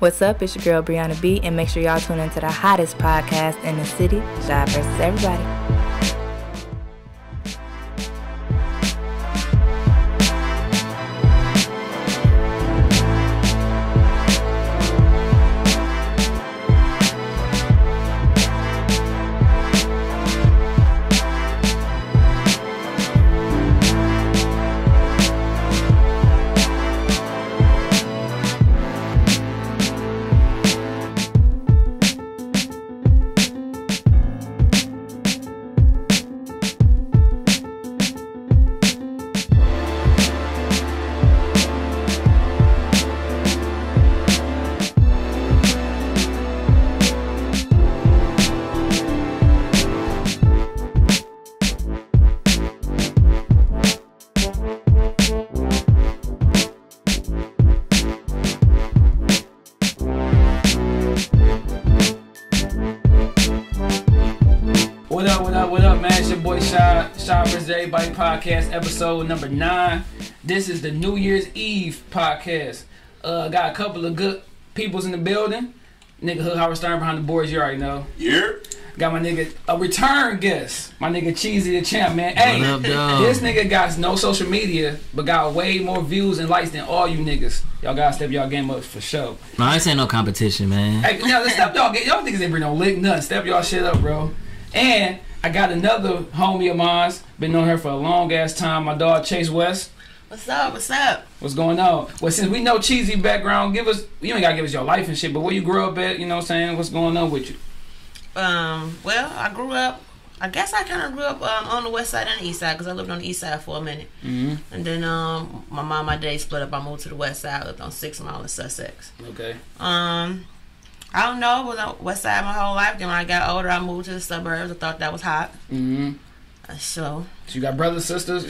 What's up? It's your girl Brianna B, and make sure y'all tune into the hottest podcast in the city, Shy vs. Everybody. Everybody podcast episode number 9. This is the New Year's Eve podcast. Got a couple of good peoples in the building. Nigga Hood Howard Stern behind the boards, you already know. Yeah. Got my nigga a return guest. My nigga Cheesy the champ, man. Hey, this nigga got no social media, but got way more views and likes than all you niggas. Y'all gotta step y'all game up for sure. No, this ain't no competition, man. Hey, now let's step y'all game. Y'all niggas ain't bring no lick nothing. Step y'all shit up, bro. And I got another homie of mine, been knowing her for a long ass time, my dog Chase West. What's up, what's up? What's going on? Well, since we know Cheesy background, give us, you ain't gotta give us your life and shit, but where you grew up at, you know what I'm saying, what's going on with you? Well, I grew up, I guess I kind of grew up on the west side and the east side, because I lived on the east side for a minute. Mm-hmm. And then my mom and my dad split up, I moved to the west side, I lived on 6 Mile in Sussex. Okay. I don't know, I was on west side my whole life. Then when I got older, I moved to the suburbs. I thought that was hot. Mm-hmm. So you got brothers, sisters?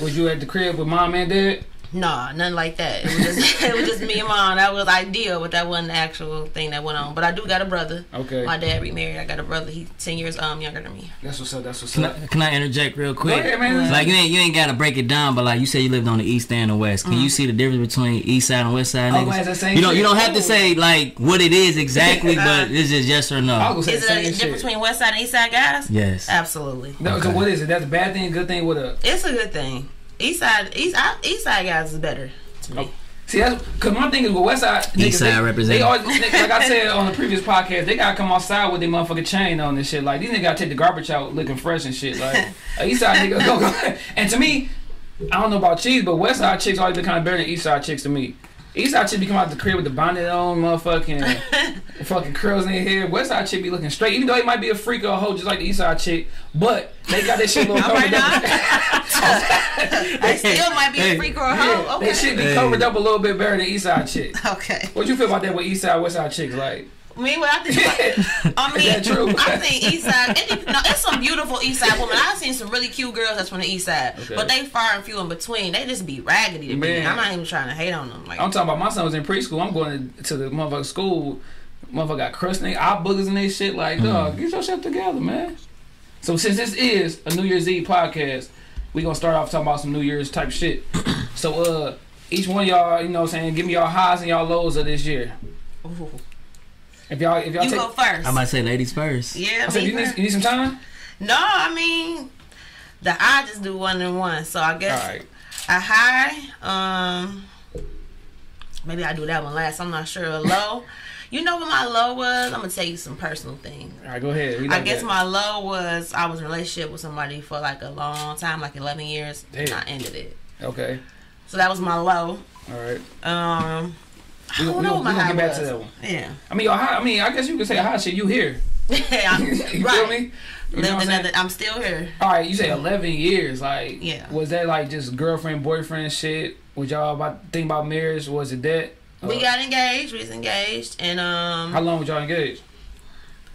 Was you at the crib with mom and dad? Nah, nothing like that. It was just, it was just me and mom. That was ideal, but that wasn't the actual thing that went on. But I do got a brother. Okay. My dad remarried. I got a brother. He's 10 years younger than me. That's what's up. That's what's up. Can I interject real quick? Go ahead, man. Like, you ain't got to break it down, but like you said, you lived on the east and the west. Can you see the difference between east side and west side? Oh, niggas? Same you don't have to say like what it is exactly, but it's just yes or no. Is it a difference between west side and east side, guys? Yes. Absolutely. No, okay. So what is it? That's a bad thing, good thing? What up? It's a good thing. East side guys is better to me. Oh, see, that's because my thing is with west side niggas, east side represent. They always, niggas, like I said on the previous podcast, they gotta come outside with their motherfucking chain on and shit. Like these niggas gotta take the garbage out looking fresh and shit. Like east side niggas go. And to me, I don't know about cheese, but west side chicks always been kind of better than east side chicks to me. East side chick be coming out the crib with the bonnet on, motherfucking fucking curls in their hair. West side chick be looking straight, even though he might be a freak or a hoe just like the east side chick, but they got that shit little covered up. I still might be a freak or a hoe. Yeah, okay. That shit be covered up a little bit better than east side chick. Okay. What you feel about that with east side, west side chicks like? I think east side. It's some beautiful east side women. I've seen some really cute girls that's from the east side, but they far and few in between. They just be raggedy to me. I'm not even trying to hate on them. Like, I'm talking about my son was in preschool. I'm going to the motherfucking school. Motherfucker got crust in their eye boogers and they shit. Like, dog, get your shit together, man. So since this is a New Year's Eve podcast, we gonna start off talking about some New Year's type shit. So each one of y'all, you know what I'm saying, give me y'all highs and y'all lows of this year. Ooh. If y'all go first. I might say ladies first. Yeah. I said, you need some time? No, I mean, I just do one and one. So I guess a high, maybe I do that one last. I'm not sure. A low. You know what my low was? I'm going to tell you some personal things. All right, go ahead. My low was I was in a relationship with somebody for like a long time, like 11 years. Damn. And I ended it. Okay. So that was my low. All right. I don't know what my high was. To that one. Yeah. I guess you could say high shit. You here? Yeah. You feel me? You know I'm still here. All right. You say 11 years. Like, yeah. Was that like just girlfriend, boyfriend shit? Was y'all think about marriage? Was it that? We got engaged. We was engaged, and how long was y'all engaged?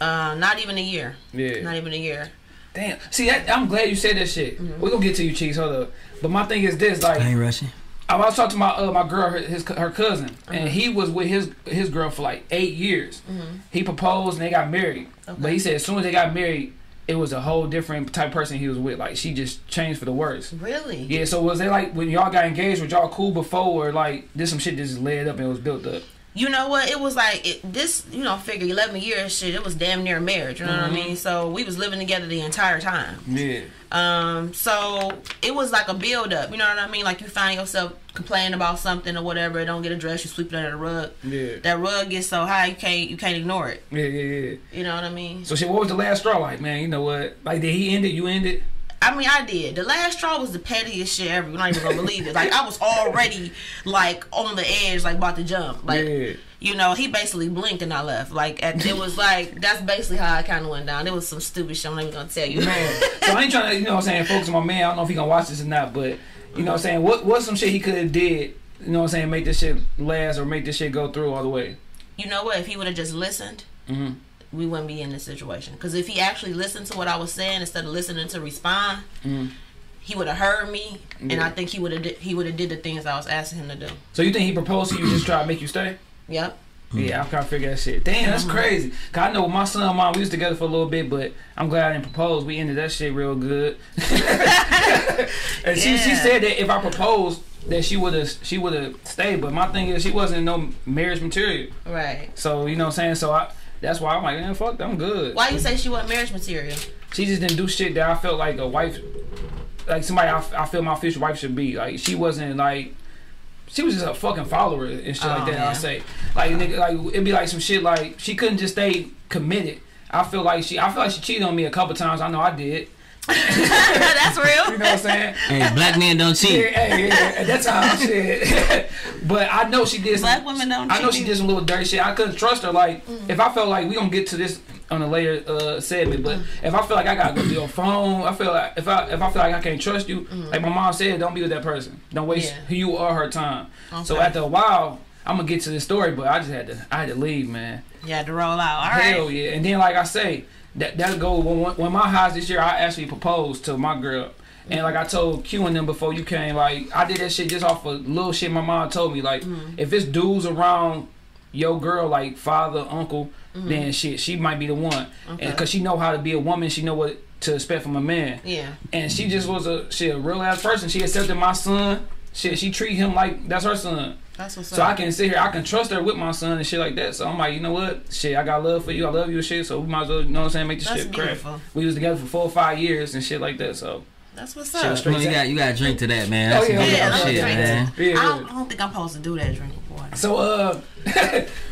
Not even a year. Yeah. Not even a year. Damn. See, I'm glad you said that shit. Mm-hmm. We're gonna get to you, Cheeks. Hold up. But my thing is this, like, I ain't rushing. I was talking to my my girl, her cousin, and he was with his girl for like 8 years. Mm-hmm. He proposed and they got married, but he said as soon as they got married, it was a whole different type of person he was with. Like she just changed for the worse. Really? Yeah. So was it like when y'all got engaged, were y'all cool before, or like did some shit just led up and it was built up? you know what, it was like this, you know, figure 11 years shit, it was damn near marriage, you know what I mean? So we was living together the entire time. Yeah. So it was like a build up, you know what I mean? Like you find yourself complaining about something or whatever, it don't get addressed, you sweep it under the rug. Yeah. That rug gets so high you can't ignore it. Yeah, yeah, yeah. You know what I mean? So shit, what was the last straw like, man? You know what? Like did he end it, you end it? I mean, I did. The last straw was the pettiest shit ever. You're not even gonna believe it. Like I was already like on the edge, like about to jump. Like yeah. You know, he basically blinked and I left. Like it was like that's basically how I kind of went down. It was some stupid shit. I'm not even gonna tell you. Man, so I ain't trying to, you know what I'm saying, focus on my man. I don't know if he gonna watch this or not, but you know what I'm saying. What's some shit he could have did? You know what I'm saying, make this shit last or make this shit go through all the way. You know what? If he would have just listened. Mm-hmm. We wouldn't be in this situation. Because if he actually listened to what I was saying instead of listening to respond, he would have heard me, and I think he would have did the things I was asking him to do. So you think he proposed to you just try to make you stay? Yep. Yeah, I'm trying to figure that shit. Damn, that's crazy. Cause I know my son and mom, we was together for a little bit, but I'm glad I didn't propose. We ended that shit real good. And she said that if I proposed, that she would have stayed. But my thing is, she wasn't in no marriage material. Right. So you know what I'm saying. So that's why I'm like, man, fuck, I'm good. Why you say she wasn't marriage material? She just didn't do shit that I felt like a wife, like somebody I feel my future wife should be. Like, she wasn't like, she was just a fucking follower and shit like that, yeah. I say. Like, nigga, like, it'd be like some shit like, she couldn't just stay committed. I feel like she cheated on me a couple times. I know I did. That's real. You know what I'm saying? Hey, black men don't cheat. Yeah, at that time, shit. But I know she did. Black women don't. I know she did some little dirty shit. I couldn't trust her. Like if I felt like we gonna get to this on a later segment, but if I feel like I gotta go to your phone, I feel like if I feel like I can't trust you, like my mom said, don't be with that person. Don't waste you or her time. Okay. So after a while, I'm gonna get to this story, but I just had to leave, man. You had to roll out. All right. Hell yeah! And then like I say. That'll go when my highs this year. I actually proposed to my girl, and like I told Q and them before you came, like I did that shit just off of little shit my mom told me. Like if it's dudes around your girl, like father, uncle, then shit, she might be the one, and cause she know how to be a woman, she know what to expect from a man. Yeah, and she just was a real ass person. She accepted my son. Shit, she treat him like that's her son. That's what's so up. I can sit here, I can trust her with my son and shit like that. So I'm like, you know what? Shit, I got love for you. I love you and shit. So we might as well, you know what I'm saying, make this shit crap. We was together for 4 or 5 years and shit like that. So that's what's up. Shit, well, you got to drink to that, man. That's some shit, man. Yeah, yeah. I don't think I'm supposed to do that drink before. So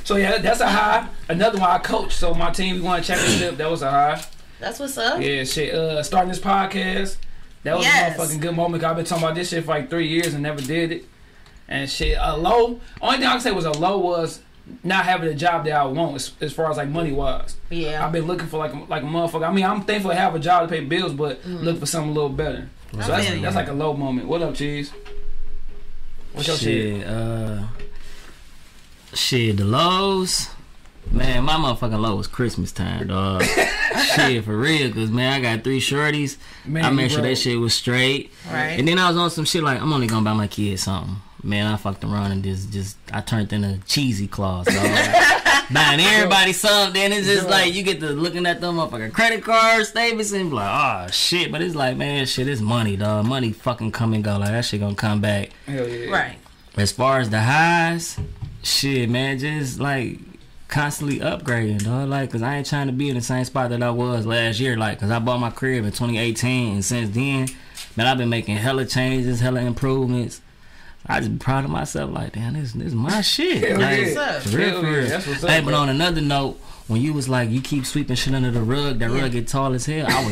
so yeah, that's a high. Another one I coached. So my team, we won a championship. That was a high. That's what's up. Yeah, shit. Starting this podcast. That was a motherfucking good moment. I've been talking about this shit for like 3 years and never did it. And shit, a low. Only thing I can say was a low was not having a job that I want as far as like money wise. Yeah. I've been looking for like a motherfucker. I mean, I'm thankful to have a job to pay bills, but look for something a little better. So that's like a low moment. What up, Cheese? What's your shit? The lows. Man, my motherfucking low was Christmas time, dog. Shit, for real, cause man, I got 3 shorties. Man, I made sure that shit was straight. Right. And then I was on some shit like I'm only gonna buy my kids something. Man, I fucked around and just I turned into Cheesy Claws, dog. Buying everybody something. It's just like you get to looking at them motherfucking credit cards, statements, and be like, oh shit. But it's like, man, shit, it's money, dog. Money fucking come and go. Like that shit gonna come back. Hell yeah. Right. As far as the highs, shit, man, just like. Constantly upgrading, dog. Like, cause I ain't trying to be in the same spot that I was last year. Like, cause I bought my crib in 2018, and since then, man, I've been making hella changes, hella improvements. I just be proud of myself. Like, damn, this is my shit. Hell like, yeah. What's up? Real. That's what's up. Hey, but on another note, when you was like, you keep sweeping shit under the rug, that rug get tall as hell. I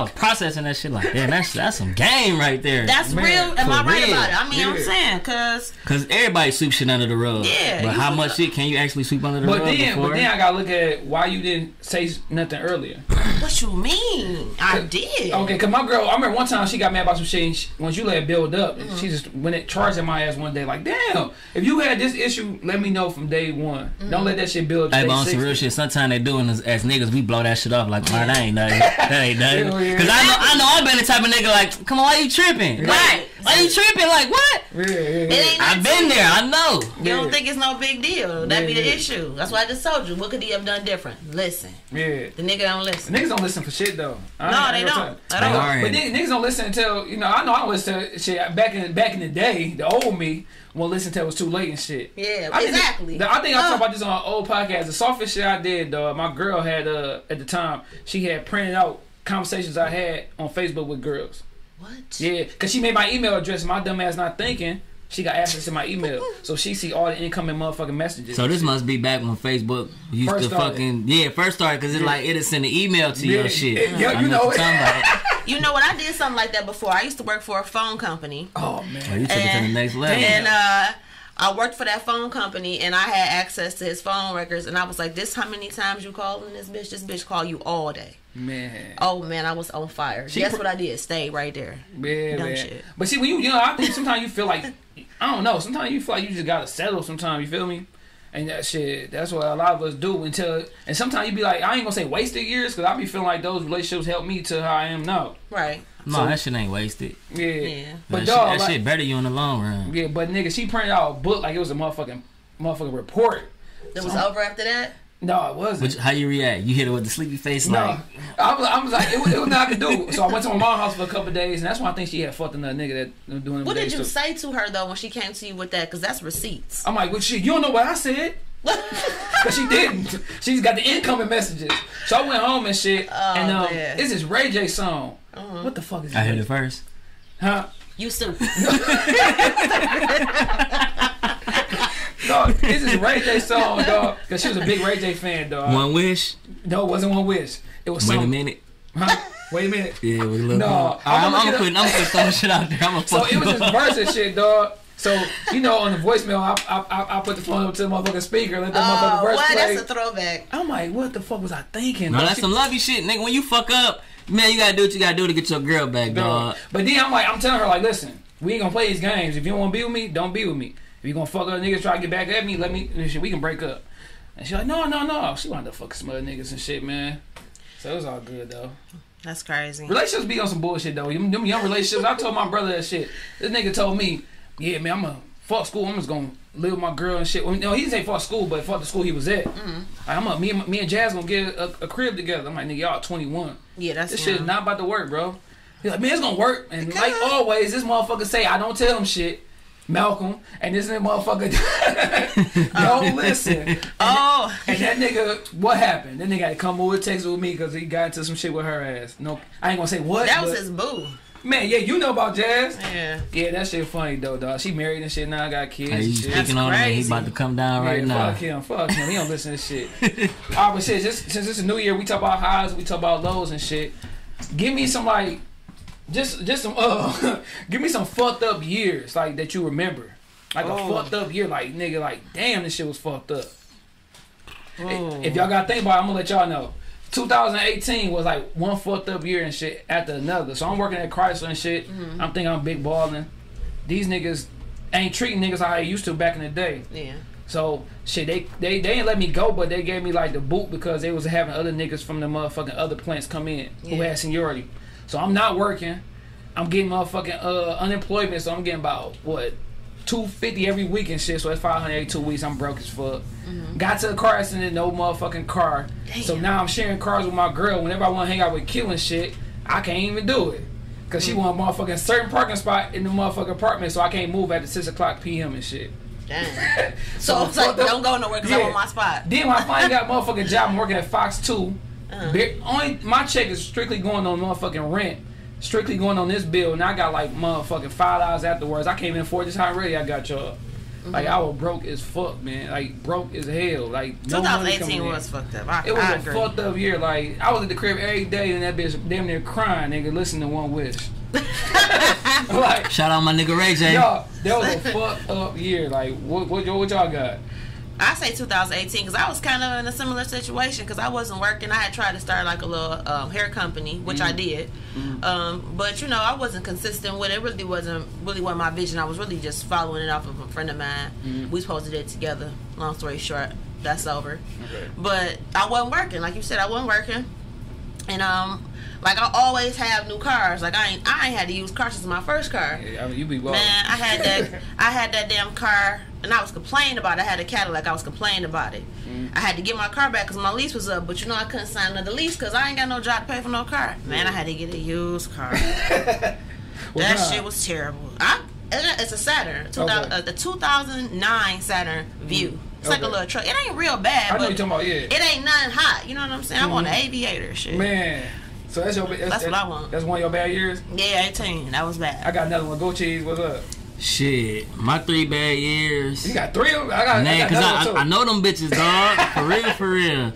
was processing that shit like, damn, that's some game right there. That's man, real. Am I right about it? I mean, you know what I'm saying, cause everybody sweeps shit under the rug. Yeah. But how much shit can you actually sweep under the rug? But then I gotta look at why you didn't say nothing earlier. What you mean? I did. Okay, cause my girl, I remember one time she got mad about some shit. And she, once you let it build up, she just went at charging my ass one day. Like, damn, if you had this issue, let me know from day one. Don't let that shit build. Hey, but on some real shit. Time they doing is, as niggas, we blow that shit off like, man, that ain't nothing. That ain't nothing. Cause I know I've been the type of nigga like, come on, why you tripping? Right. Why you tripping? Like what? I've been there. I know. You don't think it's no big deal? That be the issue. That's why I just told you. What could he have done different? Listen. Yeah. The nigga don't listen. The niggas don't listen for shit though. No, they don't. But niggas don't listen until I know I don't listen to shit back in the day. The old me won't listen until it was too late and shit. Yeah, exactly. I think I talked about this on an old podcast. The softest shit I did, dog. My girl had at the time she had printed out conversations I had on Facebook with girls. What? Yeah, because she made my email address. My dumb ass not thinking. She got access to my email. So she see all the incoming motherfucking messages. So this must be back when Facebook used first to started. First started because it's like it'll send an email to your shit. You know it. You know what? I did something like that before. I used to work for a phone company. Oh, man. Oh, you took it to the next level. And I worked for that phone company, and I had access to his phone records, and I was like, this how many times you calling this bitch? This bitch call you all day. Man. Oh, man, I was on fire. That's what I did. Stay right there. Man, dumb shit. But see, when I think sometimes you feel like, I don't know, sometimes you feel like you just got to settle sometimes, you feel me? And that shit, that's what a lot of us do and sometimes you be like, I ain't gonna say wasted years, because I be feeling like those relationships helped me to how I am now. Right. No, so, that shit ain't wasted. Yeah. But dog, that shit better you in the long run. Yeah, but nigga, she printed out a book like it was a motherfucking report. It was over after that? No, it wasn't. How you react? You hit it with the sleepy face? No. Like, I was like, it was not to do. So I went to my mom's house for a couple of days, and that's why I think she had fucked another nigga that doing. What did you say to her though when she came to you with that? Because that's receipts. I'm like, well, shit, you don't know what I said. Because she didn't. She's got the incoming messages. So I went home and shit. Oh, and this is Ray J song. Uh-huh. What the fuck is this? I heard it first. Huh? You stupid. Dog, this is Ray J song, dog. Cause she was a big Ray J fan, dog. One Wish? No, it wasn't One Wish. It was Wait a Minute. Huh? Wait a Minute. Yeah, it was a little. No, I'm putting some shit out there. So it was this verse and shit, dog. So on the voicemail, I put the phone up to the motherfucking speaker, let the motherfucking verse play. That's a throwback. I'm like, what the fuck was I thinking? No, that's some lovey shit, nigga. When you fuck up, man, you gotta do what you gotta do to get your girl back, dog. But then I'm telling her like, listen, we ain't gonna play these games. If you don't wanna be with me, don't be with me. If you gonna fuck up niggas, try to get back at me, we can break up. And she's like, no. She wanted to fuck some other niggas and shit, man. So it was all good, though. That's crazy. Relationships be on some bullshit, though. Them young relationships, I told my brother that shit. This nigga told me, yeah, man, I'm gonna fuck school. I'm just gonna live with my girl and shit. Well, no, he didn't say fuck school, but fuck the school he was at. Mm-hmm. Like, me and Jazz gonna get a crib together. I'm like, nigga, y'all 21. Yeah, that's this shit is not about to work, bro. He's like, man, it's gonna work. And like always, this motherfucker say, I don't tell him shit. Malcolm, and this motherfucker don't listen. And that nigga, what happened? That nigga had to come over text with me because he got into some shit with her ass. No, I ain't gonna say what. That was his boo. Man, yeah, you know about Jazz. Yeah. Yeah, that shit funny though, dog. She married and shit now, I got kids. Hey, you speaking on him, he's about to come down right now. Fuck him. He don't listen to shit. Alright, but shit, since it's a new year, we talk about highs, we talk about lows and shit. Give me some give me some fucked up years like that you remember, like a fucked up year, like nigga, like damn, this shit was fucked up. If y'all gotta think about it, I'm gonna let y'all know. 2018 was like one fucked up year and shit after another. So I'm working at Chrysler and shit. Mm-hmm. I'm thinking I'm big balling. These niggas ain't treating niggas how they used to back in the day. Yeah. So shit, they ain't let me go, but they gave me like the boot because they was having other niggas from the motherfucking other plants come in who had seniority. So I'm not working. I'm getting motherfucking unemployment. So I'm getting about $250 every week and shit. So that's 582 weeks. I'm broke as fuck. Mm-hmm. Got to a car accident, no motherfucking car. Damn. So now I'm sharing cars with my girl. Whenever I want to hang out with Q and shit, I can't even do it because she want a motherfucking certain parking spot in the motherfucking apartment. So I can't move at the 6:00 p.m. and shit. Damn. So it's like don't go nowhere because I want my spot. Then when I finally got a motherfucking job, I'm working at Fox 2. My check is strictly going on motherfucking rent, strictly going on this bill, and I got like motherfucking $5 afterwards. I can't even afford this high rate I got y'all. Mm-hmm. Like I was broke as fuck, man. Like broke as hell. Like 2018 was fucked up. I agree. Fucked up year. Like I was at the crib every day, and that bitch damn near crying, nigga. Listen to One Wish. Like shout out my nigga Ray J. Y'all, that was a fucked up year. Like what y'all got? I say 2018 because I was kind of in a similar situation because I wasn't working. I had tried to start like a little hair company, which I did. Mm-hmm. But, I wasn't consistent with it. It really wasn't my vision. I was really just following it off of a friend of mine. Mm-hmm. We supposed to do it together. Long story short, that's over. Okay. But I wasn't working. Like you said, I wasn't working. And like I always have new cars. Like I ain't had to use cars since my first car. Yeah, I mean, you be wild. Man, I had that damn car, and I was complaining about it. I had a Cadillac. I was complaining about it. Mm. I had to get my car back because my lease was up. But you know I couldn't sign another lease because I ain't got no job to pay for no car. Man, I had to get a used car. Shit was terrible. It's a Saturn, the 2009 Saturn View. It's like a little truck. It ain't real bad. I know but you're talking about, yeah. It ain't nothing hot. You know what I'm saying? Mm-hmm. I want an aviator shit. Man. So that's what I want. That's one of your bad years? Yeah, 18. That was bad. I got another one. Go Cheese. What's up? Shit. My three bad years. You got three of them? I know them bitches, dog. For real, for real.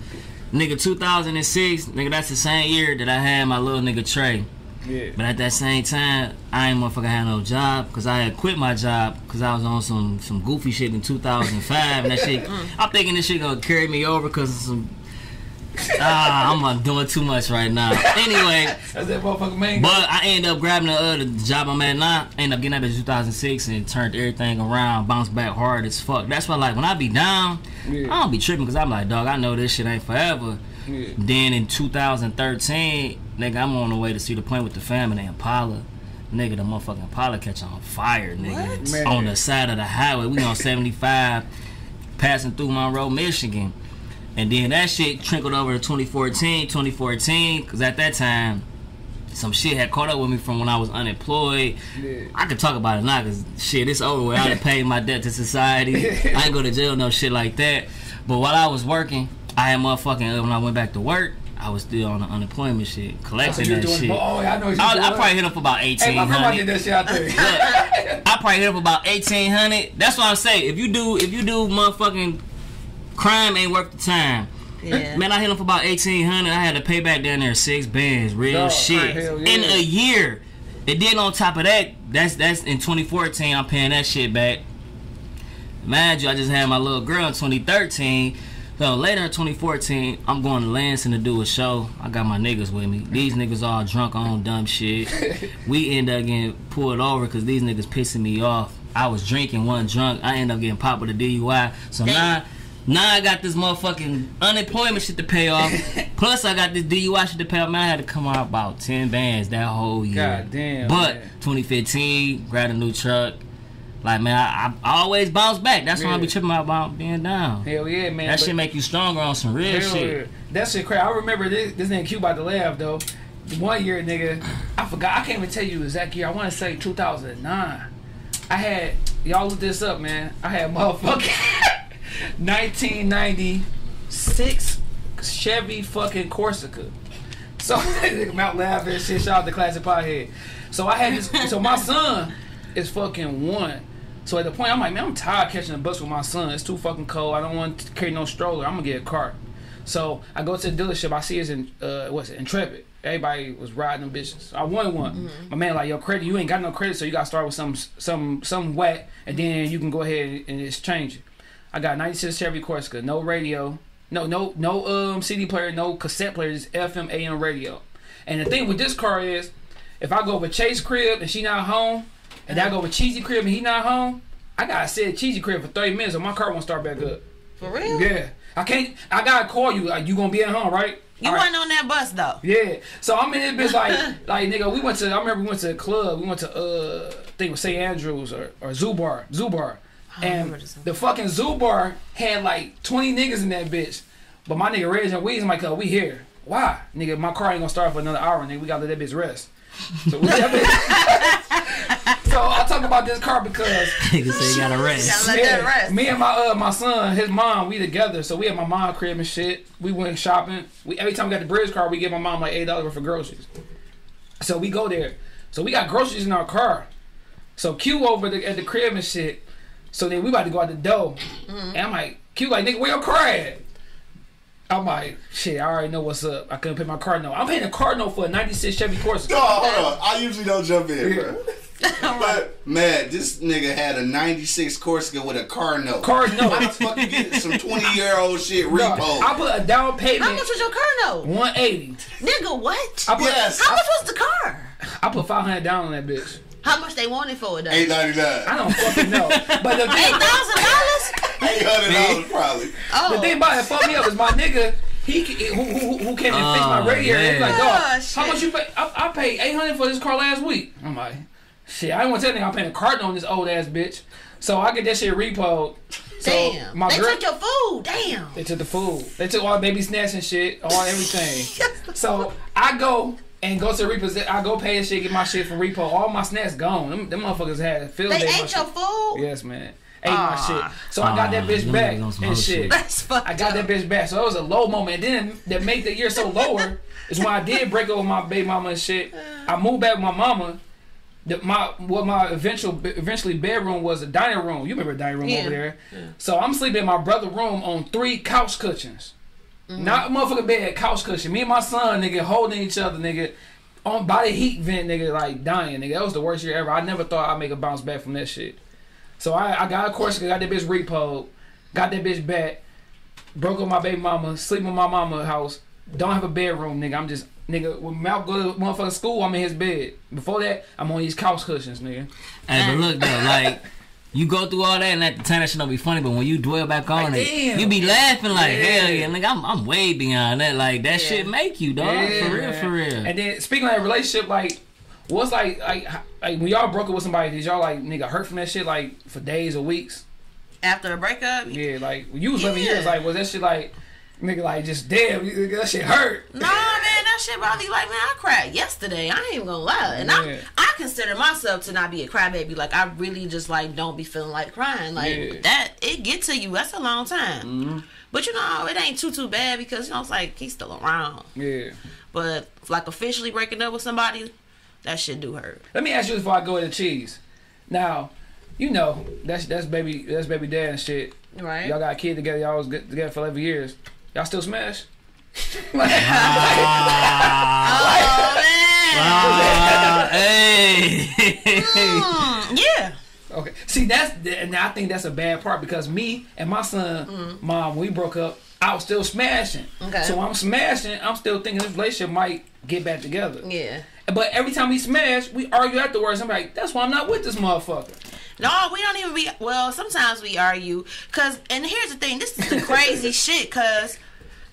Nigga, 2006. Nigga, that's the same year that I had my little nigga Trey. Yeah. But at that same time, I ain't motherfucking had no job because I had quit my job because I was on some goofy shit in 2005 and that shit. I'm thinking this shit gonna carry me over because of some. I'm doing too much right now. Anyway, that's that motherfucking man. But I ended up grabbing the job I'm at now. Ended up getting out in 2006 and turned everything around. Bounced back hard as fuck. That's why, like, when I be down, I don't be tripping because I'm like, dog, I know this shit ain't forever. Yeah. Then in 2013, nigga, I'm on the way to see the plane with the family in Impala. Nigga, the motherfucking Impala catch on fire, nigga. On the side of the highway. We on 75, passing through Monroe, Michigan. And then that shit trickled over to 2014, because at that time, some shit had caught up with me from when I was unemployed. Yeah. I could talk about it now, because shit, it's over with. I done paid my debt to society. I ain't go to jail, no shit like that. But while I was working, I had motherfucking, when I went back to work, I was still on the unemployment shit, collecting that shit. Oh, yeah, I know what you're doing. I probably hit up about 1,800. Hey, my did that shit out there. I probably hit up about 1,800. That's what I'm saying. If you do motherfucking crime, ain't worth the time. Yeah. Man, I hit up about 1,800. I had to pay back down there 6 bands, real shit, in a year. And then on top of that, that's in 2014. I'm paying that shit back. Mind you, I just had my little girl in 2013. So later in 2014, I'm going to Lansing to do a show. I got my niggas with me. These niggas all drunk on dumb shit. We end up getting pulled over because these niggas pissing me off. I was drinking, wasn't drunk. I end up getting popped with a DUI. So now I got this motherfucking unemployment shit to pay off. Plus I got this DUI shit to pay off. Man, I had to come out about 10 bands that whole year. God damn. But man. 2015, grabbed a new truck. Like, man, I always bounce back. That's why I be tripping about being down. Hell yeah, man. That shit make you stronger on some real shit. Yeah. That shit crazy. I remember this nigga Q about to laugh, though. One year, nigga, I forgot. I can't even tell you exact year. I want to say 2009. I had, y'all look this up, man. I had motherfucking 1996 Chevy fucking Corsica. So, nigga, Mount Lav and shit. Shout out to Classic Pothead. So, I had this. So, my son is fucking one. So at the point, I'm like, man, I'm tired of catching a bus with my son. It's too fucking cold. I don't want to carry no stroller. I'm going to get a cart. So I go to the dealership. I see it's in, Intrepid. Everybody was riding them bitches. So I wanted one. Mm-hmm. My man like, yo, credit, you ain't got no credit, so you got to start with some whack, and then you can go ahead and just change it. I got 96 Chevy Corsica, no radio, no CD player, no cassette player, just FM, AM radio. And the thing with this car is, if I go over Chase crib and she not home, and I go with Cheesy crib and he not home, I gotta sit at Cheesy crib for 30 minutes or my car won't start back up. For real? Yeah. I gotta call you. Like, you gonna be at home, right? You wasn't on that bus, though. Yeah. So I'm in this bitch like, nigga, I remember we went to a club. We went to, I think it was St. Andrews or Zubar. Zubar. And the fucking Zubar had like 20 niggas in that bitch. But my nigga Reg and Weez, I'm like, we here. Why? Nigga, my car ain't gonna start for another hour, nigga. We gotta let that bitch rest. So we So I talk about this car because you gotta rest. Me and my son, his mom, we together. So we had my mom crib and shit. We went shopping. Every time we got the bridge car, we give my mom like $8 worth of groceries. So we go there. So we got groceries in our car. So Q over at the crib and shit. So then we about to go out the door. Mm-hmm. And I'm like, Q like, nigga, where your car at? I'm like, shit, I already know what's up. I couldn't pay my car note. I'm paying a car note for a 96 Chevy Corsica. No, hold on. I usually don't jump in, bro. But, man, this nigga had a 96 Corsica with a car note. Car note. Why the fuck you get some 20-year-old shit repo? No, I put a down payment. How much was your car note? 180. Nigga, what? How much was the car? I put $500 down on that bitch. How much they wanted for it, though? $8.99. I don't fucking know. But $8,000? $800 probably. Oh. The thing about it fucked me up is my nigga, Who came and fixed my radio? And he's like, dog, how much you pay? I paid $800 for this car last week. I'm like, shit, I didn't want to tell nigga I'm paying a cardinal on this old ass bitch. So I get that shit repoed. So damn, my girl, took your food. Damn, they took the food. They took all the baby snacks and shit, all everything. So I go. And go to repossess. I go pay and shit, get my shit from repo. All my snacks gone. Them motherfuckers had a field day. They ate your food? Yes, man. Ate my shit. So I got that bitch back and shit. I got that bitch back. So that was a low moment. And then that made the year so lower is when I did break up with my baby mama and shit. I moved back with my mama. My eventually bedroom was a dining room. You remember the dining room over there? Yeah. So I'm sleeping in my brother's room on 3 couch cushions. Mm-hmm. Not motherfucking bed, couch cushion. Me and my son, nigga, holding each other, nigga, on by the heat vent, nigga, like dying, nigga. That was the worst year ever. I never thought I'd make a bounce back from that shit. So I got a course, got that bitch repoed, got that bitch back, broke up my baby mama, sleeping in my mama's house, don't have a bedroom, nigga. I'm just, nigga, when Malcolm go to motherfucking school, I'm in his bed. Before that, I'm on these couch cushions, nigga. Hey, but look though, like. You go through all that, and at the time that shit don't be funny, but when you dwell back on it, you be laughing like, hell yeah, nigga, I'm way beyond that. Like, that shit make you, dog. Yeah, for real, man. For real. And then, speaking of that relationship, like, what's like when y'all broke up with somebody, did y'all, like, nigga, hurt from that shit, like, for days or weeks? After a breakup? Yeah, like, when you was 11 years, like, was that shit, like, nigga, like, just damn, that shit hurt. No, man. That shit probably like, man, I cried yesterday. I ain't even gonna lie. And I consider myself to not be a crybaby. Like, I really just, like, don't be feeling like crying. Like, that, it get to you. That's a long time. Mm-hmm. But, you know, it ain't too bad because, you know, it's like, he's still around. Yeah. But, like, officially breaking up with somebody, that shit do hurt. Let me ask you before I go to Cheese. Now, you know, that's baby dad and shit. Right. Y'all got a kid together. Y'all was together for 11 years. Y'all still smash? Okay. See, and I think that's a bad part because me and my son, mom, when we broke up, I was still smashing. Okay. So when I'm smashing, I'm still thinking this relationship might get back together. Yeah. But every time we smash, we argue afterwards. I'm like, that's why I'm not with this motherfucker. No, we don't even be. Well, sometimes we argue because, and here's the thing, this is the crazy shit because.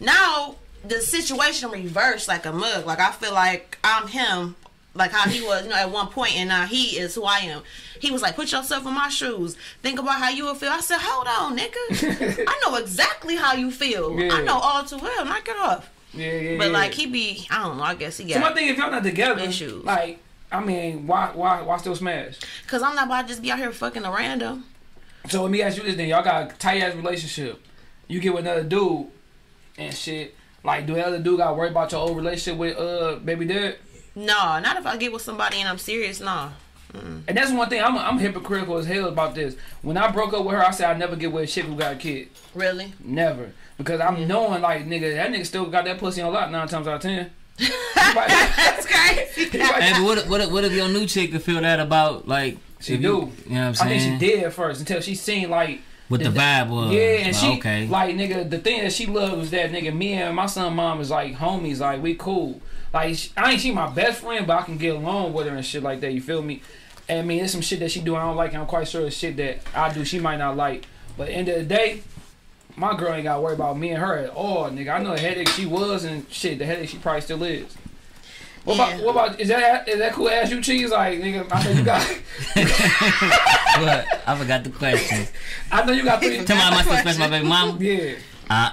Now, the situation reversed like a mug. Like, I feel like I'm him, like how he was, you know, at one point, and now he is who I am. He was like, put yourself in my shoes. Think about how you would feel. I said, hold on, nigga. I know exactly how you feel. Yeah. I know all too well. Knock it off. Yeah. But, like, he be, I don't know, I guess he got issues. So, my thing, if y'all not together, like, I mean, why still smash? Because I'm not about to just be out here fucking a random. So, let me ask you this, then. Y'all got a tight-ass relationship. You get with another dude. And shit, like, do the other dude gotta worry about your old relationship with baby dad? No, not if I get with somebody and I'm serious, no. And that's one thing I'm hypocritical as hell about this. When I broke up with her, I said I never get with a chick who got a kid. Really? Never, because I'm knowing like, nigga, that nigga still got that pussy on a lot 9 times out of 10. That's crazy. And what if your new chick could feel that about like she do? You know what I'm saying? I think she did at first until she seen like. What the vibe was. Yeah, and she, like, nigga, the thing that she loved was that, nigga, me and my son's mom is, like, homies. Like, we cool. Like, she my best friend, but I can get along with her and shit like that. You feel me? And, I mean, there's some shit that she do I don't like, and I'm quite sure it's shit that I do she might not like. But at the end of the day, my girl ain't got to worry about me and her at all, nigga. I know the headache she was and shit, the headache she probably still is. What about is that cool to ask you, Cheese? Like, nigga, I know you got What? I forgot the question. I know you got 3. Tell me how much I respect my baby mama. Yeah.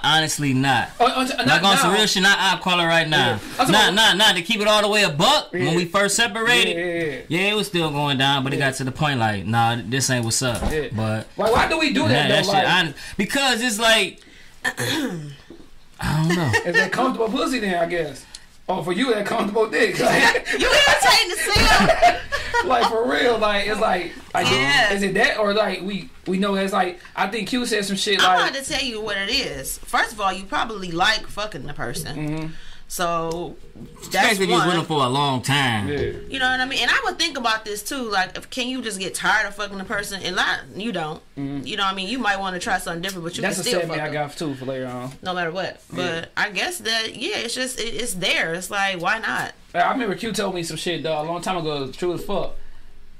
Honestly not. Like on some real shit, I'll call her right now. Yeah. Nah, to keep it all the way a buck when we first separated. Yeah, it was still going down, but it got to the point like, nah, this ain't what's up. Yeah. But why do we do that though? That shit, because it's like I don't know. It's that comfortable pussy then, I guess. Oh, for you, that comfortable dick. Like, you irritating the same. Like, for real, like, it's like is it that? Or, like, we know it's like, I think Q said some shit like. I'm about to tell you what it is. First of all, you probably like fucking the person. So, that's one. You was with them for a long time. Yeah. You know what I mean? And I would think about this, too. Like, can you just get tired of fucking the person? And you don't. You know what I mean? You might want to try something different, but you can still fuck them. That's a segment I got, too, for later on. No matter what. But I guess that, it's just, it's there. It's like, why not? I remember Q told me some shit, dog, a long time ago. True as fuck.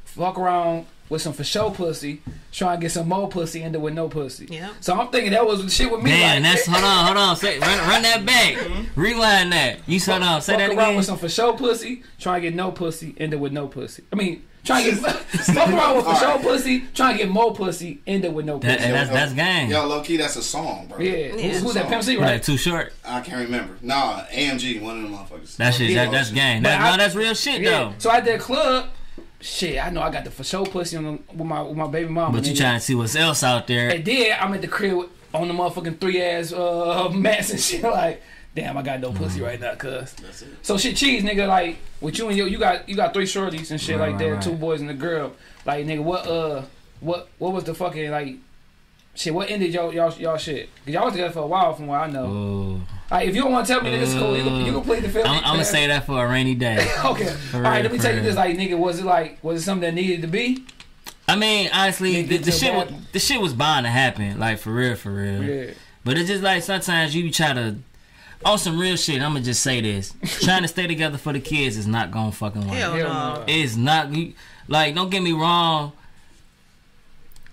Fuck around, with some for show pussy, trying to get some more pussy, ended with no pussy. Yep. So I'm thinking that was shit with me. Man, like, that's hold on, say, run that back, rewind that. You hold on, say that again. With some for show pussy, trying to get no pussy, ended with no pussy. I mean. Trying to get fuck around with for show pussy, trying to get more pussy, end up with no pussy. That's gang. Yo, low key, that's a song, bro. Yeah. Who's that? Pimp C, right? Like Too Short. I can't remember. Nah, AMG, one of them motherfuckers. That shit, that's gang. That's real shit though. So at that club, shit, I know I got the for show pussy on with my baby mama. But you trying to see what's else out there? And then I'm at the crib on the motherfucking 3-ass mats and shit like. Damn, I got no pussy right now, cuz. So shit, cheese, nigga. Like with you and you got 3 shorties and shit right, like that, right. 2 boys and a girl. Like nigga, what was the fucking like shit? What ended y'all shit? Cause y'all was together for a while, from what I know. Ooh. Like if you don't want to tell me, nigga, it's cool. You can play the film. I'm gonna say that for a rainy day. Okay. All right, let me tell you this. Like nigga, was it something that needed to be? I mean, honestly, the shit was bound to happen. Like for real. Yeah. But it's just like sometimes you try to. On some real shit, I'm gonna just say this. Trying to stay together for the kids is not gonna fucking work. Hell no. It's not. Like, don't get me wrong.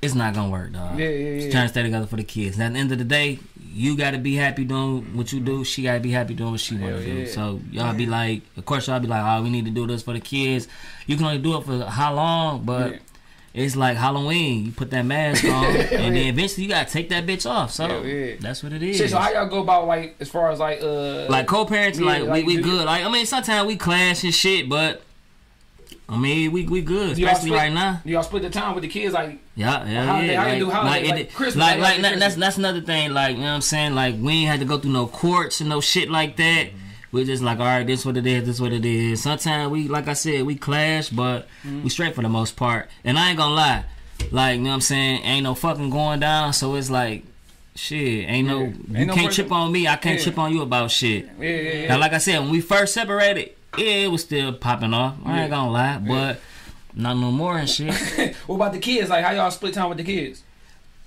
It's not gonna work, dog. Yeah. Trying to stay together for the kids. Now, at the end of the day, you gotta be happy doing what you do. She gotta be happy doing what she wanna do. So, y'all be like, of course, y'all be like, oh, we need to do this for the kids. You can only do it for how long, but... Yeah. It's like Halloween. You put that mask on, and then eventually you gotta take that bitch off. So that's what it is. Shit, so how y'all go about like as far as like co-parenting? Yeah, like we good. Like I mean, sometimes we clash and shit, but I mean we good. Especially right now. Do y'all split the time with the kids? Like yeah. How you do holiday? Like Christmas. Like that's another thing. Like you know what I'm saying? Like we ain't had to go through no courts and no shit like that. We just like, all right, this what it is. Sometimes we, like I said, we clash, but we straight for the most part. And I ain't gonna lie, like, you know what I'm saying, ain't no fucking going down, so it's like, shit, you can't trip on me, I can't trip on you about shit. Yeah. Now, like I said, when we first separated, it was still popping off. I ain't gonna lie, but not no more and shit. What about the kids? Like, how y'all split time with the kids?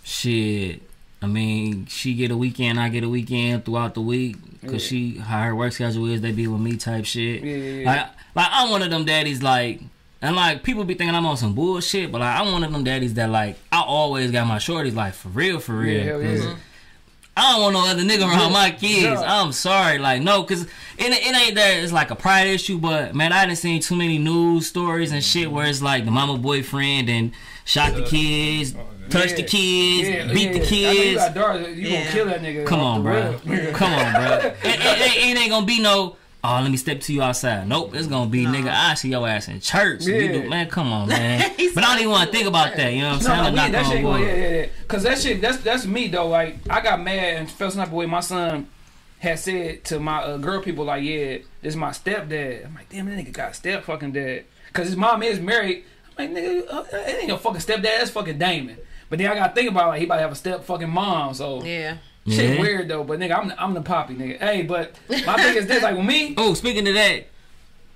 Shit. I mean, she get a weekend, I get a weekend throughout the week. Cause she, how her work schedule is, they be with me type shit. Yeah. Like I'm one of them daddies like, and like people be thinking I'm on some bullshit, but like I'm one of them daddies that like I always got my shorties like for real. Yeah. I don't want no other nigga around my kids. Yeah. I'm sorry, like no, cause it ain't that it's like a pride issue, but man, I done seen too many news stories and shit where it's like the mama boyfriend and shot the kids. Touch the kids, beat the kids. I mean, you got daughters, you gonna kill that nigga. Come on, bro. It ain't gonna be no. Oh, let me step to you outside. Nope, it's gonna be nigga. I see your ass in church. Yeah. Man, come on, man. But I don't even want to think about that. You know what I'm saying? That shit going, Cause that shit, that's me though. Like I got mad and felt some type of way. My son had said to my girl people like, yeah, this is my stepdad. I'm like, damn, that nigga got step fucking dad. Cause his mom is married. I'm like, nigga, it ain't your fucking stepdad. That's fucking Damon. But then I gotta think about it, like he about to have a step fucking mom, so shit weird though. But nigga, I'm the poppy nigga. Hey, but my thing is this, like with me. Oh, speaking of that,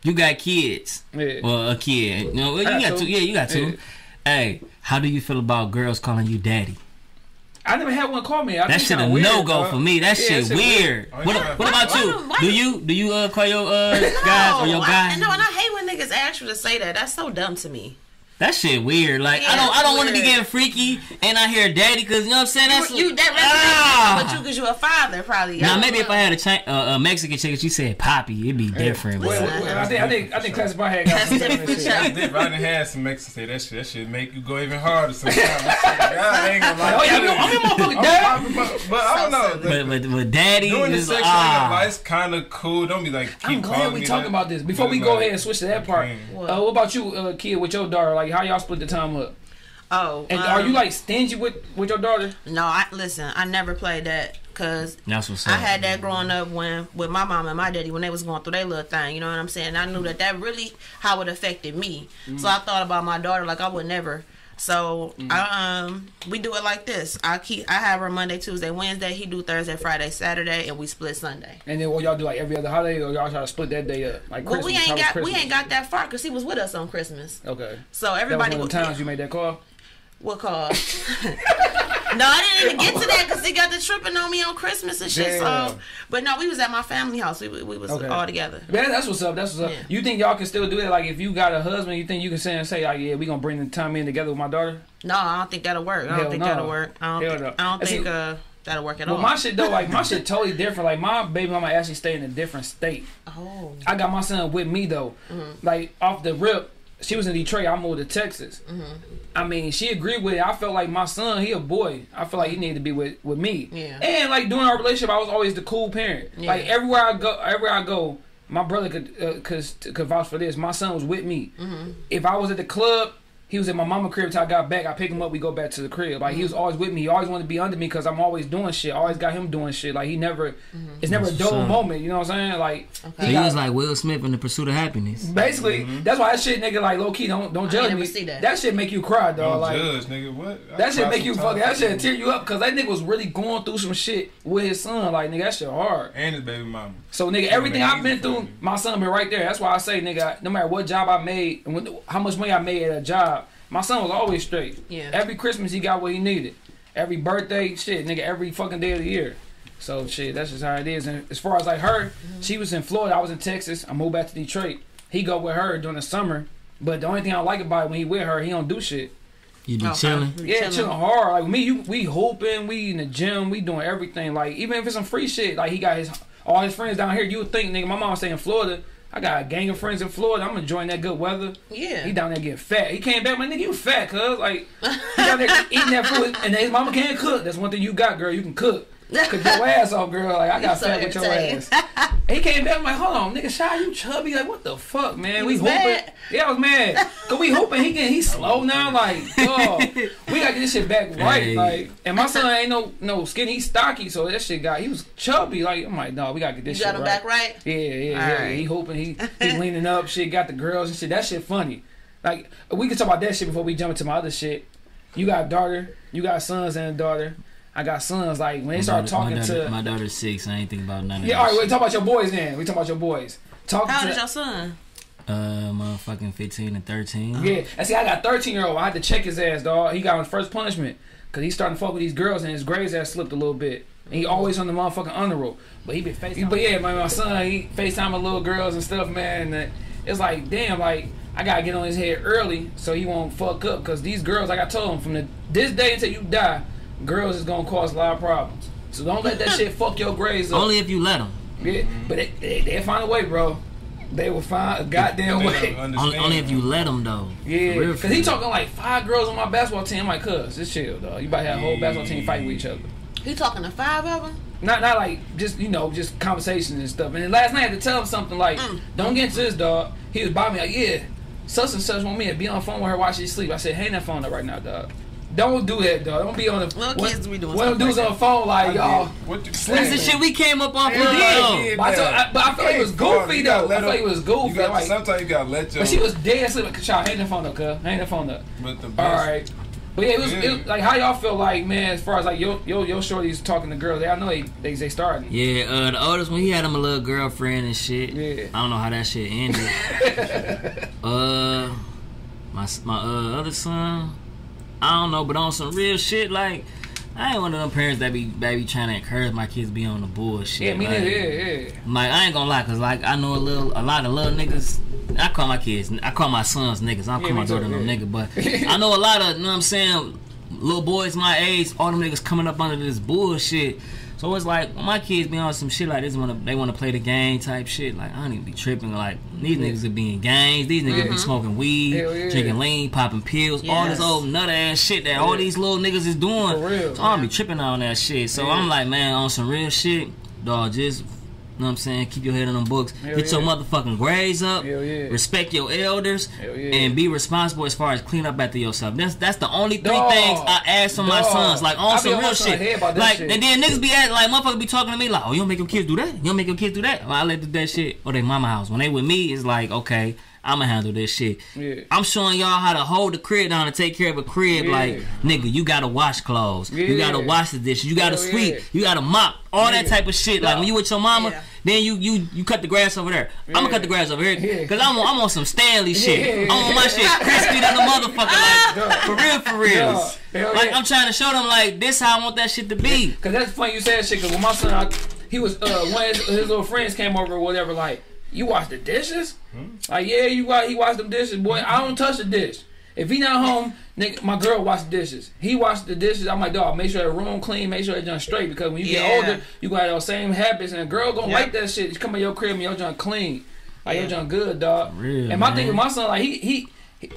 you got kids. Yeah. Well, a kid. No, you got two. Yeah, you got two. Yeah. Hey, how do you feel about girls calling you daddy? I never had one call me. That shit a no go for me. That shit weird. What about you? Do you call your guys or your guys? No, and I hate when niggas ask you to say that. That's so dumb to me. That shit weird. Like I don't want to be getting freaky, and I hear daddy, cause you know what I'm saying. That's that resonates with you, cause you a father probably. Now maybe if I had a Mexican chick, she said "Poppy," it'd be different. Well, I think class my head got some different. I done had some Mexicans say that shit make you go even harder sometimes. I ain't gonna lie. Oh yeah, I'm your motherfucking daddy. But I don't know. But daddy doing the sexual advice kind of cool. Don't be like keep calling me. I'm glad we talking about this before we go ahead and switch to that part. What about you, kid, with your daughter? Like, how y'all split the time up? Oh, and are you like stingy with your daughter? No, I never played that, cause I had that growing up with my mom and my daddy when they was going through their little thing. You know what I'm saying? I knew that really how it affected me. So I thought about my daughter like I would never. So we do it like this. I have her Monday, Tuesday, Wednesday. He do Thursday, Friday, Saturday, and we split Sunday. And then what y'all do like every other holiday, or y'all try to split that day up? Like Christmas, we ain't got that far because he was with us on Christmas. Okay. So everybody. That was one of the times you made that call. What call? No, I didn't even get to that because he got the tripping on me on Christmas and shit. So, but no, we was at my family house. We was all together. Man, that's what's up. That's what's up. Yeah. You think y'all can still do that? Like, if you got a husband, you think you can say and say, like, yeah, we gonna bring the time in together with my daughter? No, I don't think that'll work. I don't think that'll work at all. Well, my shit though, like my shit totally different. Like my baby mama actually stay in a different state. Oh. I got my son with me though. Mm-hmm. Like off the rip. She was in Detroit. I moved to Texas. Mm-hmm. I mean, she agreed with it. I felt like my son, he a boy. I feel like he needed to be with me. Yeah. And like during our relationship, I was always the cool parent. Yeah. Like everywhere I go, my brother could vouch for this. My son was with me. Mm-hmm. If I was at the club, he was at my mama crib till I got back. I pick him up. We go back to the crib. Like mm-hmm. he was always with me. He always wanted to be under me because I'm always doing shit. I always got him doing shit. Like he never, it's never a dull moment. You know what I'm saying? Like he was like Will Smith in The Pursuit of Happiness. Basically, that's why that shit, nigga. Like low key, don't judge me. That shit make you cry, dog. Don't like judge, nigga. What? That shit make you fucking. That shit tear you up because that nigga was really going through some shit with his son. Like nigga, that shit hard. And his baby mama. So nigga, everything I've been through, my son been right there. That's why I say, nigga, no matter what job I made and how much money I made at a job. My son was always straight. Yeah. Every Christmas he got what he needed. Every birthday, shit, nigga, every fucking day of the year. So shit, that's just how it is. And as far as like her, she was in Florida, I was in Texas. I moved back to Detroit. He go with her during the summer. But the only thing I like about it when he with her, he don't do shit. You be chilling? Yeah, chilling hard. Like me, we hooping, we in the gym, we doing everything. Like even if it's some free shit, like he got all his friends down here. You would think, nigga, my mom stay in Florida. I got a gang of friends in Florida. I'm enjoying that good weather. Yeah. He down there getting fat. He came back, my nigga, you fat, cuz. Like, he down there eating that food. And his mama can't cook. That's one thing you got, girl. You can cook. Cook your ass off, girl. Like, I got so fat with your ass. He came back, I'm like, hold on, nigga, Shy, you chubby. Like, what the fuck, man? He was mad. Yeah, I was mad. Because we hooping. He's slow now. Like, dog, we got to get this shit back right. Hey. Like, and my son ain't no skinny. He's stocky. So that shit he was chubby. Like, I'm like, no, we got to get this shit right. You got him back right? Yeah. Right. He hooping. He leaning up. Shit, got the girls and shit. That shit funny. Like, we can talk about that shit before we jump into my other shit. You got a daughter. You got sons and a daughter. I got sons. Like when they start talking to my daughter's 6, I ain't think about none of that. Yeah, all right. We talk about your boys then. We talk about your boys. How old is your son? Motherfucking 15 and 13. Yeah, and see, I got 13-year-old. I had to check his ass, dog. He got on first punishment because he's starting to fuck with these girls and his grades ass slipped a little bit. And he always on the motherfucking under roll. But he been FaceTime. But yeah, my son, he FaceTime with little girls and stuff, man. And it's like, damn, like. I gotta get on his head early so he won't fuck up because these girls, like I told him, from this day until you die, girls is gonna cause a lot of problems. So don't let that shit fuck your grades up. Only if you let them. Yeah, but they find a way, bro. They will find a goddamn way. Only if you let them, though. Yeah, because he talking like 5 girls on my basketball team. I'm like, cuz, just chill, dog. You about to have a whole basketball team fighting with each other. He talking to 5 of them? Not like, just, you know, just conversations and stuff. And then last night I had to tell him something like, don't get into this, dog. He was by me like, yeah, such and such want me to be on the phone with her while she sleep. I said, hang that phone up right now, dog. Don't do that, though. Don't be on the... Little kids be doing stuff like that. On the phone, like, y'all... That's the shit we came up on for. Yeah, but I feel like it was goofy, though. I feel like it was goofy. Sometimes you gotta let your... But she was dead asleep. Like, y'all, hang the phone up, cuz. Hang the phone up. But the best... All right. But, yeah, it was like, how y'all feel like, man, as far as, like, your shorties talking to girls. I know they started. Yeah, the oldest one, he had him a little girlfriend and shit. Yeah. I don't know how that shit ended. My other son... I don't know, but on some real shit, like, I ain't one of them parents that be trying to encourage my kids be on the bullshit. Yeah, me neither, yeah. Like, I ain't gonna lie, because, like, I know a lot of little niggas. I call my sons niggas. I don't call my daughter no nigga, but I know a lot of, you know what I'm saying, little boys my age, all them niggas coming up under this bullshit. So it's like, my kids be on some shit like this, they want to play the game type shit. Like, I don't even be tripping. Like, these niggas are being gangs. These niggas be smoking weed, drinking lean, popping pills. Yes. All this old nut ass shit that all these little niggas is doing. For real, so I don't be tripping on that shit. So I'm like, man, on some real shit, dog, just... You know what I'm saying? Keep your head on them books. Get your motherfucking grades up. Respect your elders. And be responsible as far as clean up after yourself. That's the only 3 things I ask from my sons. Like, on some real shit. Like, and then niggas be acting like, motherfuckers be talking to me like, oh, you don't make your kids do that? You don't make your kids do that? Well, I let them do that shit. Or they mama house. When they with me, it's like, okay, I'ma handle this shit. Yeah. I'm showing y'all how to hold the crib down and take care of a crib. Yeah. Like, nigga, you gotta wash clothes. Yeah. You gotta wash the dishes. You gotta sweep. Yeah. You gotta mop. All that type of shit. Like when you with your mama, then you cut the grass over there. I'm gonna cut the grass over here because I'm on some Stanley shit. I'm on my shit crispy than a motherfucker. Like, for real. Yo, like I'm trying to show them like this how I want that shit to be. Because that's funny you said shit. Because when my son, he was one of his little friends came over or whatever. Like, you wash the dishes? Like, yeah, he washed them dishes. Boy, I don't touch the dish. If he not home, nigga, my girl wash the dishes. He washed the dishes. I'm like, dog, make sure that room clean, make sure that junk straight. Because when you get older, you got those same habits, and a girl gonna like that shit. You come in your crib and your junk clean, like your junk good, dog. Real, and my thing with my son, like he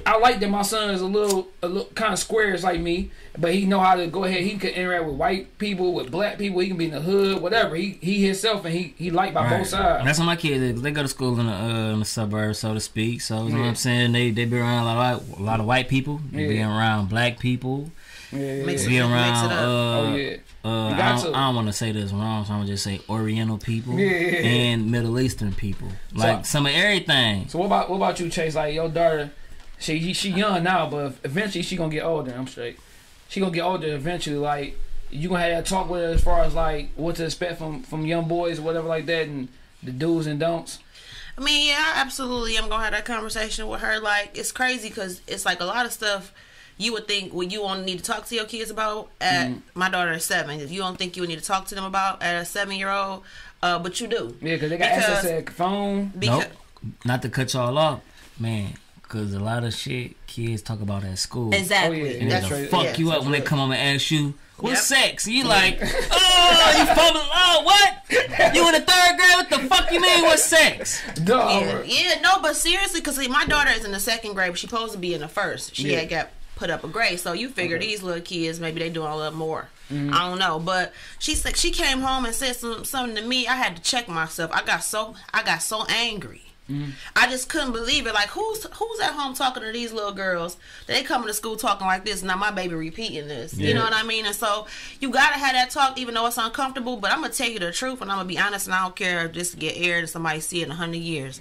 I like that my son is a little kind of squarish like me, but he know how to go ahead. He can interact with white people, with black people. He can be in the hood, whatever. He himself, and he liked by both sides. And that's what my kids is. They go to school in the suburbs, so to speak. So you know what I'm saying. They be around a lot of white people. They be around black people. Be around. I don't want to say this wrong, so I'm gonna just say Oriental people and Middle Eastern people. Like some of everything. So what about you, Chase? Like your daughter. She young now, but eventually she gonna get older. I'm straight. She gonna get older eventually. Like you gonna have that talk with her as far as like what to expect from young boys or whatever like that, and the do's and don'ts. I mean, yeah, absolutely. I'm gonna have that conversation with her. Like it's crazy because it's like a lot of stuff you would think you only need to talk to your kids about at my daughter is 7. If you don't think you would need to talk to them about at a 7-year-old, but you do. Yeah, because they got access to their phone. Nope. Not to cut y'all off, man. Because a lot of shit kids talk about at school. Exactly. Oh, yeah. And they'll fuck you up when they come home and ask you, what's sex? And you like, oh, you fumbling, oh, what? You in the 3rd grade? What the fuck you mean, what's sex? No, but seriously, because my daughter is in the 2nd grade, but she's supposed to be in the 1st. She had got put up a grade, so you figure these little kids, maybe they doing a little more. I don't know, but she came home and said something to me. I had to check myself. I got so angry. I just couldn't believe it. Like who's at home talking to these little girls? They coming to school talking like this. Now my baby repeating this. You know what I mean? And so you gotta have that talk, even though it's uncomfortable. But I'm gonna tell you the truth, and I'm gonna be honest, and I don't care if this get aired and somebody see it in 100 years.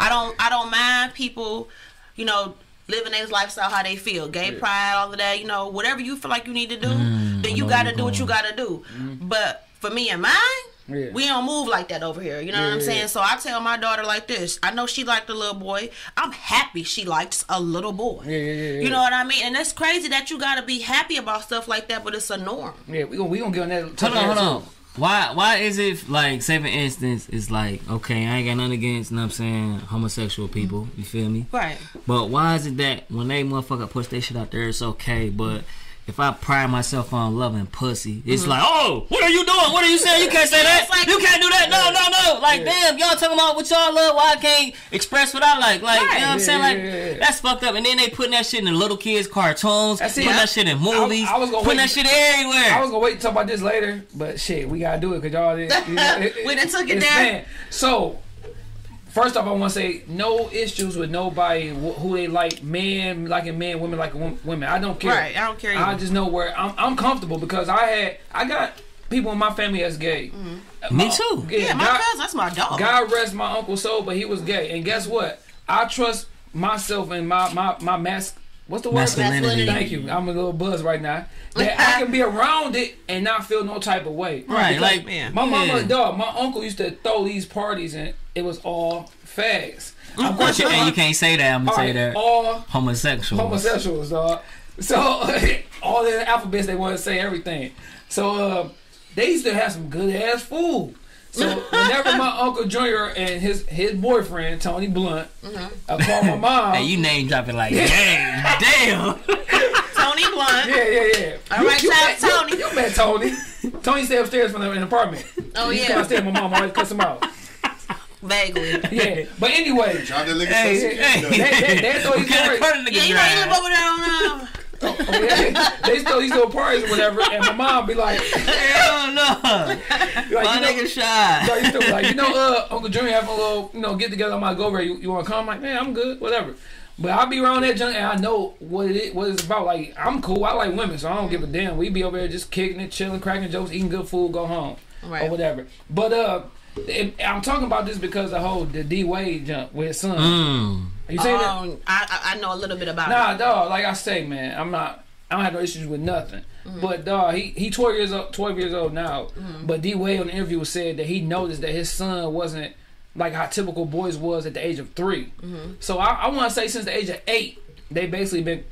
I don't mind people, you know, living their lifestyle how they feel. Gay pride, all of that. You know, whatever you feel like you need to do, then you gotta do what you gotta do. But for me and mine. Yeah. We don't move like that over here. You know what I'm saying? So I tell my daughter like this. I know she liked a little boy. I'm happy she likes a little boy. You know what I mean? And that's crazy that you gotta be happy about stuff like that, but it's a norm. Yeah, we gonna get on that. Hold on. Why is it like, say for instance, it's like, okay, I ain't got nothing against, you know what I'm saying, homosexual people, you feel me? Right. But why is it that when they motherfucker push their shit out there, it's okay, but if I pride myself on loving pussy, it's like, oh, what are you doing? What are you saying? You can't say that. Like, you can't do that. No. Like, damn, y'all talking about what y'all love. Why I can't express what I like? Like, you know what I'm saying? Like, that's fucked up. And then they putting that shit in the little kids' cartoons, putting that shit in movies, putting that shit everywhere. I was going to wait to talk about this later, but shit, we got to do it because y'all did. We done took it down. Man. So, first off, I want to say no issues with nobody who they like. Men liking men, women liking women. I don't care. Right, I don't care either. I just know where I'm comfortable because I got people in my family that's gay. Me too. Yeah, my cousin, that's my dog. God rest my uncle's soul, but he was gay. And guess what? I trust myself and my mask. What's the word? Masculinity. Thank you. I'm a little buzzed right now. That I can be around it and not feel no type of way. Right, because like man. My mama, dog, my uncle used to throw these parties and it was all fags. Of course, you can't say that. I'm gonna say that. All homosexuals, dog. So all the alphabets, they want to say everything. So they used to have some good ass food. So whenever my uncle Junior and his boyfriend Tony Blunt, I call my mom. Hey, you name dropping like, damn. Tony Blunt. Yeah. All right, Tony. You met Tony. Tony stayed upstairs from the apartment. Oh yeah. He stayed upstairs. My mom always cussed him out. Vaguely. Yeah. But anyway. They throw these parties. You know, you live over there on they throw these little parties or whatever, and my mom be like, hell no. My nigga shy. So you like, Uncle Junior have a little, get together. I'm like, go over there. You want to come? I'm like, man, I'm good. Whatever. But I be around that junk, and I know what it's about. Like, I'm cool. I like women, so I don't give a damn. We be over there just kicking it, chilling, cracking jokes, eating good food, go home. Right. Or whatever. But, I'm talking about this because the whole D-Wade jump with his son. You seen that? I know a little bit about it. Nah, dog. Like I say, man, I don't have no issues with nothing. But dog, he 12 years old now. But D-Wade on the interview said that he noticed that his son wasn't like how typical boys was at the age of 3. So I want to say since the age of 8, they basically been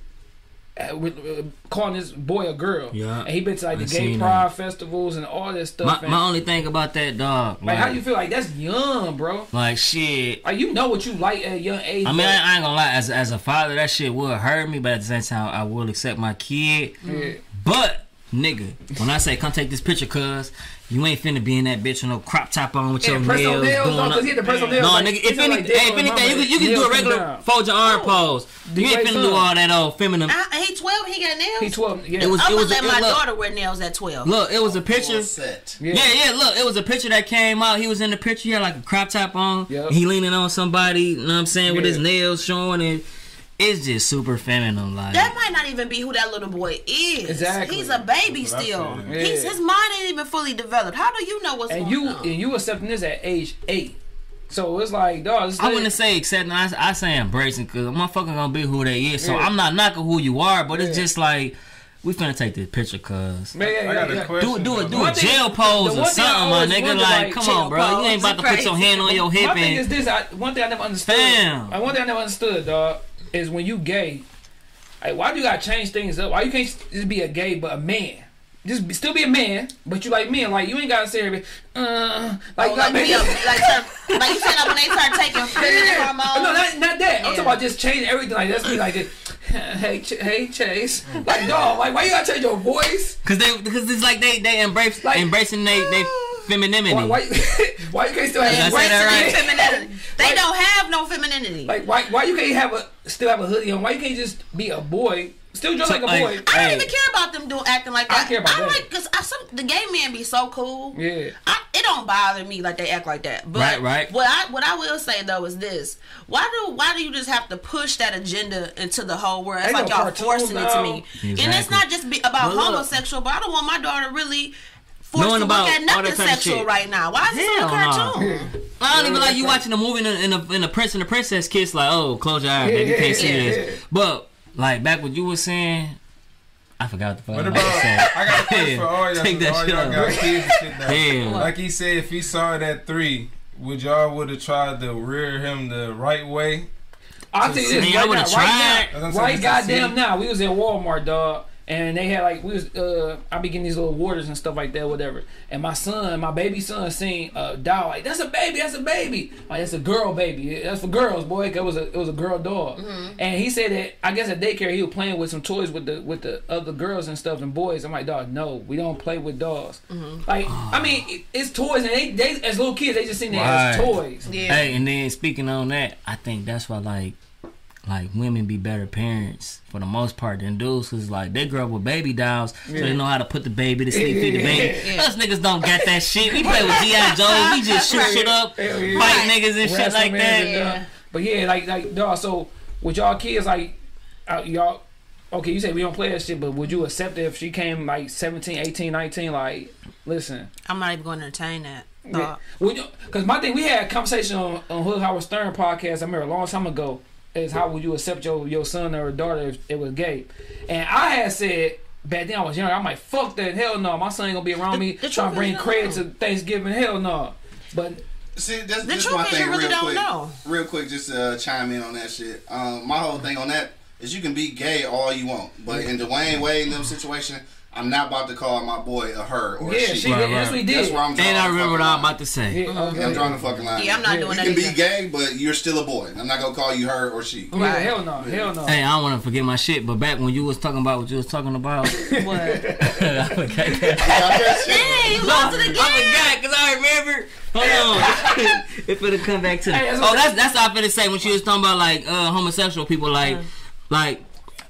calling this boy a girl. Yeah. And he been to like the gay pride festivals and all that stuff. My only thing about that, dog, like how do you feel? Like that's young, bro. Like shit. Like you know what you like at a young age. I mean, I ain't gonna lie, as a father, that shit would hurt me, but at the same time I will accept my kid. Yeah. But nigga, when I say come take this picture, cuz you ain't finna be in that bitch with no crop top on with your nails. Nigga, if anything, you can do a regular fold your arm pose. You ain't finna do all that old feminine. He 12, he got nails. He 12. Yeah. I would let my daughter wear nails at 12. Look, it was a picture. Yeah, look, it was a picture that came out. He was in the picture. He had like a crop top on. Yep. He leaning on somebody. You know what I'm saying? Yeah. With his nails showing and. It's just super feminine, like that might not even be who that little boy is. Exactly, he's a baby still. Yeah. His mind ain't even fully developed. How do you know what's going on? And you accepting this at age 8, so it's like, dog. It's wouldn't say accepting. I say embracing because I'm motherfucking gonna be who they is. So I'm not knocking who you are, but it's just like. We finna take this picture, cuz. Do a jail pose or something, my nigga. Like, come on, bro. You ain't about to put your hand on your hip. One thing I never understood. One thing I never understood, dog, is when you gay. Like, why do you gotta change things up? Why you can't just be a gay but a man? Just still be a man, but you like men. Like, you ain't gotta say everything. Like you said, when they start taking feminine hormones. No, not that. I'm talking about just changing everything. Like, that's me, like this. Hey Chase, like dog, like why you gotta change your voice? Because it's like they embracing they femininity. Why you can't still have femininity? They like, don't have no femininity. Like why you can't have still have a hoodie on? Why you can't just be a boy? Still dress like a boy. I don't even care about them acting like that. I care about that. The gay men be so cool. Yeah. It don't bother me like they act like that. But right. What I will say though is this: why do you just have to push that agenda into the whole world? It's like y'all forcing it to me. Exactly. And it's not just about homosexual. But I don't want my daughter really. Knowing about all that type of shit right now. Why is it so cartoon? I don't even like you watching a movie in the Prince and the Princess kiss. Like, oh, close your eyes, baby, you can't see this. But like back what you were saying, I forgot the fuck. What about? I got tips for all y'all. Take that shit off. Damn. Like he said, if he saw it at 3, would y'all would have tried to rear him the right way? I think this right goddamn now. We was in Walmart, dog. And they had like I be getting these little waters and stuff like that, whatever. And my baby son, seen a doll. Like that's a baby. Like that's a girl baby. That's for girls, boy. It was a girl doll. And he said that I guess at daycare he was playing with some toys with the other girls and stuff and boys. I'm like, dog, no, we don't play with dolls. Like I mean, it's toys, and they as little kids they just seen that as toys. Yeah. Hey, and then speaking on that, I think that's why like women be better parents for the most part than dudes, cause like they grow up with baby dolls, so they know how to put the baby to sleep through the baby. Us niggas don't get that shit. We play with G.I. Joe, we just shoot shit up, fight niggas and shit like that. But yeah, like dog. So with y'all kids, like y'all, okay, you say we don't play that shit, but would you accept it if she came like 17, 18, 19? Like, listen, I'm not even going to entertain that. Cause my thing, we had a conversation on Hood Howard Stern podcast. I remember a long time ago. Is how would you accept your son or daughter if it was gay? And I had said back then I was younger, I'm like, fuck that, hell no, my son ain't gonna be around me trying to bring credit to Thanksgiving, hell no. But see, that's just my thing. Real quick, just chime in on that shit. My whole thing on that is you can be gay all you want, but in Dwayne Wade and them situation, I'm not about to call my boy a her or a she. Yes, we did. That's where I'm drawing. And I remember what I'm about to say. Yeah, okay. I'm drawing the fucking line. Yeah, I'm not doing that. You can be gay, but you're still a boy. I'm not gonna call you her or she. Right? Hell no. Yeah. Hell no. Hey, I don't want to forget my shit, but back when you was talking about what you was talking about, what? I forgot. Hey, you lost it again. I forgot because I remember. Hold on, it's gonna come back to me. That's what I finna say when she was talking about like homosexual people, like.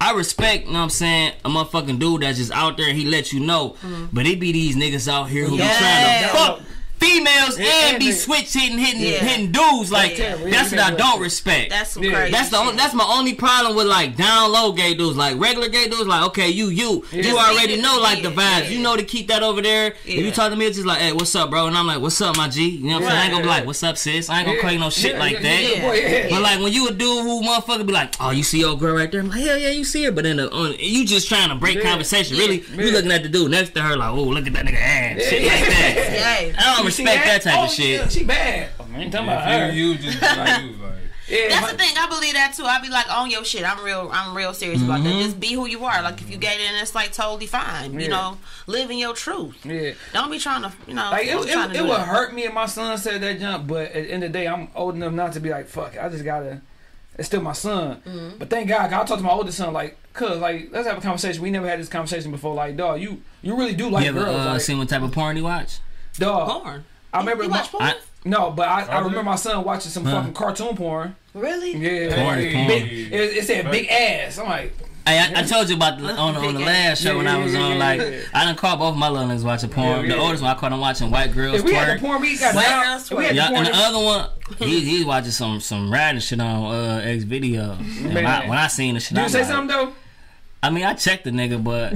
I respect, you know what I'm saying, a motherfucking dude that's just out there and he let you know. But it be these niggas out here who be trying to fuck females and be switch hitting dudes like that's what I don't respect. That's some crazy. That's the only, that's my only problem with like down low gay dudes. Like regular gay dudes, like okay, you already know like the vibes. You know to keep that over there. If you talk to me, it's just like, hey, what's up, bro? And I'm like, what's up, my G? You know what I'm saying? I ain't gonna be like, what's up, sis? I ain't gonna call you no shit like that. But like when you a dude who motherfucker be like, oh, you see your girl right there? I'm like, hell yeah, you see her. But then you just trying to break conversation. Really, you looking at the dude next to her like, oh, look at that nigga ass, shit like that. I don't respect that type of shit. Yeah, she bad. I ain't talking about her. You just like, that's the thing. I believe that too. I be like, on your shit. I'm real serious about that. Just be who you are. Like if you gay, then it's like totally fine. You know, living your truth. Yeah. Don't be trying to, you know. Like it would hurt me if my son said that jump. But at the end of the day, I'm old enough not to be like, fuck it, I just gotta. It's still my son. But thank God, I talked to my oldest son like, cuz like let's have a conversation. We never had this conversation before. Like, dog, you really do like girls. Like, seen what type of porn you watch? Dog, porn. I remember. You watch porn? No, but I remember my son watching some fucking cartoon porn. Really? Yeah. Porn is porn. It said big ass. I'm like, hey, I told you about on the last show when I was on. Like, I done caught both my little niggas watching porn. The oldest one I caught him watching White Girls Twerk. We had the porn. We got and the other one, he's watching some riding shit on X video. When I seen the shit, did you say something though? I mean, I checked the nigga, but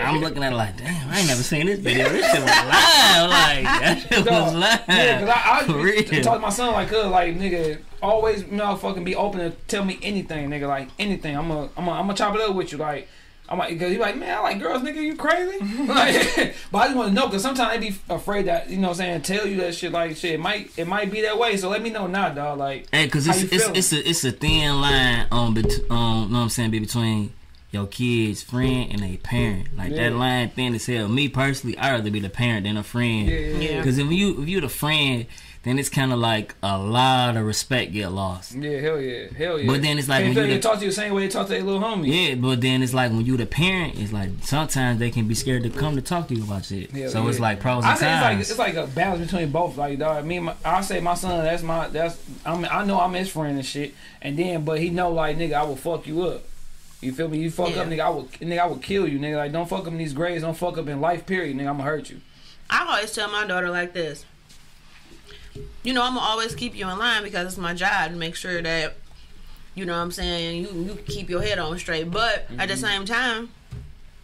I'm looking at it like, damn, I ain't never seen this video. This shit was live. Like, that shit was live. Yeah, because I talk to my son like, nigga, always fucking be open to tell me anything, nigga, like, anything. I'm gonna chop it up with you, like. I'm like, because you like, man, I like girls, nigga, you crazy? Like, but I just want to know, because sometimes they be afraid that, you know what I'm saying, tell you that shit, like, shit, it might be that way, so let me know now, dog, like, hey, because it's a thin line, know what I'm saying, between your kid's friend and a parent. Like, that line thin as hell. Me, personally, I'd rather be the parent than a friend. Because if you the friend, then it's kind of like a lot of respect get lost. Yeah, hell yeah. But then it's like when they talk to you the same way they talk to their little homie. Yeah, but then it's like when you the parent, it's like sometimes they can be scared to come to talk to you about shit. So it's like pros and cons. It's like a balance between both. Like, dog, I say my son, I know I'm his friend and shit, and then but he know like, nigga, I will fuck you up. You feel me? You fuck up, nigga, I will kill you, nigga. Like, don't fuck up in these grades, don't fuck up in life, period, nigga. I'ma hurt you. I always tell my daughter like this. You know, I'm going to always keep you in line because it's my job to make sure that, you know what I'm saying, you keep your head on straight. But at the same time,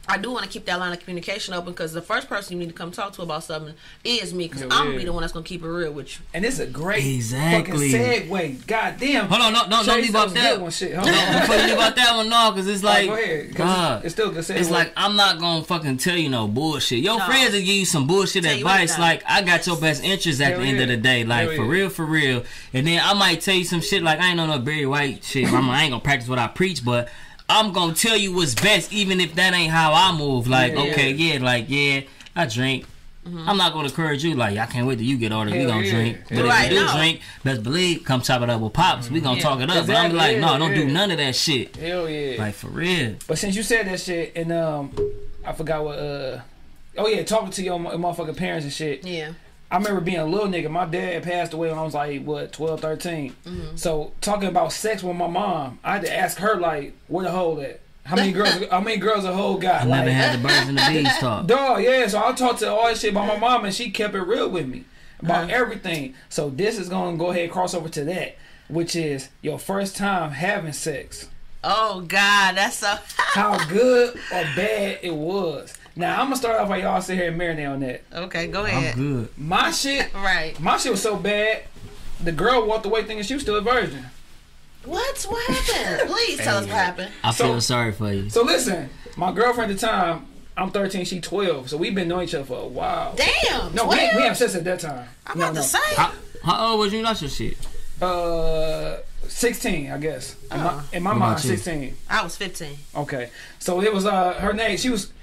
I do want to keep that line of communication open because the first person you need to come talk to about something is me because I'm going to be the one that's going to keep it real with you. And it's a great fucking segue. Goddamn. Hold on. No, don't leave off that one. Shit. Hold on. Before you leave off that one, no, because it's like, go ahead, it's still good segue. It's like, I'm not going to fucking tell you no bullshit. Your friends will give you some bullshit advice. Like, I got your best interest at the end of the day. Like, for real. And then I might tell you some shit like, I ain't on no Barry White shit. I ain't going to practice what I preach, but I'm gonna tell you what's best, even if that ain't how I move. Like, I drink. I'm not gonna encourage you. Like, I can't wait till you get older. We gonna drink. But if you do drink, best believe, come chop it up with pops. We gonna talk it up. Exactly. But I'm like, no, don't do none of that shit. Hell yeah. Like, for real. But since you said that shit, and I forgot what. Oh yeah, talking to your motherfucking parents and shit. Yeah. I remember being a little nigga. My dad passed away when I was like, what, 12, 13. So talking about sex with my mom, I had to ask her like, where the hole at? How many girls a hole got? I never had the birds and the bees talk. Dog, yeah. So I talked to all this shit about my mom, and she kept it real with me about everything. So this is gonna go ahead and cross over to that, which is your first time having sex. Oh God, that's so. How good or bad it was. Now, I'm going to start off while y'all sit here and marinate on that. Okay, go ahead. I'm good. My shit, my shit was so bad, the girl walked away thinking she was still a virgin. What? What happened? Please tell us what happened. I feel sorry for you. So, listen, my girlfriend at the time, I'm 13, she 12, so we've been knowing each other for a while. Damn, no, we have sex at that time. I'm about to say. How old was you not your shit? 16, I guess. In my mind, 16. I was 15. Okay. So, it was her name.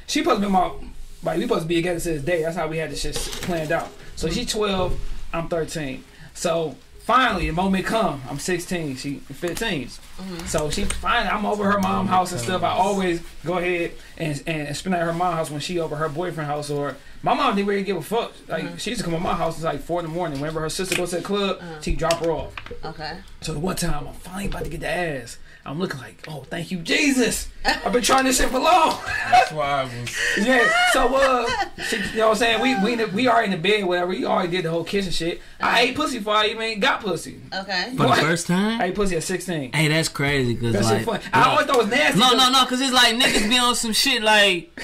She supposed to be we supposed to be together to this day. That's how we had this shit planned out. So she 12, I'm 13. So finally, the moment come, I'm 16, she 15. Mm-hmm. So she finally, I'm over her mom's house and stuff. I always go ahead and spend at her mom's house when she over her boyfriend's house. Or my mom didn't really give a fuck. Like mm-hmm. she used to come to my house at like 4 in the morning. Whenever her sister goes to the club, mm-hmm. she drop her off. Okay. So one time I'm finally about to get the ass. I'm looking like, oh, thank you, Jesus. I've been trying this shit for long. That's why I was. Yeah. So, she, you know what I'm saying? We are in the bed, whatever. We already did the whole kiss and shit. I ate pussy before I even got pussy. Okay. For the first time? I ate pussy at 16. Hey, that's crazy. Cause that's like, fun. Like, I always thought it was nasty. No, because it's like niggas be on some shit like,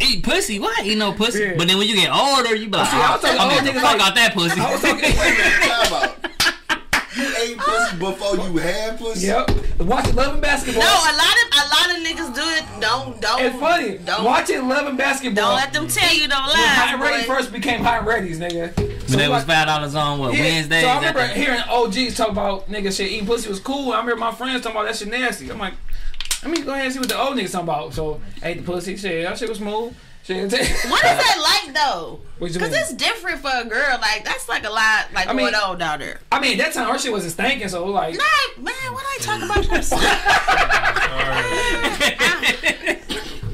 eat pussy. Why eat no pussy? Yeah. But then when you get older, you be like, I'm going to fuck out that pussy. I was talking about ate pussy before you had pussy. Yep. Watching Love and Basketball. No, a lot of niggas do it. Don't. It's funny. Don't. Watching Love and Basketball. Don't let them tell you. Don't lie. Hot Ready first became Hot Ready's, nigga. So they was $5 on what Wednesday. So I remember hearing OGs talk about nigga shit. Eating pussy was cool. I remember my friends talking about that shit nasty. I'm like, let me go ahead and see what the old niggas talking about. So ate the pussy. Shit, that shit was smooth. What is that like though? Because it's different for a girl. Like that's like a lot. Like I mean, going on down there. I mean, that time her shit wasn't stinking, so like. No, man, what I talking about?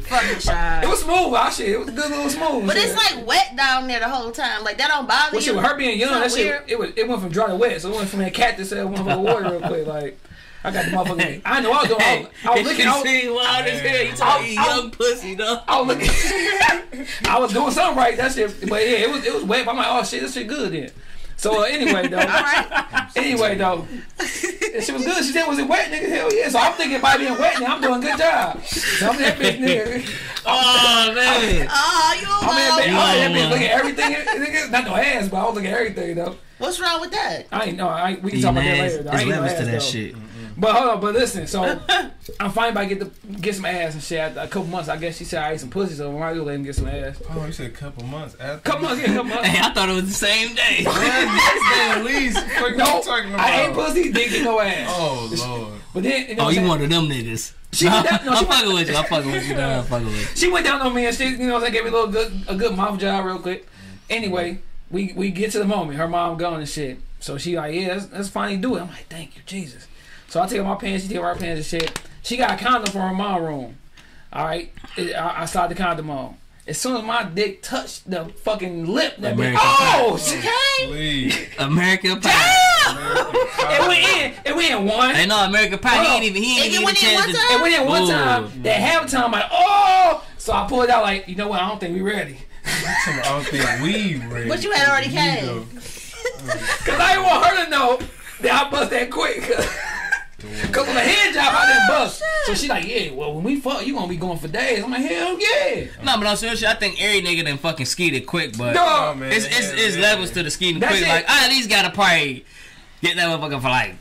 Fucking child. It was smooth, our shit. It was a good little smooth. But shit. It's like wet down there the whole time. Like that don't bother you. Shit, her being young, that shit, it went from dry to wet. So it went from that cat to say it went from the water real quick, like. I got the motherfucker. I know I was doing. I was looking. I was doing something right. That shit. But yeah, it was wet. But I'm like, oh shit, this shit good then. So anyway though. All right. Anyway though. She was good. She said, was it wet, nigga? Hell yeah. So I'm thinking by being wet now, I'm doing a good job. So I'm that bitch, nigga. Oh man. Oh, you all that bitch looking at everything, nigga. Not no ass, but I was looking at everything though. What's wrong with that? I ain't know. We can talk about that later. Though. There's levels to that shit. But hold on, but listen, so I'm finally about to get some ass and shit. After a couple months, I guess she said I ate some pussy, so when I do, let him get some ass. Oh, you said a couple months after? Couple months. Hey, I thought it was the same day. At least. What you talking about? I ate pussy, didn't get no ass. Oh, Lord. But then, you wanted them niggas. I'm fucking with you. She went down on me and she, you know what I'm saying, gave me a good mouth job real quick. Anyway, we get to the moment. Her mom gone and shit. So she like, yeah, let's finally do it. I'm like, thank you, Jesus. So I take my pants, she take her pants and shit. She got a condom for her mom room. Alright? I slide the condom on. As soon as my dick touched the fucking lip, that bitch. Oh, she came. American Pie. Damn! It went in one. I know, American Pie. He ain't even It went in one time. That half time, like, oh! So I pulled out like, you know what? I don't think we ready. I don't think we ready. But you had already came. Because I didn't want her to know that I bust that quick. Cause on a head job I didn't bust. So she like, yeah, well when we fuck, you gonna be going for days. I'm like, hell yeah. No, but I'm serious. I think every nigga done fucking skeeted quick, but it's levels to the skeeting quick. It. Like I at least gotta probably get that motherfucker for like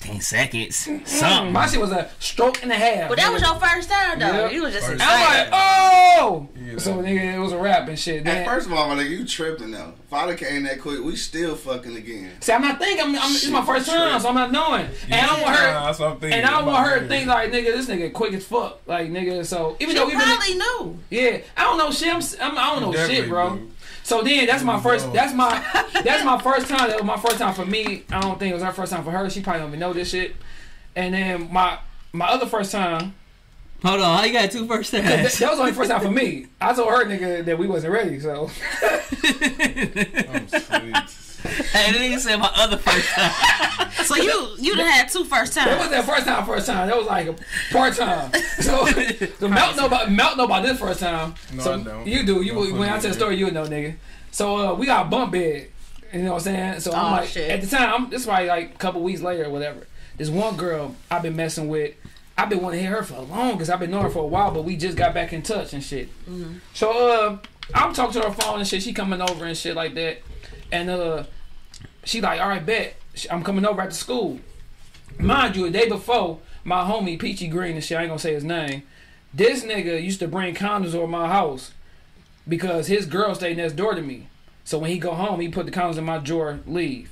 10 seconds. Mm-hmm. Something. My shit was a stroke and a half. But that was your first time though. Yep. You was just excited. I'm like, oh yeah. So nigga, it was a rap and shit. Hey, first of all, my nigga, you tripping now. If I came that quick, we still fucking again. See, I'm not thinking. It's my first time, so I'm not knowing. Yeah. And I don't want her. That's what I'm thinking. And I don't want her to think like, nigga, this nigga quick as fuck. Like, nigga, so even though we probably knew. Yeah, I don't know shit. I don't know shit, bro. Knew. So then that's my first time. That was my first time for me. I don't think it was her first time for her. She probably don't even know this shit. And then my other first time. Hold on, how you got two first times? That was only first time for me. I told her nigga that we wasn't ready, so. I'm sweet. Hey, they didn't say my other first time. So you done had two first times. That wasn't that first time. That was like a part time. So Melt know about this first time. No, so I don't. You do. You when I tell the story, you know, nigga. So we got a bump bed. You know what I'm saying? So I'm like, shit. At the time, this probably like a couple weeks later or whatever. This one girl I've been messing with. I've been wanting to hit her for long because I've been knowing her for a while, but we just got back in touch and shit. Mm-hmm. So I'm talking to her phone and shit. She coming over and shit like that. And she like, all right, bet. I'm coming over after school. Mind you, the day before, my homie, Peachy Green and shit, I ain't gonna say his name, this nigga used to bring condoms over my house because his girl stayed next door to me. So when he go home, he put the condoms in my drawer, leave.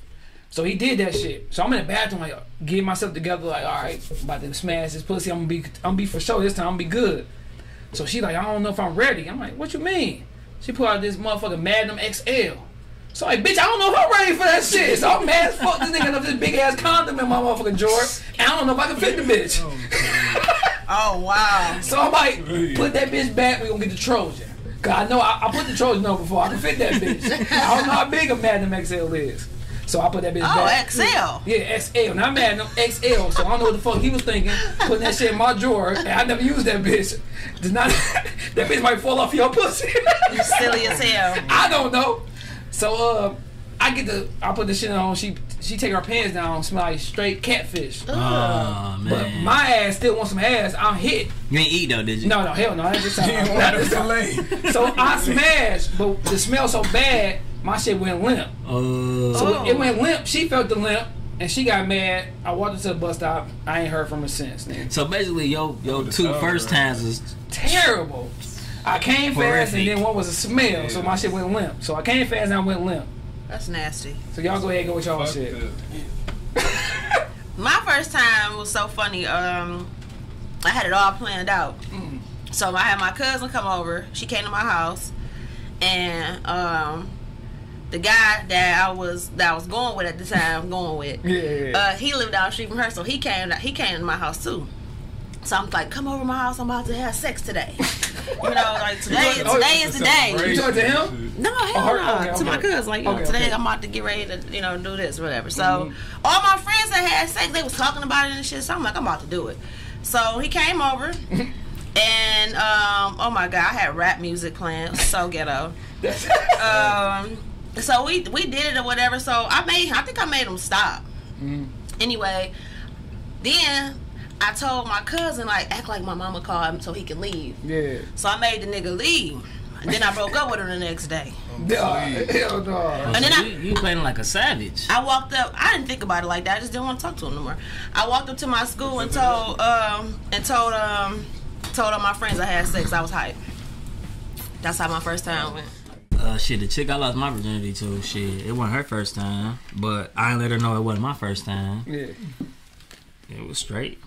So he did that shit. So I'm in the bathroom, like, getting myself together, like, all right, I'm about to smash this pussy. I'm gonna be for sure this time. I'm gonna be good. So she like, I don't know if I'm ready. I'm like, what you mean? She put out this motherfucking Magnum XL. So like, bitch, I don't know if I'm ready for that shit. So I'm mad as fuck. This nigga got this big ass condom in my motherfucking drawer. And I don't know if I can fit the bitch. Oh wow. So I'm like, put that bitch back. We gonna get the Trojan. Cause I know I put the Trojan on before. I can fit that bitch. I don't know how big a Magnum XL is. So I put that bitch back. Oh, XL. Yeah, XL. Not Magnum, XL. So I don't know what the fuck he was thinking. Putting that shit in my drawer. And I never used that bitch. Did not. That bitch might fall off your pussy. You silly as hell. I don't know. So I put the shit on. She take her pants down. Smell like straight catfish. Oh man! But my ass still wants some ass. I'm hit. You ain't eat though, did you? No, hell no. That's just how. So I smashed, but the smell so bad, my shit went limp. So it went limp. She felt the limp, and she got mad. I walked her to the bus stop. I ain't heard from her since. Nigga. So basically, your two first times is terrible. I came fast and then one was a smell, so my shit went limp. So I came fast and I went limp. That's nasty. So y'all go ahead and go with y'all shit. My first time was so funny. I had it all planned out. So I had my cousin come over. She came to my house, and the guy that I was going with at the time, he lived down the street from her, so he came to my house too. So I'm like, come over to my house. I'm about to have sex today. You know, like today is the day. You talk to him? No, hell no. To my cousin, like, you know, today I'm about to get ready to, you know, do this, whatever. So all my friends that had sex, they was talking about it and shit. So I'm like, I'm about to do it. So he came over, and oh my god, I had rap music playing. It was so ghetto. So we did it or whatever. So I think I made him stop. Anyway, then I told my cousin, like, act like my mama called him so he can leave. Yeah. So I made the nigga leave. And then I broke up with her the next day. Hell no. And then you playing like a savage. I walked up. I didn't think about it like that. I just didn't want to talk to him no more. I walked up to my school and told all my friends I had sex. I was hyped. That's how my first time went. Shit, the chick I lost my virginity to, shit, it wasn't her first time, but I didn't let her know it wasn't my first time. Yeah. It was straight.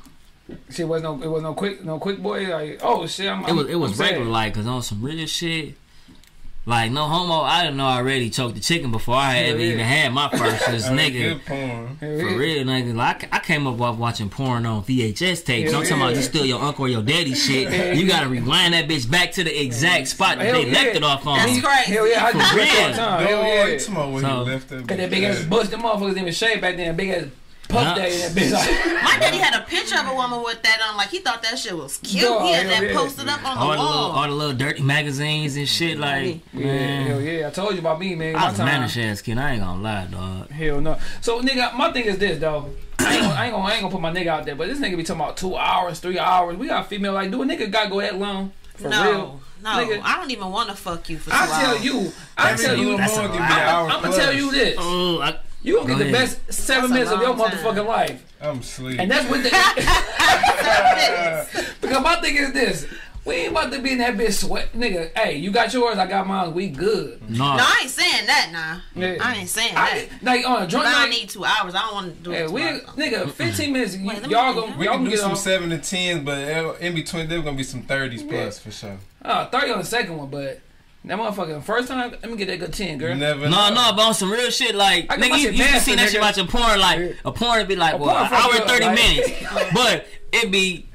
Shit was no quick boy, like, oh shit, it was regular, like, cause on some real shit, like, no homo, I didn't know I already choked the chicken before I had even had my first. This nigga for real, nigga, like, I came up off watching porn on VHS tapes. I'm talking about you steal your uncle or your daddy shit, you gotta rewind that bitch back to the exact spot that they left it off on. That's right. Hell yeah, I just left it. Cause that big ass bush, them motherfuckers didn't shave back then. Big ass puff daddy, that bitch. My daddy had a picture of a woman with that on, like, he thought that shit was cute. He had that posted up on the wall. All the little dirty magazines and shit, like, man. Hell yeah, I told you about me, man. I was a mannish ass kid, I ain't gonna lie, dog. Hell no. So, nigga, my thing is this, though. I ain't gonna put my nigga out there, but this nigga be talking about 2 hours, 3 hours. We got a female, like, do a nigga gotta go that long? For real? No, nigga, I don't even want to fuck you for 2 hours. I'm gonna tell you this. You gonna get the best 7 minutes of your motherfucking life. I'm sleeping. And that's what the because my thing is this. We ain't about to be in that bitch sweat. Nigga, hey, you got yours, I got mine, we good. No, I ain't saying that now. Nah. Yeah. I ain't saying that. Like, on a drunk night, I need 2 hours. I don't want to do it. Nigga, 15 minutes, y'all gonna we can do some 7 to 10, but in between there's gonna be some 30s plus for sure. 30 on the second one, but that motherfucking first time, let me get that good 10, girl. No, but on some real shit, like, nigga, you seen that shit about your porn, like, a porn would be like, well, an hour and 30 minutes. But it'd be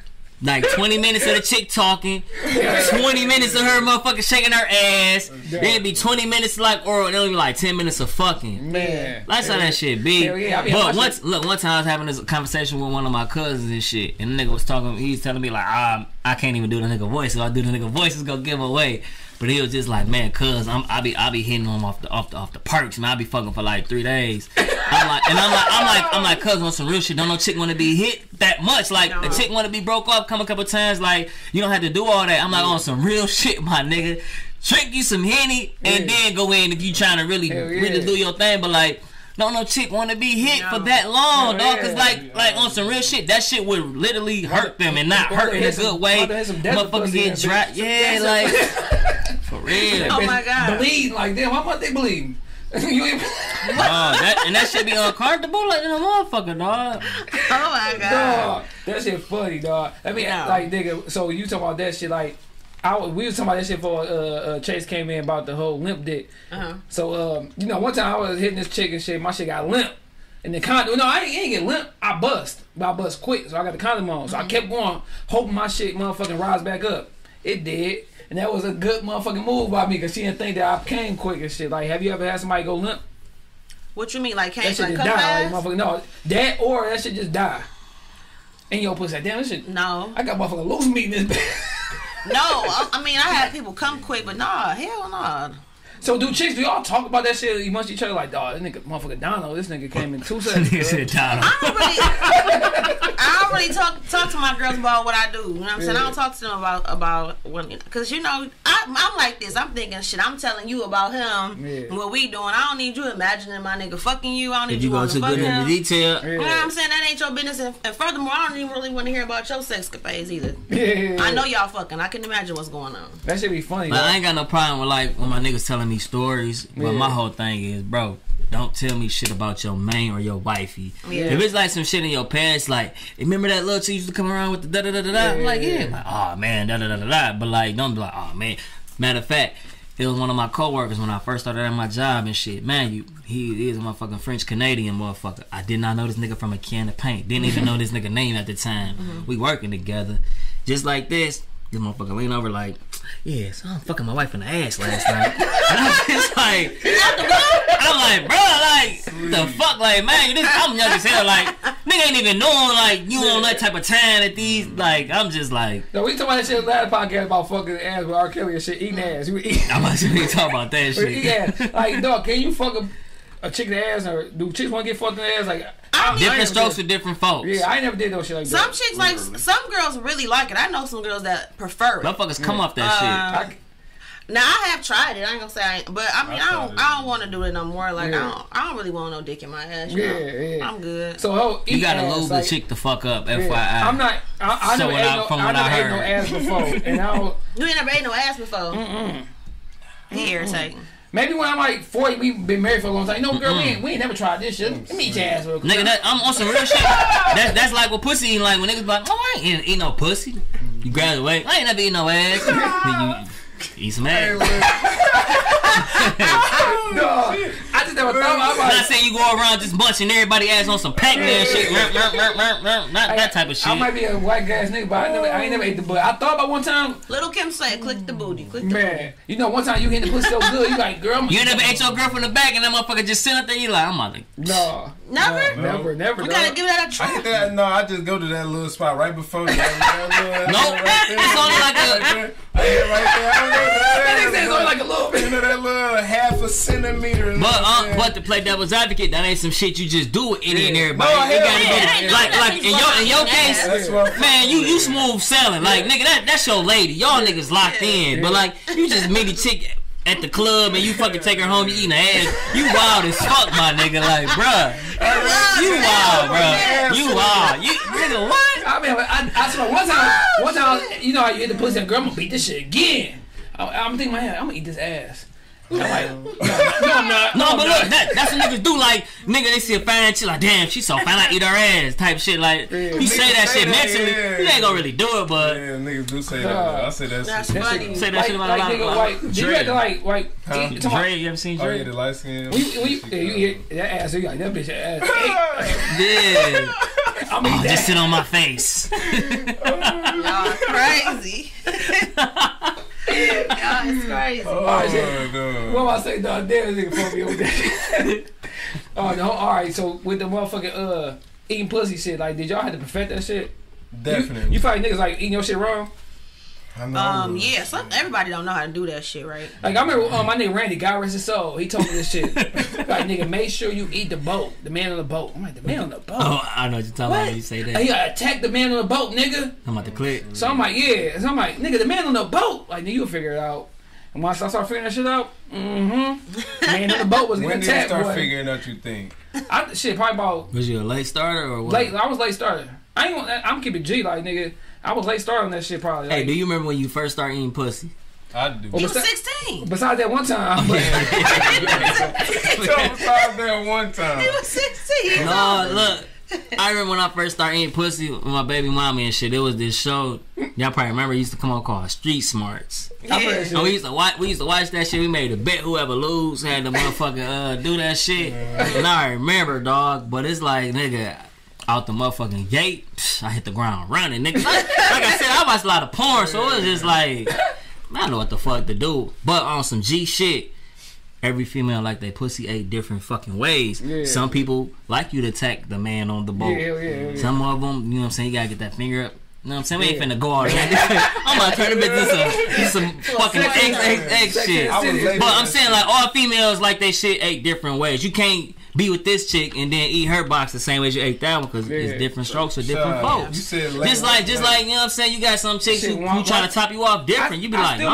like 20 minutes of the chick talking, 20 minutes of her motherfucking shaking her ass, then it'd be 20 minutes like oral, and it'll be like 10 minutes of fucking. Man. That's how that shit be. But one time I was having this conversation with one of my cousins and shit, and the nigga was talking, he was telling me like, I can't even do the nigga voice. If I do the nigga voice, it's gonna give away. But he was just like, man, cuz I be hitting him off the perks, man. I be fucking for like 3 days. I'm like, cuz on some real shit, don't no chick want to be hit that much. Like, the chick want to be broke up, come a couple times. Like, you don't have to do all that. I'm like, on some real shit, my nigga. Drink you some Henny and then go in if you trying to really do your thing. But like, don't no chick want to be hit for that long, dog. Cause like on some real shit, that shit would literally hurt them and not hurt in a good way. Motherfuckers get dry. Yeah, like, for real. Oh my god, bleed like damn. Why must they bleed? And that shit be uncomfortable like in a motherfucker, dog. Oh my god, dog, that shit funny, dog. I mean, like, nigga. So you talking about that shit like. we was talking about that shit before Chase came in about the whole limp dick. So you know, one time I was hitting this chick and shit, my shit got limp. And the condom, no, I ain't get limp. I bust, but I bust quick, so I got the condom on. So I kept going, hoping my shit motherfucking rise back up. It did, and that was a good motherfucking move by me because she didn't think that I came quick and shit. Like, have you ever had somebody go limp? What you mean, like came? That shit just die, like, motherfucker. No, that or that shit just die. And your pussy, like, damn, this shit. No, I got motherfucking loose meat in this. No, I mean, I had people come quick, but nah, hell nah. So, do chicks, do y'all talk about that shit amongst each other? Like, dog, this nigga, motherfucker Dono, this nigga came in 2 seconds. He said Dono. I don't really talk to my girls about what I do. You know what I'm saying? I don't talk to them about women. Because, you know, I'm like this. I'm thinking, shit, I'm telling you about him and what we doing. I don't need you imagining my nigga fucking you. I don't need you going to fuck him. Into detail. You know what I'm saying? That ain't your business. And furthermore, I don't even really want to hear about your sex capades either. I know y'all fucking. I can imagine what's going on. That should be funny. Like, I ain't got no problem with, like, when my niggas telling these stories, but my whole thing is, bro, don't tell me shit about your man or your wifey. If it's like some shit in your past, like, remember that little chick used to come around with the da da da da da? I'm like, yeah, like, oh man, da da da da da. But like, don't be like, oh man. Matter of fact, it was one of my coworkers when I first started at my job and shit. Man, he is a motherfucking French Canadian motherfucker. I did not know this nigga from a can of paint. Didn't even know this nigga name at the time. We working together, just like this. This motherfucker lean over like, yeah, so I'm fucking my wife in the ass last night. And I'm just like, I'm like, bro, like, the fuck, like, man, this, I'm young as hell, like, nigga ain't even knowing, like, you on that type of time at these, like, I'm just like. No, we talking about that shit last podcast about fucking ass with R. Kelly and shit, eating ass. I'm about to be talking about that shit. Eat ass. Like, dog, can you fuck a chick in the ass, or do chicks want to get fucked in the ass? Like, different strokes for different folks. Yeah, I ain't never did no shit like that. Some chicks like, some girls really like it. I know some girls that prefer it. Motherfuckers come off that shit. Now I have tried it. I ain't gonna say, but I mean, I don't want to do it no more. Like I don't really want no dick in my ass. You know? I'm good. So you gotta lube the chick the fuck up. FYI, I'm not. I never ate no ass before, and I don't. You ain't never ate no ass before. He irritating. Maybe when I'm like 40, we've been married for a long time. No, girl, we ain't never tried this shit. Let me eat your ass real quick. Nigga, I'm on some real shit. That's like what pussy eating. Like when niggas be like, oh, I ain't eat no pussy. You graduate, I ain't never eat no ass. Then you eat some ass. No, I just never thought about it. I'm not saying you go around just munching everybody ass on some Pac-Man shit. Not that type of shit. I might be a white ass nigga, but I ain't never ate the butt. I thought about one time. Little Kim said, click the booty. Click the booty. You know, one time you hit the pussy so good, you like, girl. You ain't never ate your girl from the back and that motherfucker just sitting up there, you like, I'm out of no. Never. You gotta give that a try. I just go to that little spot right before you. It's only like a. It's only like a little bit. You know that little half a centimeter. But to play devil's advocate, that ain't some shit you just do with any and everybody. No, you gotta go like in your case, man. You smooth selling, like nigga. That's your lady. Y'all niggas locked in, but like you just meet a chick at the club and you fucking take her home, you eating her ass. You wild as fuck, my nigga. Like, bruh, you wild, bruh. You wild. You nigga, what? I mean, I swear one time, you know how you hit the pussy and girl, I'm gonna beat this shit again. I'm thinking in my head, I'm gonna eat this ass. I'm like, no, I'm not. No, but look, that's what niggas do. Like, nigga, they see a fine chick, like, damn, she's so fine, I eat her ass, type shit. Like, you say that shit mentally, you ain't gonna really do it, but niggas do say that. I say that. That's funny. Say that shit about a lot. Did you ever like Dre? You ever seen Dre? Oh yeah, the light skin. You eat that ass? You like that bitch ass? Yeah. I'm just sit on my face. Y'all crazy. God, it's crazy. Oh, no. What am I saying? No, damn, this nigga put me over there. Alright, so with the motherfucking eating pussy shit, like, did y'all have to perfect that shit? Definitely. You find niggas like eating your shit wrong? I know. Yeah, everybody don't know how to do that shit, right? Like, I remember my nigga Randy, God rest his soul, he told me this shit. Like, nigga, make sure you eat the boat, the man on the boat. I'm like, the man on the boat? Oh, I know what you're talking about when you say that. Like, you gotta attack the man on the boat, nigga. I'm about to click. So I'm like, nigga, the man on the boat. Like, nigga, you'll figure it out. And once I start figuring that shit out, man on the boat was getting attacked. When did you start figuring out your thing? Probably about... Was you a late starter or what? I was late starter. I'm keeping G, like, nigga. I was late starting that shit probably. Hey, do you remember when you first started eating pussy? I do. Well, you was 16. Besides that one time. Besides that one time. He was 16. No, look. I remember when I first started eating pussy with my baby mommy and shit. It was this show Y'all probably remember it used to come on called Street Smarts. Yeah. And we used to watch that shit. We made a bet whoever lose had to motherfucking do that shit. And I remember, dog, but it's like, nigga, out the motherfucking gate, I hit the ground running, nigga. Like I said, I watched a lot of porn, so it was just like, I don't know what the fuck to do. But on some G shit, every female like they pussy 8 different fucking ways. Yeah. Some people like you to attack the man on the boat. Yeah. Some of them, you know what I'm saying, you gotta get that finger up. You know what I'm saying? We ain't finna go all that. I'm about to turn the bitch into some fucking egg shit. But I'm saying, like, all females like they shit 8 different ways. You can't be with this chick and then eat her box the same way you ate that one, because it's different strokes for different folks. Just like, you know what I'm saying? You got some chicks who try to top you off different. You be like, no,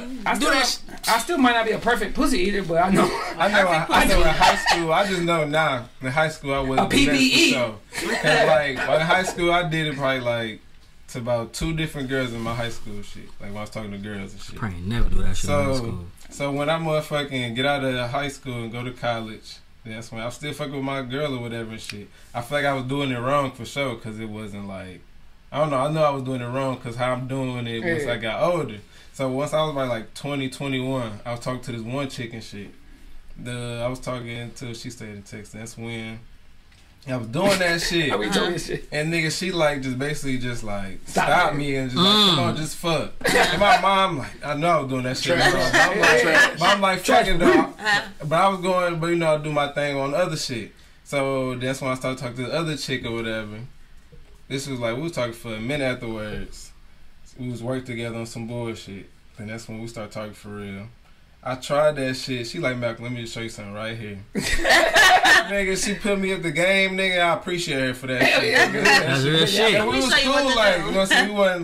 do that shit. I still might not be a perfect pussy eater, but I know in high school, I just know now. In high school, I wasn't a PBE. In high school, I did it probably like to about 2 different girls in my high school shit. Like when I was talking to girls and shit. Probably never do that shit in high school. So when I motherfucking get out of high school and go to college, that's when I still fucking with my girl or whatever and shit. I feel like I was doing it wrong for sure, because it wasn't like, I don't know. I know I was doing it wrong because how I'm doing it once I got older. So once I was about like 20, 21, I was talking to this one chick and shit. I was talking until she stayed in Texas. That's when I was doing that shit. And nigga, she like just basically just like stopped me and just like, come on, just fuck. And my mom, like, I know I was doing that shit. Mom like fucking dog. But I was going, but you know, I do my thing on other shit. So that's when I started talking to the other chick or whatever. This was like, we was talking for a minute afterwards. We was working together on some bullshit. And that's when we started talking for real. I tried that shit. She like, Mac, let me just show you something right here. Nigga, she put me up the game, nigga. I appreciate her for that shit. That's real shit. And we was cool,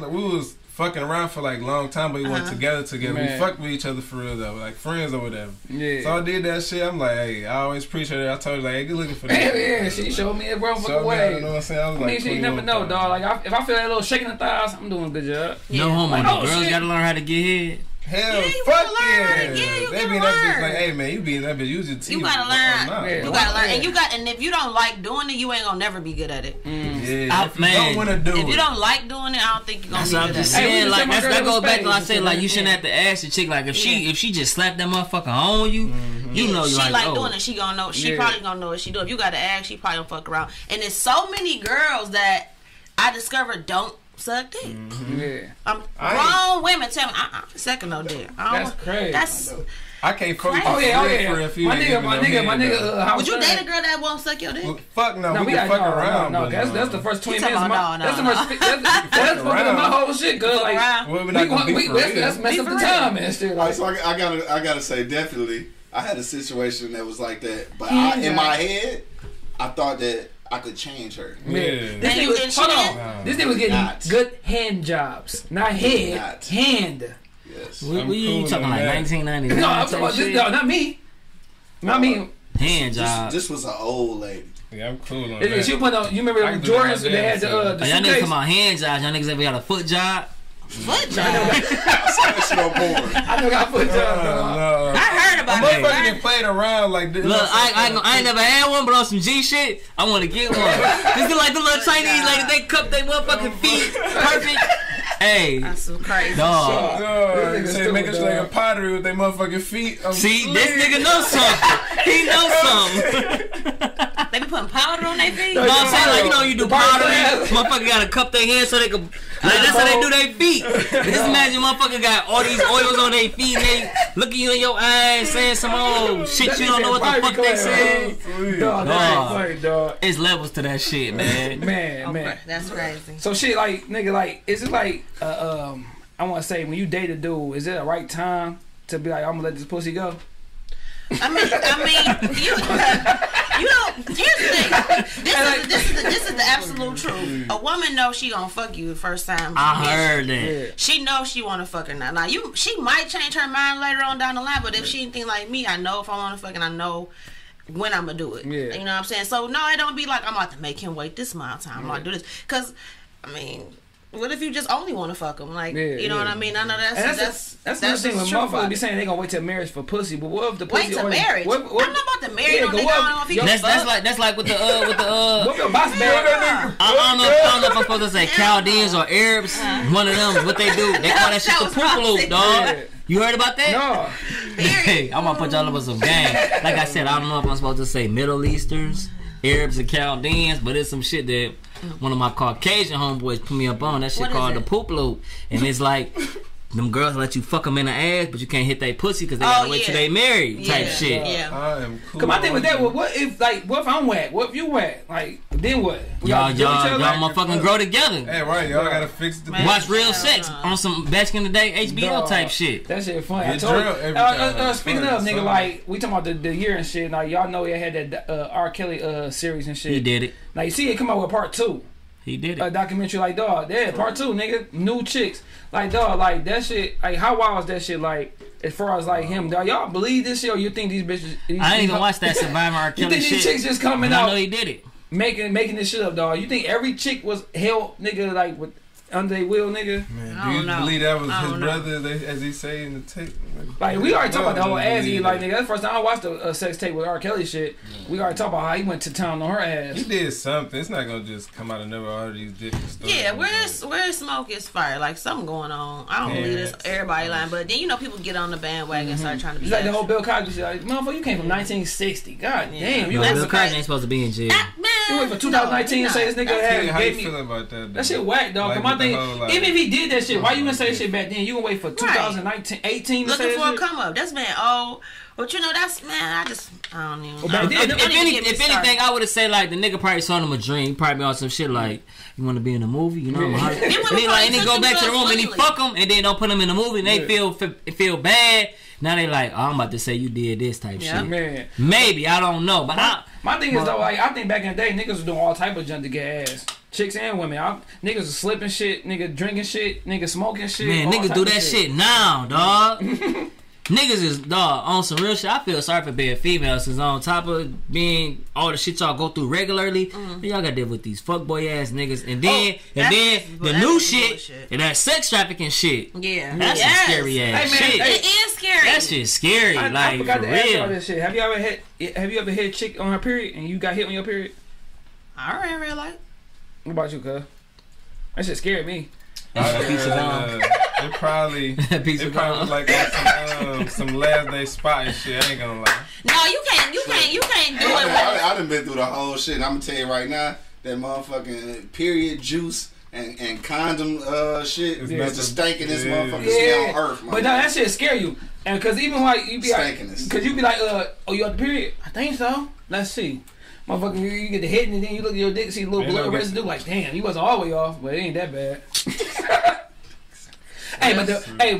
we was fucking around for like a long time, but we weren't together. Man. We fucked with each other for real though, like friends or whatever. Yeah. So I did that shit. I'm like, hey, I always appreciate it. I told her, like, hey, good looking for that. Yeah. She showed me a wrong fucking way. You know what I'm saying? I mean, she never know, dog. Like, if I feel that little shaking the thighs, I'm doing a good job. No homo. Like, girls gotta learn how to get hit. Hell, yeah, fuck yeah! They be that bitch like, hey man, you be that bitch. You just you gotta learn. You gotta learn, and if you don't like doing it, you ain't gonna never be good at it. Mm. Yeah, if you don't wanna do it. If you don't like doing it, I don't think you're gonna be good at it. Saying, like, that goes back to what I said. Like, you shouldn't have to ask the chick. Like, if she just slapped that motherfucker on you, you know, she like doing it. She gonna know. She probably gonna know what she do. If you gotta ask, she probably don't fuck around. And there's so many girls that I discovered don't suck dick. Yeah. Wrong women tell me I'm sucking no dick. That's crazy. I can't fuck for a few years. My nigga, would you date a girl that won't suck your dick? Well, fuck no. We can fuck around. No, that's the first 20 minutes. That's my whole shit, girl. That's messing up the time and shit. So I gotta say, definitely, I had a situation that was like that, but in my head, I thought that I could change her. Yeah. This nigga was getting good hand jobs. Not head. Not. Hand. Yes. You talking like 1999? No, I'm talking about this. No, not me. Not me. Hand jobs. This was an old lady. Yeah, I'm cool on that. You remember Jordans when they had the y'all niggas talking about hand jobs. Y'all niggas ever got a foot job? Foot job? I never got foot job. No. I heard about it. Motherfucker get played around like this. Look, I ain't never had one, but on some G shit, I want to get one. This is like the little Chinese ladies. They cup their motherfucking feet perfect. Hey, that's some crazy dog. They make us like a pottery with their motherfucking feet. See, this nigga knows something. He knows something. They be putting powder on their feet. No, I'm saying, like, you know, you do powder. Motherfucker gotta cup their hands so they can. Like, that's how they do their feet. Just imagine, motherfucker got all these oils on their feet. And they looking you in your eyes, saying some old shit you don't know what the fuck they saying. Dog, it's levels to that shit, man. Man, that's crazy. So shit, like, nigga, like, is it like? I want to say, when you date a dude, is it a right time to be like, I'm gonna let this pussy go? I mean, you don't. Here's the thing. This is the absolute truth. A woman knows she gonna fuck you the first time. I heard that. She knows she wanna fuck or not. Now she might change her mind later on down the line, but if she anything like me, I know if I wanna fuck and I know when I'm gonna do it. Yeah. You know what I'm saying? So no, it don't be like I'm about to make him wait this amount of time. I'm gonna do this, cause I mean. What if you just only want to fuck them? Like, you know what I mean? I know that's the thing when motherfuckers be saying they gonna wait till marriage for pussy, but what if the pussy? Wait till marriage? What, I'm not about to marry no nigga. I don't know if he that's like with the What your boss man? I don't know if I'm supposed to say Chaldeans or Arabs. One of them, what they do? They call that shit the poopaloop, dog. You heard about that? No. Hey, I'm gonna put y'all up with some gang. Like I said, I don't know if I'm supposed to say Middle Easterns, Arabs, and Chaldeans, but it's some shit that one of my Caucasian homeboys put me up on. That shit called the poop loop. And it's like, them girls let you fuck them in the ass, but you can't hit they pussy because they gotta wait till they married type shit. I am cool. Cause my thing with that was, what if I'm whack? What if you whack? Like, then what? Y'all motherfucking grow together. Hey, right, y'all gotta fix the... Watch Real Sex on some back in the day HBO type shit. That shit funny. I told you. Speaking of, nigga, like, we talking about the year and shit. Like, y'all know he had that R. Kelly series and shit. He did it. Now, you see it come out with part 2. He did it. A documentary, like, dog, part 2, nigga, new chicks. Like, dog, like, that shit, like, how wild is that shit, like, as far as, like, him, dog? Y'all believe this shit, or you think these bitches... I ain't even watch that Survivor R. Kelly shit. You think these chicks just coming out... I know he did it. Making this shit up, dog. You think every chick was held, nigga, like, with... Under they will, nigga. Man, do you believe that was his brother, as he say in the tape? Like we already talked about the whole ass eating. Like, nigga, that's the first time I watched a sex tape with R. Kelly shit. Yeah. We already talked about how he went to town on her ass. He did something. It's not gonna just come out of nowhere. All these different stories. Yeah, where smoke is fire. Like something going on. I don't believe this. Everybody lying, but then you know people get on the bandwagon and start trying to. Be like the whole Bill Cosby shit. Like, motherfucker, you came from 1960. God damn, you. No, Bill Cosby ain't supposed to be in jail. You went for 2019 and say this nigga had. How you feeling about that? That shit whack, dog. Come on. Even if he did that shit, why you gonna say shit back then? You gonna wait for 2019, 18 to say looking for a come up. That's man old. But you know, that's man, I don't even know. If anything, I would have said like the nigga probably saw him a dream. He probably on some shit like, you wanna be in a movie? You know what I mean? And he go back to the room and he fuck him and then don't put him in the movie and they feel bad. Now they like, oh, I'm about to say you did this type shit. Man. Maybe, I don't know. But my thing is though, like I think back in the day niggas was doing all type of junk to get ass. Chicks and women. Niggas are slipping shit, nigga drinking shit, nigga smoking shit. Man, niggas do that shit now, dog. Niggas is, dog, on some real shit. I feel sorry for being females because on top of being all the shit y'all go through regularly, y'all got to deal with these fuckboy ass niggas. And then, the new shit, and that sex trafficking shit. Yeah. That's some scary ass shit. It is scary. That shit's scary. I forgot to ask y'all this shit. Have you ever hit a chick on her period and you got hit on your period? I already realized. What about you, cuz? That shit scared me. It probably was like some last day spot and shit. I ain't gonna lie. No, you can't do it. I done been through the whole shit. I'm gonna tell you right now, that motherfucking period juice and condom shit is the stankinest motherfucking shit on earth. But no, that shit scare you. And cause even like you be like, cause you be like, oh, you on the period? I think so. Let's see. Motherfucker, you get the hit and then you look at your dick and see a little blood residue. Like, damn, you wasn't all the way off, but it ain't that bad. Hey, but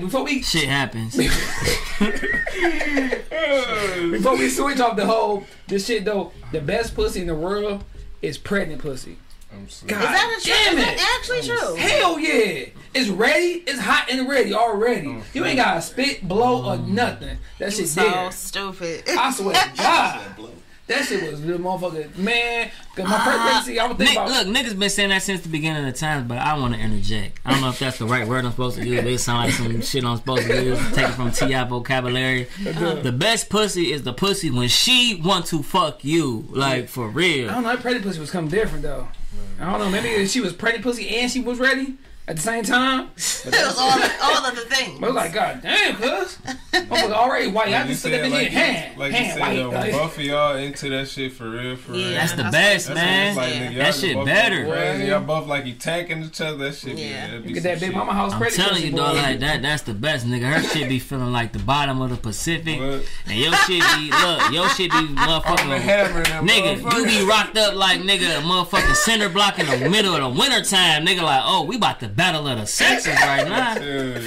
before we shit happens, before we switch off the whole this shit though, the best pussy in the world is pregnant pussy. God, is that true? Is that actually true? Hell yeah! It's ready. It's hot and ready already. You ain't gotta spit, blow, or nothing. That shit's so stupid. I swear to God. That shit was little motherfucker. Man, cause my pregnancy, I was thinking about... Look, niggas been saying that since the beginning of the times, but I want to interject. I don't know if that's the right word I'm supposed to use. It sound like some shit I'm supposed to use. Take it from T.I. vocabulary. The best pussy is the pussy when she want to fuck you. Like, for real. I don't know. That pregnant pussy was coming different, though. I don't know. Maybe she was pregnant pussy and she was ready at the same time. It was all of the things. But it was like, God damn, cuz. I was already white. I just said, like you said, both of y'all into that shit for real. That's the best, man. Like, nigga, that shit better. Y'all both like attacking each other. That shit be look at that big mama house. I'm telling you, dog, like that's the best, nigga. Her shit be feeling like the bottom of the Pacific. And your shit be, look, your shit be motherfucking nigga, you be rocked up like nigga, motherfucking center block in the middle of the winter time. Nigga, like, oh, we about to battle of the sexes right now.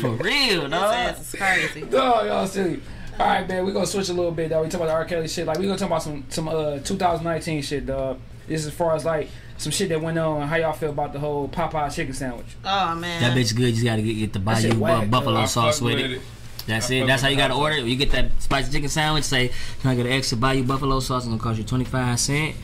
For real, dog. It's crazy. Dog, y'all silly. All right, man, we're going to switch a little bit, dog. We talking about the R. Kelly shit. Like, we're going to talk about some 2019 shit, dog. This is as far as, like, some shit that went on. How y'all feel about the whole Popeye chicken sandwich? Oh, man. That bitch good. You got to get the bayou buffalo sauce with it. That's it. That's how you gotta order it. You get that spicy chicken sandwich. Say, can I get an extra Bayou buffalo sauce? It's gonna cost you 25 cents.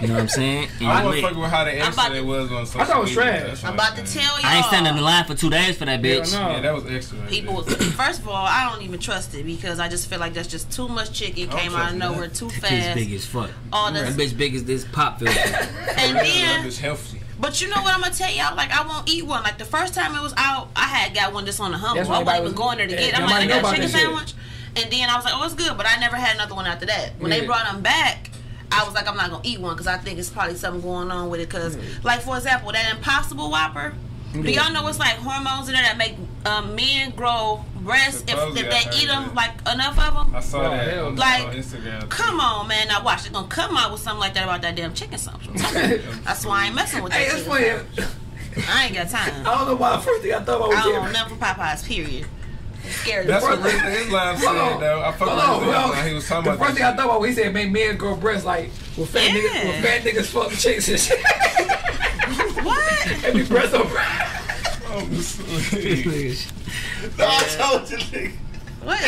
You know what I'm saying? I don't fuck with how the extra it was on social media. I thought it was trash. I'm about to tell you, I ain't standing in line for 2 days for that bitch. Yeah, that was extra. People was, first of all, I don't even trust it because I just feel like that's just too much chicken. Came out of nowhere too fast. That bitch big as fuck. That bitch big as this pop filter. And then that bitch healthy. But you know what I'm gonna tell y'all? Like I won't eat one. Like the first time it was out, I had got one just on the humble. I wasn't even going there to get it. I'm like, I got a chicken sandwich, and then I was like, oh, it's good. But I never had another one after that. When they brought them back, I was like, I'm not gonna eat one because I think it's probably something going on with it. Because, like for example, that Impossible Whopper. Do y'all know it's like hormones in there that make men grow breasts if they eat them like enough of them? I saw that like, on Instagram. Come on, man! Now watch, they're gonna come out with something like that about that damn chicken sandwich. That's why I ain't messing with that. Hey, it's funny. I ain't got time. I don't know why. First thing I thought about was I don't know nothing for Popeyes. Period. Scared. That's what his line said though. I fucking like he was talking about. The first thing I thought about was he said make men grow breasts like with fat niggas. With fat niggas fucking chicks and shit. What? And you press over. Oh, this nigga. No, I told you, nigga. What?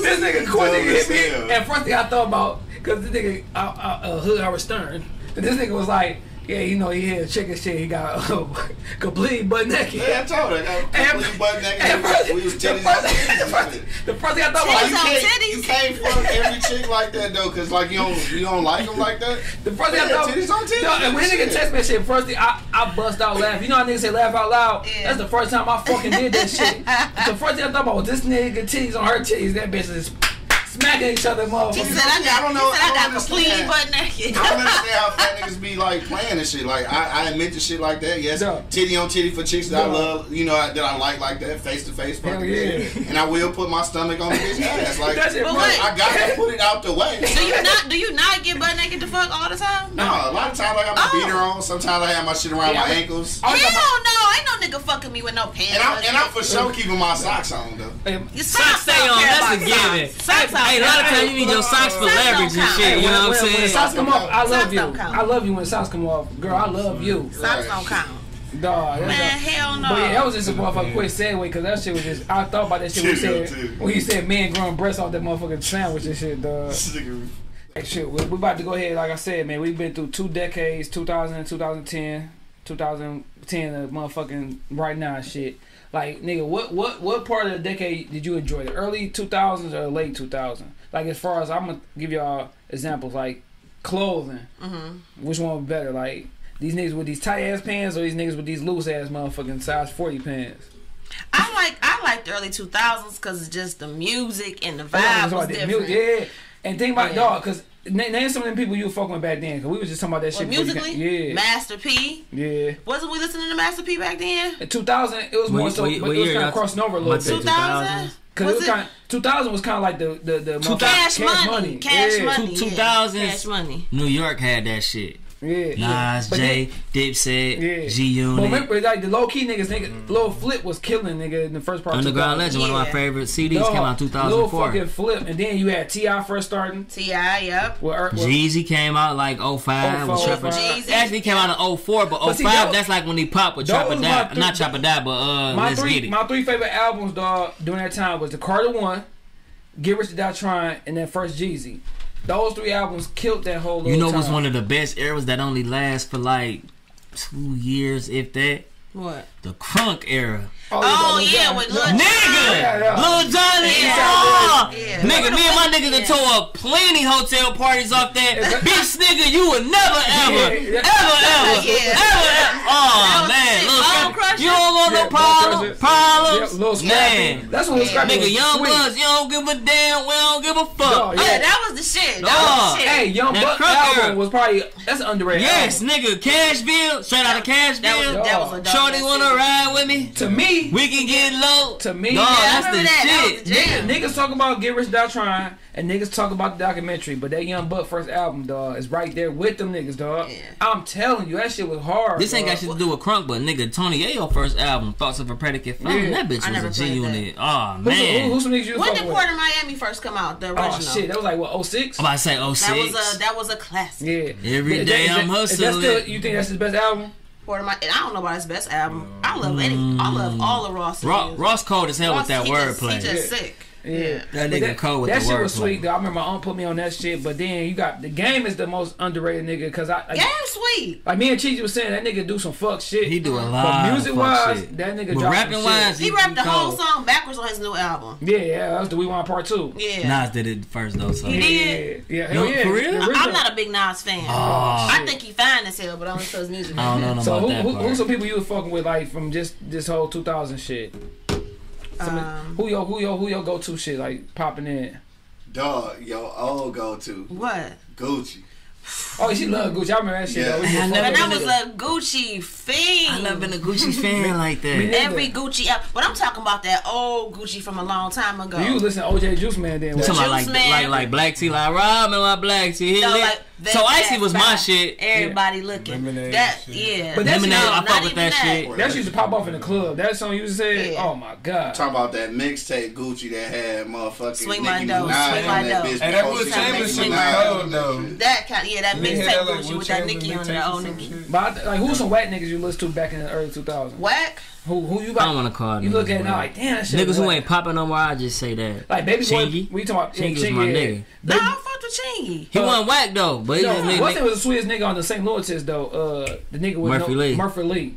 This nigga quick nigga hit me. And first thing I thought about, because this nigga, Hood Howard Stern, and this nigga was like, yeah, you know, he had chicken shit. He got complete butt naked. Yeah, I told her. Complete butt naked. The first thing I thought was, you can't fuck every chick like that, though, because, like, you don't like them like that. The first thing I thought was, and when nigga text me shit, first thing, I bust out laughing. You know how niggas say laugh out loud? Yeah. That's the first time I fucking did that shit. The first thing I thought about was, this nigga titties on her titties. That bitch is... smacking each other, motherfuckers. He said, I got complete butt naked. I don't understand how fat niggas be like playing and shit. Like, I admit the shit like that, yes. No. Titty on titty for chicks that I love, you know, that I like that, face to face. Fucking shit. And I will put my stomach on the bitch ass. Like, I got to put it out the way. Do you not get butt naked to fuck all the time? No, a lot of times, like, I'm a beater on. Sometimes I have my shit around my ankles. Hell no, ain't no nigga fucking me with no pants. And I'm for sure keeping my socks on, though. Your socks stay on, that's a given. Socks on. Hey, a lot of times you need your socks for leverage and shit. You know what I'm saying? When socks come off, I love you. I love you when socks come off, girl. I love you. Socks don't count. Dog, man, hell no. But yeah, that was just a motherfucking quick segue because that shit was just. I thought about that shit when you said men growing breasts off that motherfucking sandwich and shit, dog. Shit, we're about to go ahead. Like I said, man, we've been through 2 decades: 2000, 2010, 2010, the motherfucking right now shit. Like, nigga, what part of the decade did you enjoy? The early 2000s or late 2000s? Like, as far as, I'm going to give y'all examples, like, clothing. Which one was better? Like, these niggas with these tight-ass pants or these niggas with these loose-ass motherfucking size 40 pants? I like the early 2000s because just the music and the vibe was different. Yeah, and think about, dog, because... Name some of them people you were fucking with back then, because we was just talking about that shit. Musically? Yeah. Master P? Yeah. Wasn't we listening to Master P back then? In 2000, it was more so, but it was kind of crossing over a little bit. 2000? Because 2000 was kind of like the Cash Money. Cash Money. 2000s, New York had that shit. Yeah. Nas, J, Dipset, G-Unit. But remember, like, the low-key niggas, Lil Flip was killing, nigga, in the first part of Underground Legend, one of my favorite CDs, came out in 2004. Lil fucking Flip. And then you had T.I. first starting. T.I., yep. Jeezy came out, like, 05. Actually, came out in 04, but 05, that's like when he popped with Chopper Die. Not Chopper Die, but Let's Get It. My 3 favorite albums, dog, during that time was The Carter One, Get Rich or Die Trying, and then First Jeezy. Those 3 albums killed that whole little time. It was one of the best eras that only lasts for like 2 years, if that. What? The crunk era. With Lil Jon. Nigga! Lil Jon is nigga, me and my niggas that tore up plenty hotel parties off that. Bitch, nigga, you would never, ever. Oh, man. You don't want no problems. Man. That's what Lil Scrappy was. Nigga, Young Bucks, you don't give a damn. We don't give a fuck. Yeah, that was the shit. That was the shit. Hey, Young Bucks album was probably, that's an underrated album. Yes, nigga. Cashville, straight out of Cashville. That was a dog. Shorty want to ride with me? To me. We can get low. To me. No, that's the shit. Niggas talk about Get Rich or Die Trying, and niggas talk about the documentary, but that Young Buck first album, dog, is right there with them niggas, dog. Yeah. I'm telling you, that shit was hard. This ain't got shit to do with crunk, but nigga, Tony Ayo first album, Thoughts of a Predicate Phone, that bitch was a G-Unit. Oh, man. Who's some niggas you was fucking with? When did Port of Miami first come out, the original? Oh, shit, that was like, what, 06? I'm about to say 06. That was a classic. Yeah. Every day I'm hustling. You think that's his best album? And I don't know about his best album. I love all of Ross. Ross cold as hell with that wordplay. He just sick. Yeah, that nigga cold with the wordplay. That shit was sweet though. I remember my aunt put me on that shit. But then you got the Game is the most underrated nigga because Game sweet. Like me and Cheesy was saying, that nigga do some fuck shit. He do a lot. But music wise, that nigga rapping wise, he rapped the whole song backwards on his new album. Yeah, that was the We Want Part 2. Yeah, Nas did it first though. So he did. Yeah, for real. I'm not a big Nas fan. I think he fine as hell, but I only saw his music. I don't know. So who's some people you was fucking with like from just this whole 2000 shit? Who your go to shit like popping in? Dog, your old go to. What? Gucci. Oh, she loved Gucci. I remember that shit. Yeah. I was a Gucci fiend. I love being a Gucci fan like that. Every Gucci album. But I'm talking about that old Gucci from a long time ago. You listen to OJ Juice Man then. Like Black Tea, like Robin, like Black Tea. No, like, So Icy was my shit. Everybody looking. Lemonade, but that's Lemonade, I fuck with that shit. That shit used to pop off in the club. That song you said, oh my God. Talking about that mixtape Gucci that had motherfucking Swing My Dough, Swing My Dough. And that was famous in the club though. That kind of, that mixtape Gucci with that Nicki on that old Nicki. But like, who's some whack niggas you listen to back in the early 2000s? Whack? Who you about? I don't want to call them. You look at now like, damn, that shit. Niggas who ain't popping no more, I just say that. Like, Baby Chingy. We talking about Chingy. My nigga. Nah, I fucked with Chingy. He wasn't whack though. But what's it was the sweetest nigga on the St. Louis list though? The nigga with Murphy Lee.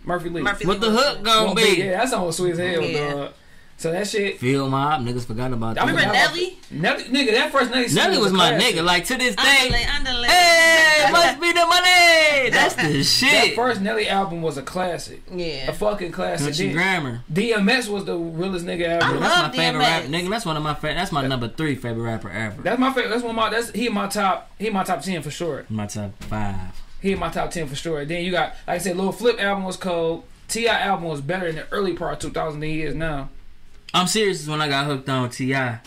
What the hook gonna be? Yeah, that song was sweet as hell, dog. So that shit. Feel Mob, niggas forgot about that. I remember Nelly? Nigga, that first Nelly. Nelly was my nigga. Like to this day. Hey, must be the money. That's the shit. That first Nelly album was a classic. Yeah. A fucking classic. Gucci Grammar. DMX was the realest nigga ever. I love DMX. That's my favorite rapper. Nigga, that's one of my favorite. That's my #3 favorite rapper ever. That's my favorite. That's one of my. That's he my top 10 for sure. My top 5. He in my top 10 for sure. Then you got, like I said, Lil Flip album was cold. Ti album was better in the early part of 2000 than he is now. I'm serious. When I got hooked on T.I.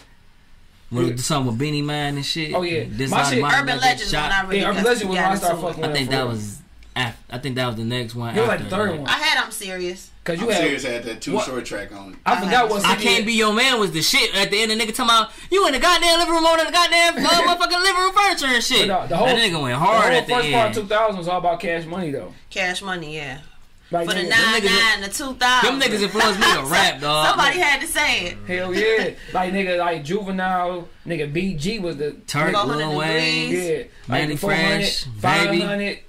with the song with Beanie Man and shit. Oh yeah, my shit. Urban Legends. Urban Legends was when I started fucking with. I think that was. I think that was the next one. You're like the third one. I had I'm Serious. Cause you had that two short track on it. I forgot what CD. I Can't Be Your Man was the shit. At the end, the nigga talking about you in the goddamn living room on the goddamn motherfucking living room furniture and shit. No, that nigga went hard at the end. The first part of 2000 was all about Cash Money though. Cash Money, yeah. Like, for the 99, the 2000. Them niggas influenced me to rap, dog. Somebody had to say it. Hell yeah. Like, nigga, like Juvenile, nigga, BG was the... Tariq, Lil Wayne, yeah. Manny Fresh, 500,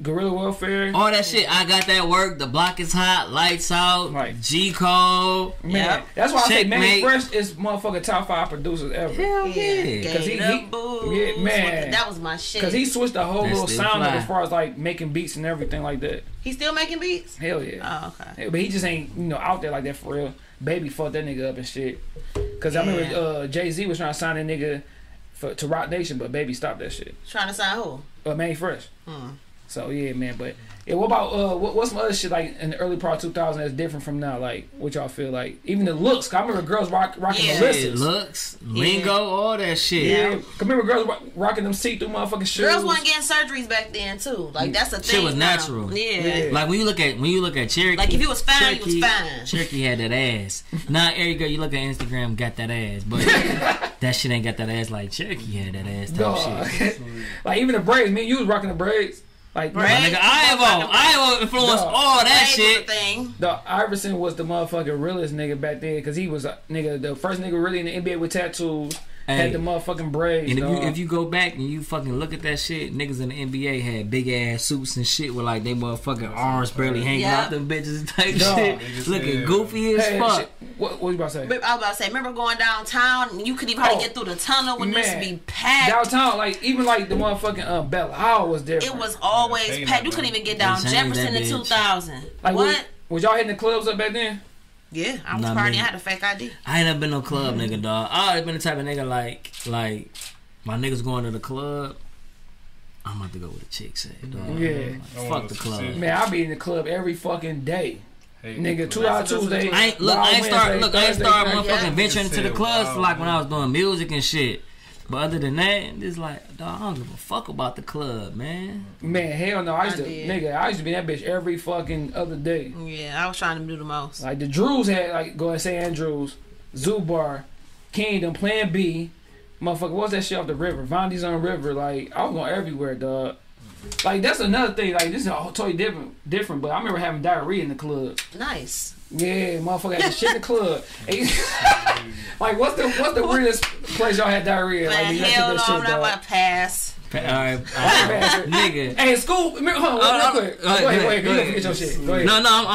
Guerrilla Warfare. All that shit. I Got That Work, The Block Is Hot, Lights Out, right. G-Code. Man, that's why I say Manny Fresh is motherfucking top 5 producers ever. Hell yeah. Because he man. That was my shit. Because he switched the whole little sound as far as, like, making beats and everything like that. He still making beats? Hell yeah. Oh, okay. But he just ain't, you know, out there like that for real. Baby fucked that nigga up and shit. Because I remember Jay-Z was trying to sign a nigga to Roc Nation, but Baby stopped that shit. Trying to sign who? Manny Fresh. So, yeah, man. But yeah, what about, what's some other shit like in the early part of 2000 that's different from now? Like, what y'all feel like? Even the looks. I remember girls rocking Delicious. Looks, lingo, all that shit. Yeah. I remember girls rocking them see-through motherfucking shoes. Girls weren't getting surgeries back then, too. Like, that's a thing. Shit was natural. Yeah. Like, when you look at Cherokee. Like, if you was fine, you was fine. Cherokee had that ass. Now, every girl, you look at Instagram, got that ass. But that shit ain't got that ass like Cherokee had that ass type shit. Like, even the braids. Me and you was rocking the braids. Like, nigga, Ivo influenced all that shit. Iverson was the motherfucking realest nigga back then, cause he was a nigga, the first nigga really in the NBA with tattoos, had the motherfucking braids. And if you go back and you fucking look at that shit, niggas in the NBA had big ass suits and shit with like they motherfucking arms barely hanging out them bitches type shit, looking goofy as fuck. What you about to say? I was about to say, remember going downtown, you could even hardly get through the tunnel when this be packed. Downtown, like even like the motherfucking Belle Isle was different. It was always packed. You couldn't even get down Jefferson in 2000. Like, what? Was y'all hitting the clubs up back then? Yeah, I was partying. I had a fake ID. I ain't never been no club nigga, dog. I always been the type of nigga like my niggas going to the club. I'm about to go with the chicks, dog. Yeah, fuck the club. Man, I be in the club every fucking day. Hey, nigga, 2 hours Tuesday. I ain't start motherfucking venturing into the clubs like when I was doing music and shit. But other than that, it's like, dog, I don't give a fuck about the club, man. Man, hell no. I used to be in that bitch every fucking other day. Yeah, I was trying to do the most. Like the Drews had, like, go and say Andrews, Zubar, Kingdom, Plan B, motherfucker. What's that shit off the river? Vondi's on the river. Like I was going everywhere, dog. Like, that's another thing. Like, this is all totally different. But I remember having diarrhea in the club. Nice. Yeah, motherfucker had shit in the club. Like, what's the weirdest place y'all had diarrhea? Like, hell no, I'm not about to pass. All right, nigga. Hey, school. Go ahead. No,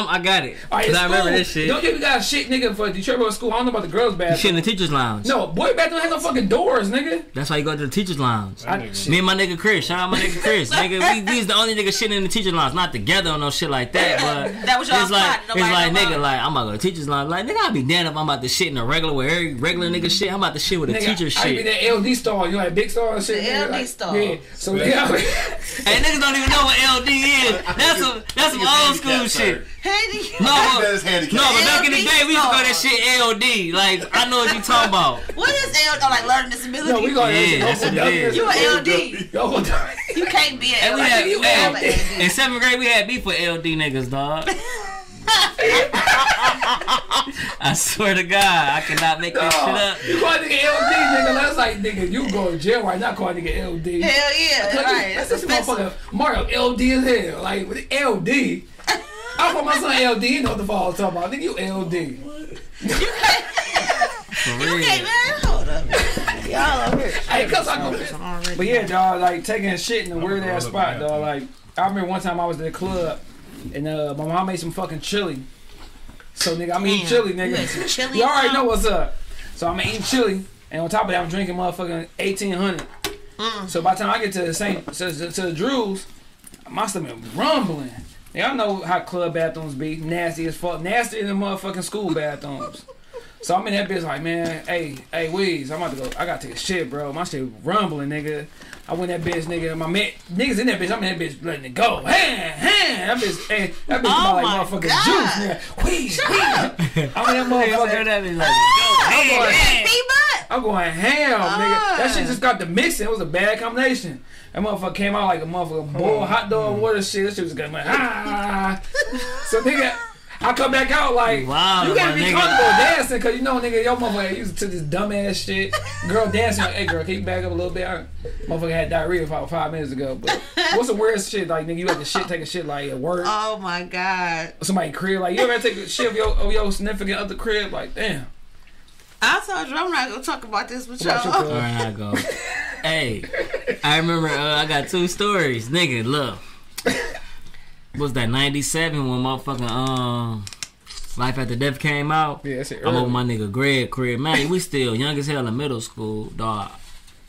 I got it. All right, cause I remember this shit. Don't think we got shit, nigga, for Detroit Boys School. I don't know about the girls' bathroom. Shit in the teachers' lounge. No, boy bathroom has no fucking doors, nigga. That's why you go to the teachers' lounge. Me and my nigga Chris. Shout out my nigga Chris. Nigga, we was the only nigga shitting in the teachers' lounge. Not together on no shit like that. But that was y'all spot. It's like, nigga, like I'm about to go to teachers' lounge. Like, nigga, I'll be damned if I'm about to shit in a regular where every regular nigga shit. I'm about to shit with a teacher shit. I be that LD star. You know that big star and shit. LD star. Yeah. So yeah, hey, niggas don't even know what LD is. That's some old school shit. Handicap. No, but back in the day we used to call that shit LD. Like, I know what you talking about. What is LD? Like learning disability? No, we call it. You an LD. You can't be an LD. In 7th grade we had beef with LD niggas, dog. I swear to God, I cannot make this shit up. You call a nigga LD, nigga. That's like, nigga, you go to jail right now. Call a nigga LD. Hell yeah, right. That's this motherfucker Mario LD as hell. Like with LD, I call my son LD. You know what the fuck I'm talking about? Nigga, you LD. You can't, man. Hold up, y'all over here. Hey, cause I go. But yeah, dog, like taking shit in a weird ass spot, dog. Like I remember one time I was at the club. And my mom made some fucking chili. So nigga, I'm eating chili, nigga. You already know what's up. So I'm eating chili, and on top of that, I'm drinking motherfucking 1800. So by the time I get to the Drew's, my stomach rumbling. Y'all know how club bathrooms be, nasty as fuck, nastier than motherfucking school bathrooms. So I'm in that bitch like, man, hey, Weez, I'm about to go. I gotta take a shit, bro. My shit rumbling, nigga. I went that bitch, nigga. My man, niggas in that bitch. I'm in that bitch letting it go. That bitch smell like motherfucking juice, nigga. Weez, Weez. I'm in that motherfucker. That bitch like, I'm going ham, nigga. That shit just got the mixing. It was a bad combination. That motherfucker came out like a motherfucker boiled hot dog water shit. That shit was going like, So nigga, I come back out like, wow, you gotta be comfortable dancing, because you know, nigga, your motherfucker used to this dumbass shit. Girl dancing, like, hey, girl, can you back up a little bit? Motherfucker had diarrhea about 5 minutes ago. But what's the weirdest shit? Like, nigga, you had to take a shit like at work. Oh my God. Somebody crib. Like, you ever take a shit of your significant other crib? Like, damn. I told you, I'm not gonna talk about this with y'all. Hey, I remember I got 2 stories. Nigga, look. Was that 97 when motherfucking Life After Death came out? Yeah, that's it. I'm over my nigga Greg crib. Man, we still young as hell in middle school, dog.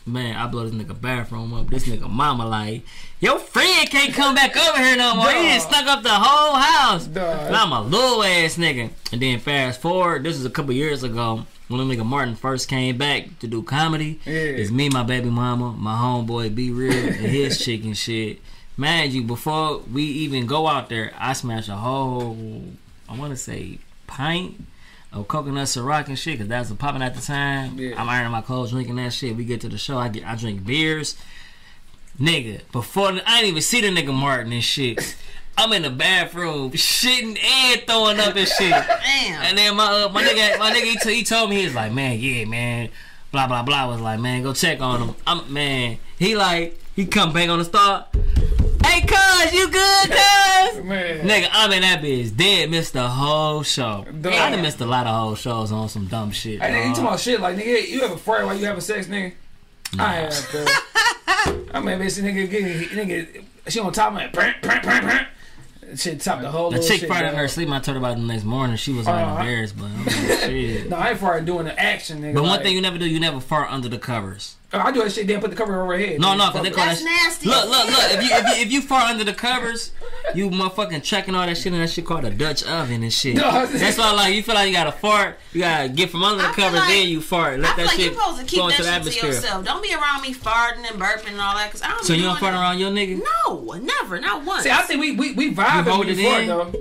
Man, I blow this nigga bathroom up. This nigga mama like, your friend can't come back over here no more. He just stuck up the whole house. And I'm a little ass nigga. And then fast forward, this is a couple years ago when the nigga Martin first came back to do comedy. Yeah. It's me, my baby mama, my homeboy Be Real, and his chicken shit. Mind you, before we even go out there, I smash a whole, I want to say, pint of coconut Ciroc and shit, because that was popping at the time. Yeah. I'm ironing my clothes, drinking that shit. We get to the show, I drink beers. Nigga, before, I didn't even see the nigga Martin and shit. I'm in the bathroom, shitting and throwing up and shit. Damn. And then my nigga, he told me, he was like, man, yeah, man, blah, blah, blah. I was like, man, go check on him. He come bang on the star. Hey, cuz, you good, cuz? Nigga, I'm in that bitch dead. Missed the whole show. I done missed a lot of whole shows on some dumb shit. Hey, nigga, you talking about shit like, nigga, you have a friend while you having sex, nigga? Nah. I have, bro. I mean, bitch, nigga, she on top of my print. Shit topped the whole little shit. The chick farted in her sleep. I told her about it the next morning. She was like embarrassed, but I'm like, shit. No, I ain't farted doing the action, nigga. But like, one thing you never do, you never fart under the covers. Oh, I do that shit, then put the cover over her head. No, because they call that nasty. Look. If you fart under the covers, you motherfucking checking all that shit, and that shit called a Dutch oven and shit. No, that's why, like, you feel like you gotta fart, you gotta get from under the covers, like, then you fart. Let that shit go into the atmosphere. I feel like you're supposed to keep that shit to yourself. Don't be around me farting and burping and all that, cause I don't. So you don't fart around your nigga? No, never, not once. See, I think we vibing when we fart though.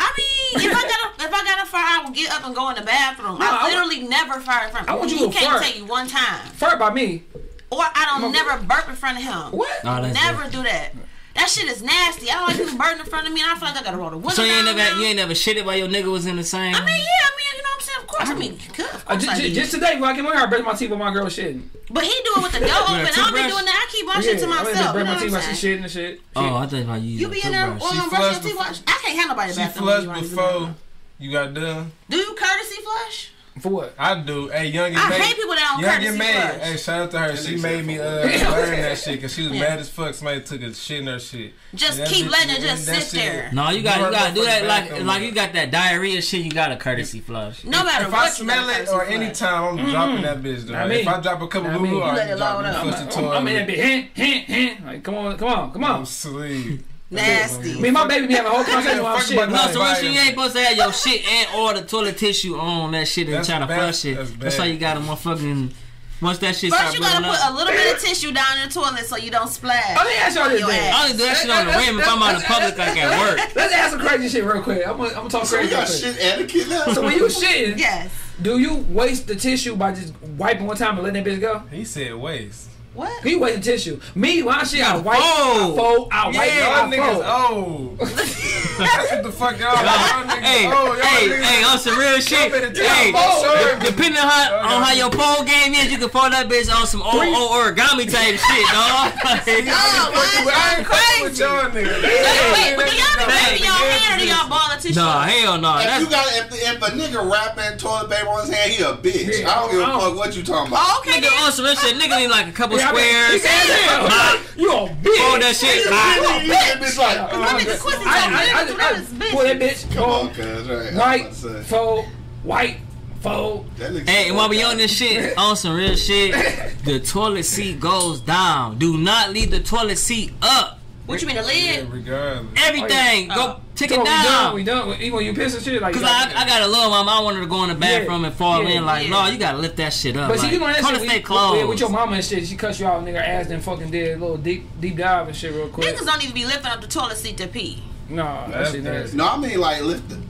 I mean, if I gotta fart, I will get up and go in the bathroom. No, I literally never fart in front of him. I want you to fart. He can't tell you one time. Fart by me. Or I don't never burp in front of him. What? No, never do that. That shit is nasty. I don't like people burping in front of me, and I feel like I gotta roll the window. So you ain't never shitted while your nigga was in the same? I mean, yeah, you know what I'm saying? Of course. Just today, when I came on here, I brushed my teeth with my girl shitting. But he do it with the door open. I don't be doing that. I keep my shit to myself. I brush my teeth while she shitting and shit. Oh, I think about you. You be in there on brushing your teeth. I can't handle nobody bathroom. She flushed before you got done. Do you courtesy flush? For what? I do. Hey, young and I hate people that don't courtesy flush. Hey, shout out to her. She made me learn that shit because she was mad as fuck. Somebody took a shit in her shit. Just keep letting it just sit there. No, you gotta do that like you got that diarrhea shit. You got a courtesy flush. No matter if I smell it or any time, I'm dropping that bitch. Though. If I drop a couple of blue, I'm in that bitch. Hint. Like, come on. Sleep. Nasty. Me and my baby be having a whole conversation about shit. No, so she ain't supposed to have your shit and all the toilet tissue on that shit and try to flush it. That's how you got a motherfucking. Once that shit starts blowing up. First, you gotta put a little bit of tissue down in the toilet so you don't splash. Let me ask y'all this thing. I only do that shit on the rim if I'm out in public like at work. Let's ask some crazy shit real quick. I'm gonna talk crazy. So you got shit etiquette now? So when you shitting, yes. Do you waste the tissue by just wiping one time and letting that bitch go? He said waste. What? He wasting tissue. Me, my shit, I wipe, I fold, I wipe, I fold. Oh. That's what the fuck y'all niggas. Hey, on some real shit. Hey, depending on how your pole game is, you can fold that bitch on some old origami type shit, dog. I ain't crazy with y'all niggas. Wait, but do y'all be wiping y'all hand or do y'all ball of tissue? Nah, hell no. If a nigga wrapping toilet paper on his hand, he a bitch. I don't give a fuck what you talking about. Oh, okay. Nigga on some real shit, nigga need like a couple squares. You a bitch. Fold that shit. I pull that bitch. Come on, cuz. Right. White, fold, white, fold. Hey, while we on this shit, on some real shit, the toilet seat goes down. Do not leave the toilet seat up. What you mean, the lid? Yeah, regardless. Everything. Oh, yeah. Go take it down. We done. Even when you piss and shit. Because like, I got a little mama. I wanted to go in the bathroom and fall in. Like, no, you got to lift that shit up. But like, see, you know that shit stay closed. With your mama and shit, she cuts you off and nigga ass then fucking did a little deep dive and shit real quick. Niggas don't even be lifting up the toilet seat to pee. No, that's nasty. No, I mean like lift the close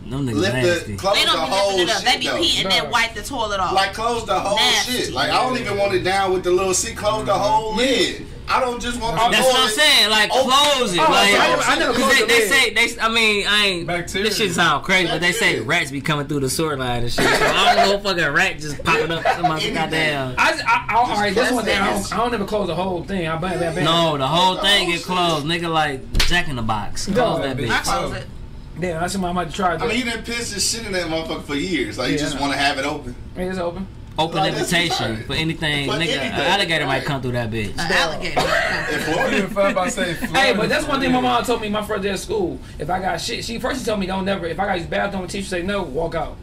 the whole shit. They be peeing and then wipe the toilet off. Like close the whole shit. Like I don't even want it down with the little seat. Close the whole lid. I don't just want. That's what I'm saying. Like close it. I know. Cause they say. I mean, I ain't. Bacteria. This shit sound crazy, but they say rats be coming through the sewer line and shit. So I don't know, fucking rat just popping up. Somebody goddamn. All right, that's one thing. I don't ever close the whole thing. No, the whole thing get closed, nigga. Like Jack in the Box. Close that bitch. I close it. Damn, that's something I might try. I mean, you done pissed this shit in that motherfucker for years. Like you just want to have it open. It's open. Open invitation for anything, nigga. An alligator might come through that bitch. An alligator. Hey, but that's one thing my mom told me my first day at school. If I got shit, she first told me if I got this bathroom, the teacher say no, walk out.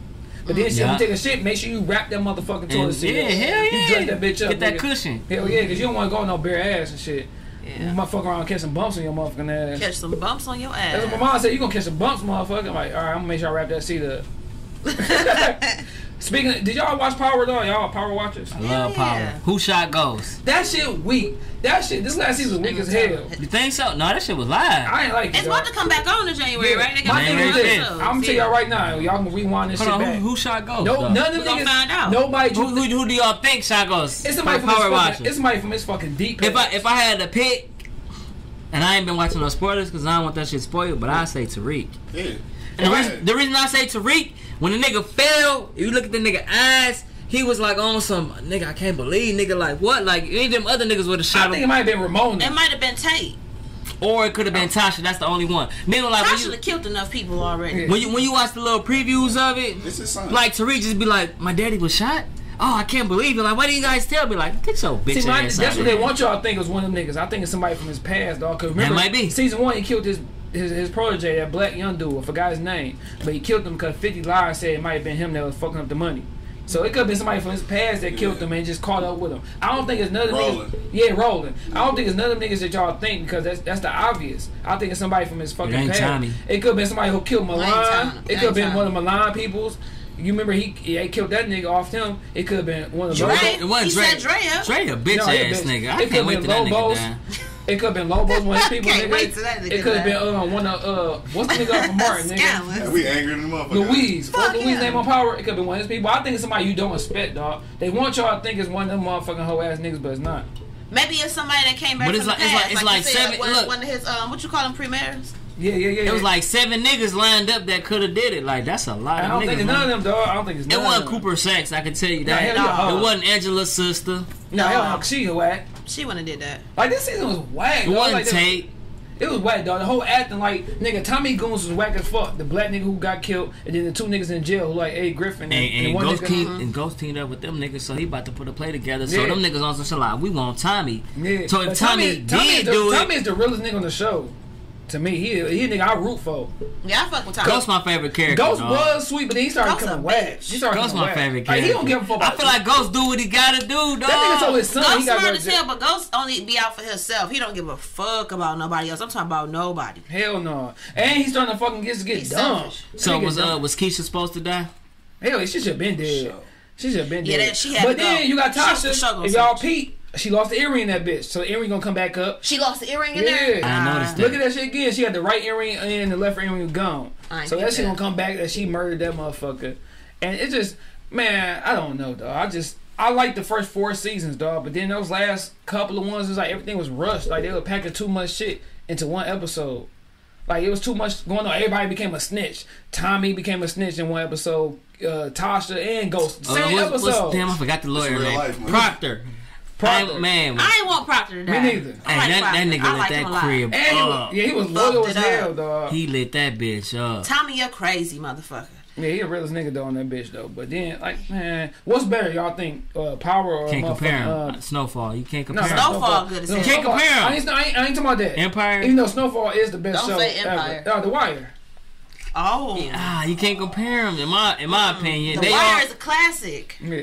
But then she take a shit, make sure you wrap that motherfucking toilet seat. Yeah, hell yeah. You dress that bitch up. Get that cushion. Hell yeah, because you don't want to go on no bare ass and shit. Yeah. Motherfucker around catch some bumps on your motherfucking ass. Catch some bumps on your ass. That's what my mom said. You gonna catch some bumps, motherfucker. I'm like, all right, I'm gonna make sure I wrap that seat up. Speaking of, did y'all watch Power though? Y'all Power watchers? I love Power. Who shot Ghost? That shit weak. That shit, this last season was weak as hell. You think so? No, that shit was live. I ain't like it. It's about to come back on in January, right? My thing is this. I'm going to tell y'all right now. Y'all going to rewind this shit back. Who shot Ghost? No, none of them niggas. Find out. Nobody. Who do y'all think shot Ghost? It's somebody from his fucking deep. If I had to pick, and I ain't been watching no spoilers because I don't want that shit spoiled, but I say Tariq. Yeah. And the reason I say Tariq, when the nigga fell, you look at the nigga eyes, he was like on some, nigga, I can't believe, nigga, like what? Like, any of them other niggas would have shot him. I think it might have been Ramona. It might have been Tate. Or it could have been Tasha. That's the only one. Nigga, like, Tasha have killed enough people already. When you watch the little previews of it, like, Tariq just be like, my daddy was shot? Oh, I can't believe it. Like, why do you guys tell me? Like, I think so, bitch. See, that's what they want y'all to think is one of them niggas. I think it's somebody from his past, dog. Cause remember, that might be. Season 1, he killed his protege, that black young dude, I forgot his name, but he killed him because 50 lies said it might have been him that was fucking up the money. So it could have been somebody from his past that killed him and just caught up with him. I don't think it's none of them niggas. Yeah, rolling. I don't think it's none of them niggas that y'all think because that's the obvious. I think it's somebody from his fucking past. Tommy. It could have been somebody who killed Milan. It could have been one of Milan people's. You remember he killed that nigga off him. It could have been one of those. It wasn't Drea. Drea a bitch ass nigga. I can't wait till that nigga die. It could have been Lobo's one of his people, nigga. It could have been one of what's the nigga from Martin, nigga? Yeah, we angry than the motherfucker. Louise. What's Louise's name on Power? It could have been one of his people. I think it's somebody you don't expect, dog. They want y'all to think it's one of them motherfucking hoe ass niggas, but it's not. Maybe it's somebody that came back from the past. But it's like seven. One of his what you call them, premiers? Yeah. It was like 7 niggas lined up that could have did it. Like, that's a lot of niggas. I don't think it's none of them, dog. I don't think it's none. It wasn't Cooper Sacks, I can tell you that. It wasn't Angela's sister. No. She a whack. She wouldn't have did that. Like, this season was whack. It wasn't Tate. It was whack, dog. The whole acting, like, nigga, Tommy Goons was whack as fuck. The black nigga who got killed, and then the 2 niggas in jail, like, hey, Griffin. And Ghost teamed up with them niggas, so he about to put a play together. So them niggas on social line, we want Tommy. Yeah. So if Tommy did it. Tommy is the realest nigga on the show. To me, he a nigga I root for. Yeah, I fuck with Tommy. Ghost my favorite character. Ghost was sweet, but then he started coming whack. Ghost my favorite character. Like, he don't give a fuck about I feel like Ghost do what he gotta do, dog. That nigga told his son Ghost he got smart as hell, but Ghost only be out for himself. He don't give a fuck about nobody else. I'm talking about nobody. Hell no. And he's starting to fucking get dumb. So was Keisha supposed to die? Hell, she should have been dead. She should have been dead. Yeah, she had But then you got Tasha. If y'all peep. She lost the earring in that bitch. So the earring gonna come back up. She lost the earring in there? Yeah. I noticed that. Look at that shit again. She had the right earring and the left earring gone. So that shit gonna come back that she murdered that motherfucker. And it's just, man, I don't know, dog. I like the first 4 seasons, dog. But then those last couple of ones, it was like everything was rushed. Like they were packing too much shit into one episode. Like it was too much going on. Everybody became a snitch. Tommy became a snitch in one episode. Tasha and Ghost. Same episode. Damn, I forgot the lawyer, man. Proctor. I ain't want Proctor to die. Me neither. That nigga lit that crib up. Yeah, he was loyal as hell, dog. He lit that bitch up. Tommy, you're crazy, motherfucker. Yeah, he a realest nigga, though, on that bitch, though. But then, like, man, what's better, y'all think? Power or can't compare him. Snowfall. You can't compare him. Snowfall good as hell. You can't compare him. I ain't talking about that. Empire? Even though Snowfall is the best show. Don't say Empire. The Wire. Oh. You can't compare him, in my opinion. The Wire is a classic. Yeah.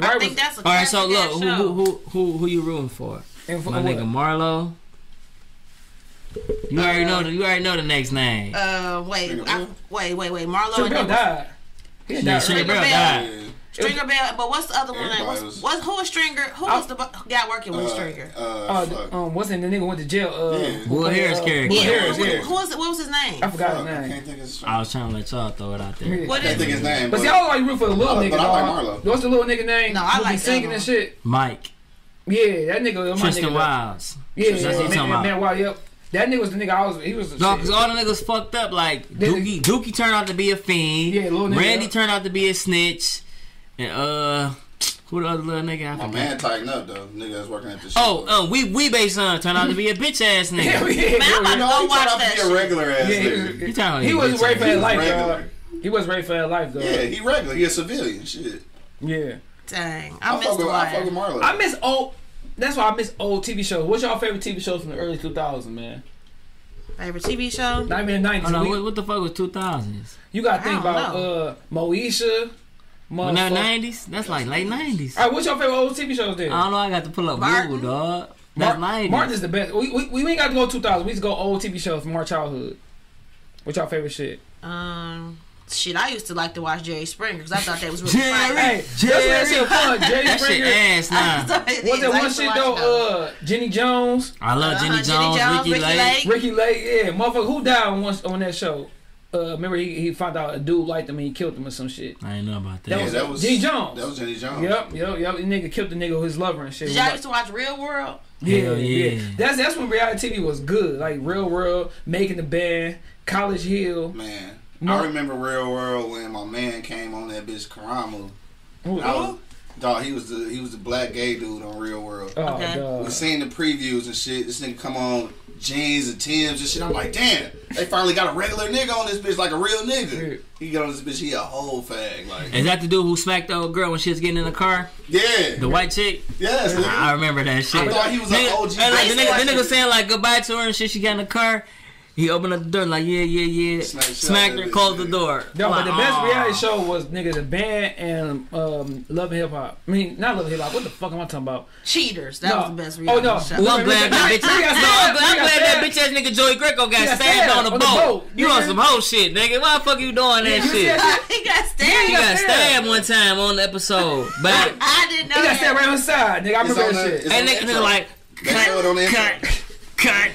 I think that's a all right. So look, who you rooting for? My nigga Marlo. You already know the next name. Wait. Marlo. Stringer Bell died. Yeah, Stringer Bell. But what's the other one? Who is Stringer? Who was the guy working with Stringer? Wasn't the nigga went to jail? Will Harris character. Yeah. Who was? What was his name? I forgot his name. I was trying to let y'all throw it out there. What is his name? But see, I like root for the little nigga. But I like Marlo. What's the little nigga name? No, I like singing and shit. Mike. Yeah, that nigga. Tristan Wiles. Yeah, man. Wild. Yep. That nigga was the nigga I was. He was the shit. Cause all the niggas fucked up. Like Dookie turned out to be a fiend. Yeah, little nigga. Randy turned out to be a snitch. And who the other little nigga? My man tightened up though. Nigga that's working at the shit. Weebay son turned out to be a bitch ass nigga. Yeah, man, I'm about to go watch that. He turned out to be a regular ass nigga. He wasn't ready for that life, though. He wasn't ready for that life, though. Yeah, he regular. He a civilian, shit. Yeah. Dang, I miss Marlo. I miss old. That's why I miss old TV shows. What's y'all favorite TV shows from the early 2000s, man? Favorite TV show? Not even the 90s. Oh, no, what the fuck was 2000s? You gotta think about Moesha. Well, not 90s. That's like late 90s. All right, what's your favorite old TV shows then? I don't know. I got to pull up Martin. Google, dog. That's 90s. Martin's the best. We ain't got to go 2000. We just go old TV shows from our childhood. What's your favorite shit? Shit, I used to like to watch Jerry Springer because I thought that was really fun. That's shit fun. Jerry Springer. Ass now. What's that one shit though? Jenny Jones. I love Jenny Jones. Ricky Lake. Yeah, motherfucker, who died once on that show? Remember he found out a dude liked him and he killed him or some shit. I ain't know about that. That was Jenny Jones. That was Jenny Jones. Yep. The nigga killed the nigga his lover and shit. Did y'all used to watch Real World? Yeah. That's when reality TV was good. Like Real World, Making the Band, College Hill. Man, I remember Real World when my man came on that bitch Karama. Dog, he was the black gay dude on Real World. We seen the previews and shit. This nigga come on jeans and Timbs and shit. I'm like, damn, they finally got a regular nigga on this bitch, like a real nigga. Yeah. He got on this bitch, he a whole fag. Like, is that the dude who smacked the old girl when she was getting in the car? Yeah, the white chick. Yes, nigga. I remember that shit. I thought he was an OG. The nigga saying like goodbye to her and shit. She got in the car. He opened up the door like yeah. Smacked her, closed the door. No, but the best reality show was nigga The Band and Love and Hip Hop. I mean, not Love and Hip Hop. What the fuck am I talking about? Cheaters. That was the best reality show. I'm glad that bitch ass nigga Joey Greco got stabbed on the boat. You on some whole shit, nigga. Why the fuck you doing that shit? He got stabbed. He got stabbed one time on the episode. But I didn't know that. He got stabbed right on the side, nigga. I remember that shit. And nigga like cut.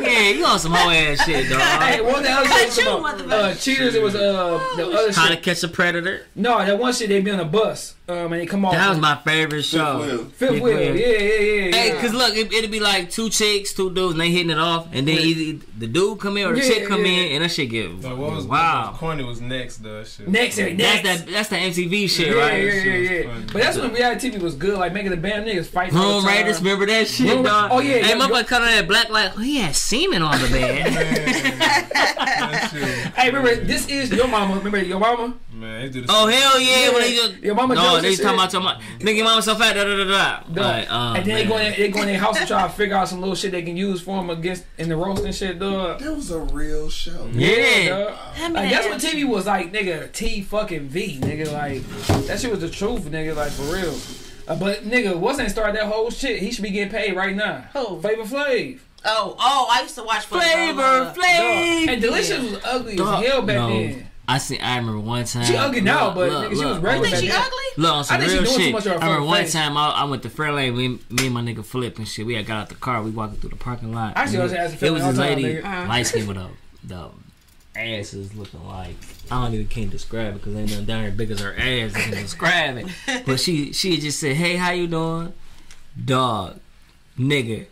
Yeah, you on some whole ass shit, dog. Hey, what the hell is that? Cheaters. It was the other How shit. To Catch a Predator. No, that one shit they be on a bus and they come off. That was my favorite show. Fifth Wheel. Yeah. Hey, cause look, it'd be like two chicks, two dudes, and they hitting it off, and then either the dude come in or the chick come in, and that shit get wow. Corny was Next, though. Next. That's the MTV shit, right? Yeah. But that's when reality TV was good, like Making the Band, niggas fight. Room Raiders, remember that shit, dog? Oh yeah. Hey, motherfucker cut on that black light. He had semen on the bed. Hey, remember this is your mama. Remember your mama? Man, they do this. Oh hell yeah! When they just, your mama. No, they talking about your mama. Nigga, your mama so fat. Da. Like, and then they go in their house and try to figure out some little shit they can use for them against in the roast and shit, dog. That was a real show. Yeah. Like, that's when TV was like, nigga, T fucking V, nigga. Like that shit was the truth, nigga. Like for real. But nigga, once they started that whole shit, he should be getting paid right now. Oh, Flavor Flav. Oh, I used to watch Flavor Flav. And Delicious was ugly as hell back then. I remember one time. She ugly now, but nigga, she was regular. You think she ugly? Look, on some real shit. I remember one time I went to Fairlane. Me and my nigga Flip and shit. We had got out the car. We walking through the parking lot. Actually, it was this lady, light skin with the asses looking like I don't even can't describe it because ain't nothing down here big as her ass. I can describe it. But she just said, "Hey, how you doing, dog, nigga?"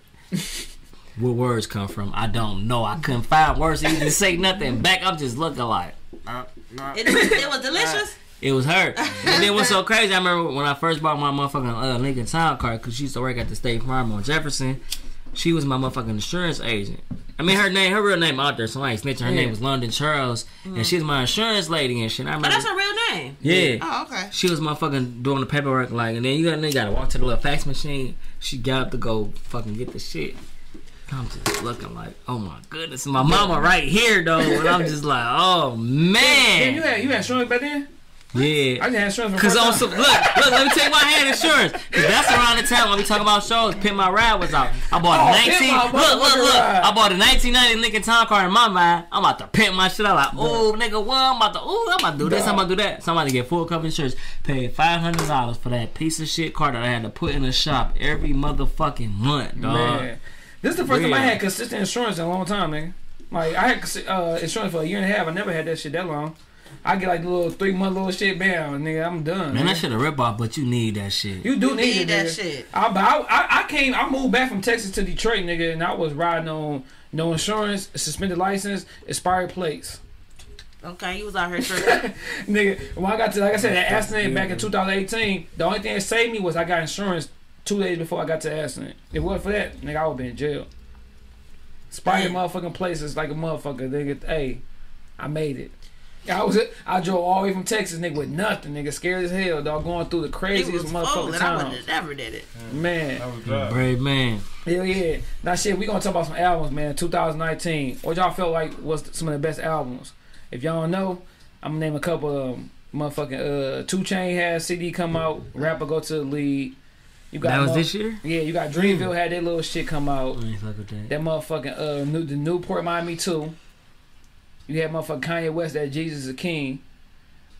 Where words come from, I don't know. I couldn't find words to even say nothing back. I'm just looking like it was Delicious. It was her. And then what's so crazy, I remember when I first bought my motherfucking Lincoln Town car, cause she used to work at the State Farm on Jefferson. She was my motherfucking insurance agent. I mean, her real name out there, so I ain't snitching. Her name was London Charles, and she was my insurance lady and shit. I remember, but that's her real name? Yeah. Oh, okay. She was motherfucking doing the paperwork, like, and then you gotta walk to the little fax machine. She got up to go fucking get the shit. I'm just looking like, oh my goodness, my mama right here though, and I'm just like, oh man. You had insurance back then? Yeah. I didn't have insurance before. Cause on some, look, let me take my hand insurance. Cause that's around the time when we talking about shows. Pimp My Ride was out. I bought a 19. Look. I bought a 1990 Lincoln Town car in my mind. I'm about to pimp my shit out. Like, oh nigga, what? I'm about to do this. I'm about to do that. So I'm about to get full cover insurance. Paid $500 for that piece of shit car that I had to put in the shop every motherfucking month, dog. Man. This is the first time I had consistent insurance in a long time, man. Like, I had insurance for a year and a half. I never had that shit that long. I get like the little 3 month little shit, bam, nigga, I'm done. Man, that shit a rip off, but you need that shit. You do need that shit. I moved back from Texas to Detroit, nigga, and I was riding on no insurance, suspended license, expired plates. Okay, you was out here tripping. Nigga, when I got to, like I said, that accident back in 2018, the only thing that saved me was I got insurance 2 days before I got to accident. If it wasn't for that, nigga, I would've been in jail. Spider motherfucking places like a motherfucker, nigga. Hey, I made it. I drove all the way from Texas, nigga, with nothing, nigga. Scared as hell, dog. Going through the craziest motherfucking time. I would've never did it. Man. That was good. Brave man. Hell yeah. Now, shit, we gonna talk about some albums, man. 2019. What y'all felt like was some of the best albums? If y'all don't know, I'm gonna name a couple of them. Motherfucking 2 Chainz had CD come out. Rapper Go to the Lead. You got that was this year? Yeah, you got Dreamville had that little shit come out. That motherfucking the Newport Miami 2. You had motherfucking Kanye West, that Jesus is a King.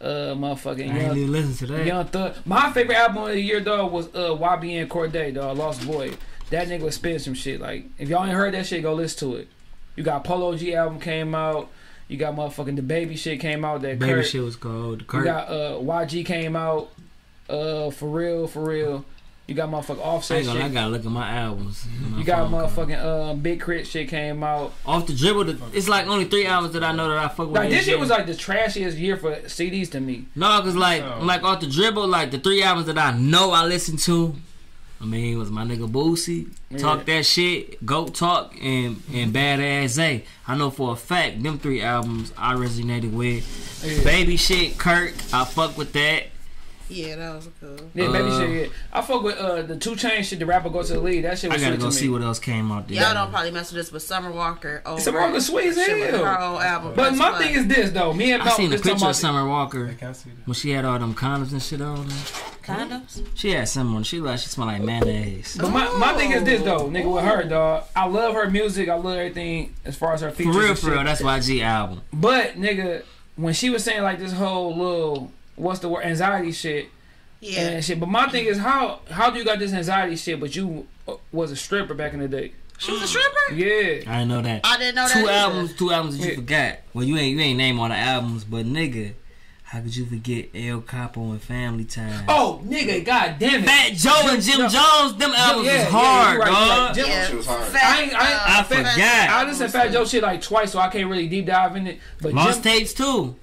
Motherfucking I didn't even listen to that. Young Thug. My favorite album of the year, dog, was YB and Cordae, dog, Lost Boy. That nigga was spinning some shit. Like, if y'all ain't heard that shit, go listen to it. You got Polo G album came out. You got motherfucking the Baby shit came out. That Baby Kurt. Shit was cold. You got YG came out. For real. You got motherfucking Offset shit. I gotta look at my albums. You got motherfucking Big Crit shit came out. Off the Dribble, it's like only 3 albums that I know that I fuck with. Like this shit was like the trashiest year for CDs to me. No, cause like Off the Dribble, like the 3 albums that I know I listened to. I mean, it was my nigga Boosie, Talk That Shit, Goat Talk, and Badass A. I know for a fact them 3 albums I resonated with. Baby shit, Kirk, I fuck with that. Yeah, that was cool. Yeah, baby shit. Yeah. I fuck with the 2 Chainz shit. The Rapper Go to the Lead. That shit was I gotta go see what else came out there. Y'all don't probably mess with this, but Summer Walker. Summer Walker sweet as hell. Her old album. But my thing is this though. Me and I seen the picture of Summer Walker when she had all them condoms and shit on. Condoms? She had someone. She smelled like mayonnaise. But my thing is this though, nigga, with her dog. I love her music. I love everything as far as her features. For real. That's YG album. But nigga, when she was saying like this whole little. What's the word? Anxiety shit. Yeah. And shit. But my thing is, how do you got this anxiety shit, but you was a stripper back in the day? She was a stripper? Yeah. I didn't know that. I didn't know that. Two albums that you forgot. Well, you ain't name all the albums, but nigga, how could you forget El Capo and Family Time? Oh, nigga, god damn it. Fat Joe and Jim Jones, them albums was hard, dog. Jim was hard. I forgot. I listened to Fat Joe shit like twice, so I can't really deep dive in it. But Lost Tapes, too.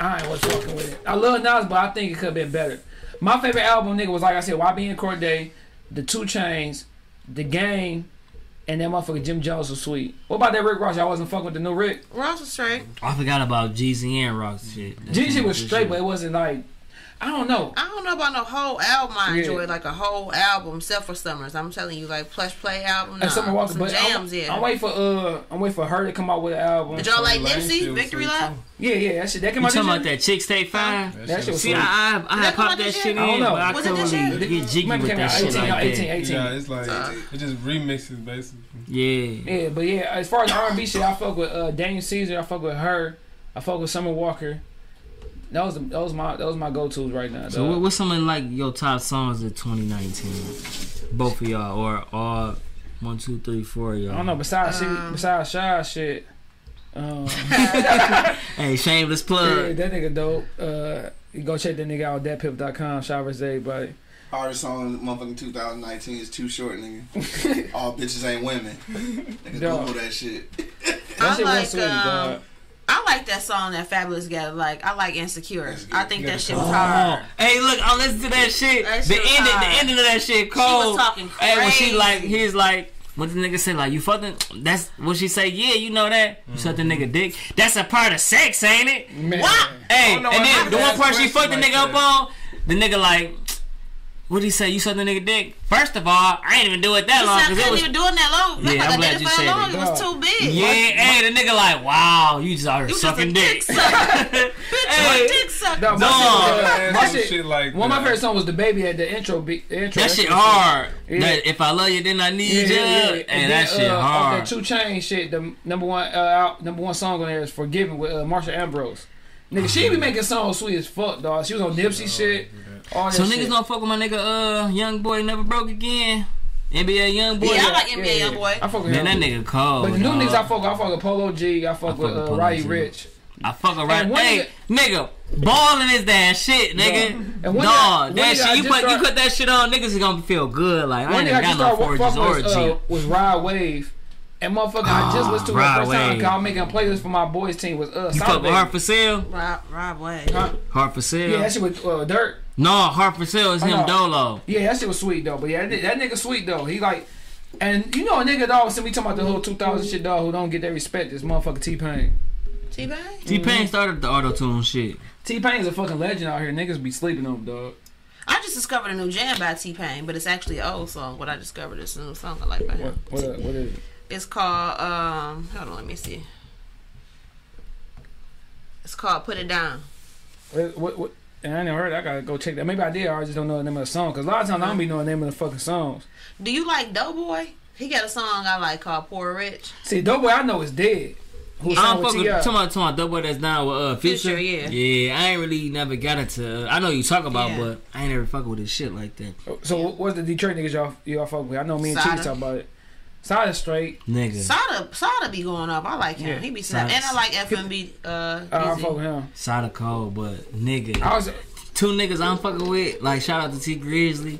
I ain't was fucking with it. I love Nas, but I think it could have been better. My favorite album, nigga, was, like I said, YB and Cordae, The 2 Chainz, The Game, and that motherfucker Jim Jones was sweet. What about that Rick Ross? Y'all wasn't fucking with the new Rick. Ross was straight. I forgot about Jeezy and Ross shit. Jeezy was straight, but it wasn't like, I don't know. I don't know about no whole album. I enjoyed like a whole album, except for Summers. I'm telling you, like Plush Play album. And Summer Walker, but jams, I'm waiting for her to come out with an album. Did y'all like Nipsey Victory Lap? Yeah, that shit. That came out. You talking about that Chicks Take 5? That shit was sweet. See, I popped that shit in, I don't know. But was I couldn't get jiggy with that shit like that. Yeah, it's like it just remixes basically. Yeah, but yeah, as far as R&B shit, I fuck with Daniel Caesar. I fuck with her. I fuck with Summer Walker. That was my go-tos right now. So what's some of like your top songs of 2019? Both of y'all or all 1, 2, 3, 4 of y'all? I don't know. Besides Shy shit. Hey, shameless plug. Yeah, that nigga dope. You go check that nigga out. Thatpip.com. Shy vs everybody. Hardest song motherfucking 2019 is Too Short, nigga. All bitches ain't women. Nigga, Google that shit. That shit was sweet, dog. I like that song that Fabulous got. Like, I like Insecure. I think that shit was hard. Hey, look, I listened to that shit. The ending of that shit cold. She was talking crazy. Hey, when she like, he's like, what the nigga said? Like, you fucking. That's what she say. Yeah, you know that. You suck the nigga dick. That's a part of sex, ain't it? Man. What? Hey, and then the one part she fucked the nigga up on. The nigga like, what did he say? You suck the nigga dick. First of all, I ain't even do it that long. I couldn't even do it that long. Yeah, I'm glad you said that. It was too big. Yeah, hey, the nigga like, wow, you just out here sucking dick. Bitch, you dick sucker. No, my shit like one of my favorite songs was The Baby at the intro. That shit hard. If I love you, then I need you. And that shit hard. That 2 Chainz shit, the number one song on there is Forgiven with Marsha Ambrose. Nigga, she be making songs sweet as fuck, dog. She was on Dipsy shit. So niggas don't fuck with my nigga Young Boy Never Broke Again. NBA Young Boy. Yeah, I like NBA Young Boy. I fuck with man, that nigga cold. But the new niggas I fuck with Polo G. I fuck with Roddy Ricch. I fuck with Roddy. Hey, nigga, balling is that shit, nigga. Dog, that shit. You put that shit on, niggas is gonna feel good. Like I ain't got no forges or G. Was Ride Wave. And motherfucker, I just listened to her first time because I was making a playlist for my boys team was us. You fuck with Hard For Sale? Rod Wade. Hard For Sale? Yeah, that shit with Dirt. No, Hard For Sale is him Dolo. Yeah, that shit was sweet though. But yeah, that nigga sweet though. He like, and you know a nigga dog, since we talking about the whole 2000 shit dog who don't get that respect is motherfucker T-Pain. T-Pain? T-Pain started the auto-tune shit. T-Pain's a fucking legend out here. Niggas be sleeping on him, dog. I just discovered a new jam by T-Pain, but it's actually an old song. What I discovered is a new song I like by him. What is it? It's called, hold on, let me see. It's called Put It Down. What? And I never heard it. I gotta go check that. Maybe I did, or I just don't know the name of the song. Because a lot of times I don't be knowing the name of the fucking songs. Do you like Doughboy? He got a song I like called Poor Rich. See, Doughboy I know is dead. I don't fuck with talking about Doughboy that's down with Future. Yeah, I ain't really never got it to. I know you talk about, but I ain't ever fucking with this shit like that. So what's the Detroit niggas y'all fuck with? I know me and Cheese talk about it. Sada straight. Nigga. Sada be going up. I like him. He be snapping. And I like FMB. I fuck with him. Sada cold, but nigga. Two niggas I'm fucking with. Like, shout out to T Grizzly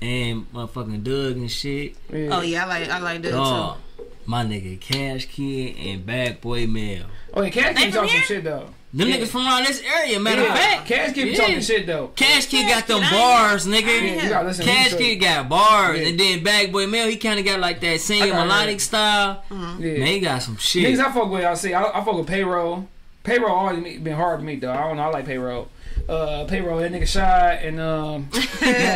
and motherfucking Doug and shit. Yeah. Oh, yeah. I like Doug too. My nigga Cash Kid and Bad Boy Mel. Oh, yeah. Cash Kid talking some shit, though. Them niggas from around this area, matter of fact. Cash Kid be talking shit, though. Cash Kid got them bars, nigga. Cash Kid got bars. And then Bad Boy Mel, he kind of got like that singing melodic style. Man, he got some shit. Niggas I fuck with, y'all see. I fuck with Payroll. Payroll always been hard to me, though. I don't know. I like Payroll. Payroll, that nigga Shy, and I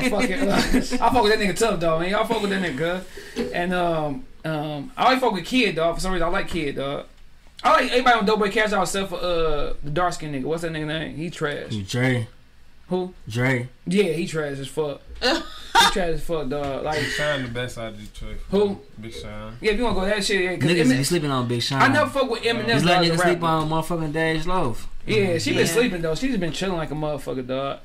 fuck with that nigga Tough, dog. Man, y'all fuck with that nigga. And I always fuck with Kid, dog. For some reason, I like Kid, dog. I like everybody on Doughboy Cash out except for the dark skinned nigga. What's that nigga name? He trash. He Dre. Who? Dre. Yeah, he trash as fuck. He trash as fuck, dog. Like Big Sean, the best out of Detroit. Who? Big Sean. Yeah, if you wanna go that shit, yeah. Niggas be sleeping on Big Sean. I never fuck with Eminem. He's like niggas sleep on motherfucking Dej Loaf. Yeah, she been sleeping though. She's been chilling like a motherfucker, dog.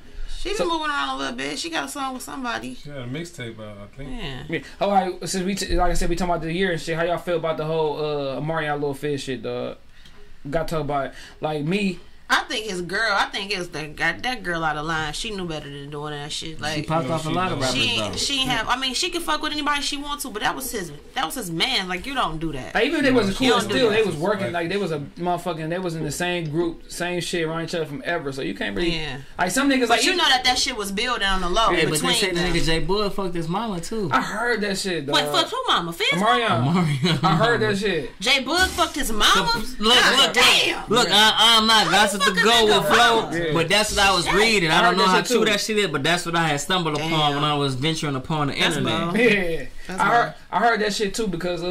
She's been moving around a little bit. She got a song with somebody. She had a mixtape, I think. Yeah. All right. Since we, like I said, we talking about the year and shit. How y'all feel about the whole Amari Out Lil Fizz shit, dog? Got to talk about it. Like me. I think it's girl. I think it's the got that girl out of line. She knew better than doing that shit. Like she popped off a lot of rappers. She ain't have. I mean, she can fuck with anybody she wants to, but that was his. That was his man. Like you don't do that. Like, even if they wasn't cool, still they was working. Like they was a motherfucking. They was in the same group, same shit, around each other from ever. So you can't really. Yeah. Like some niggas, like you know that shit was built down the low. Yeah, but they said nigga J Bull fucked his mama too. I heard that shit. Dog. What fucked who mama? Fizz? Marion. I heard that shit. J Bull fucked his mama. Look, damn. Look, I'm not. To go with flow, yeah. But that's what I was reading. I don't know how true that shit is, but that's what I had stumbled upon when I was venturing upon the internet. Yeah, I heard that shit too because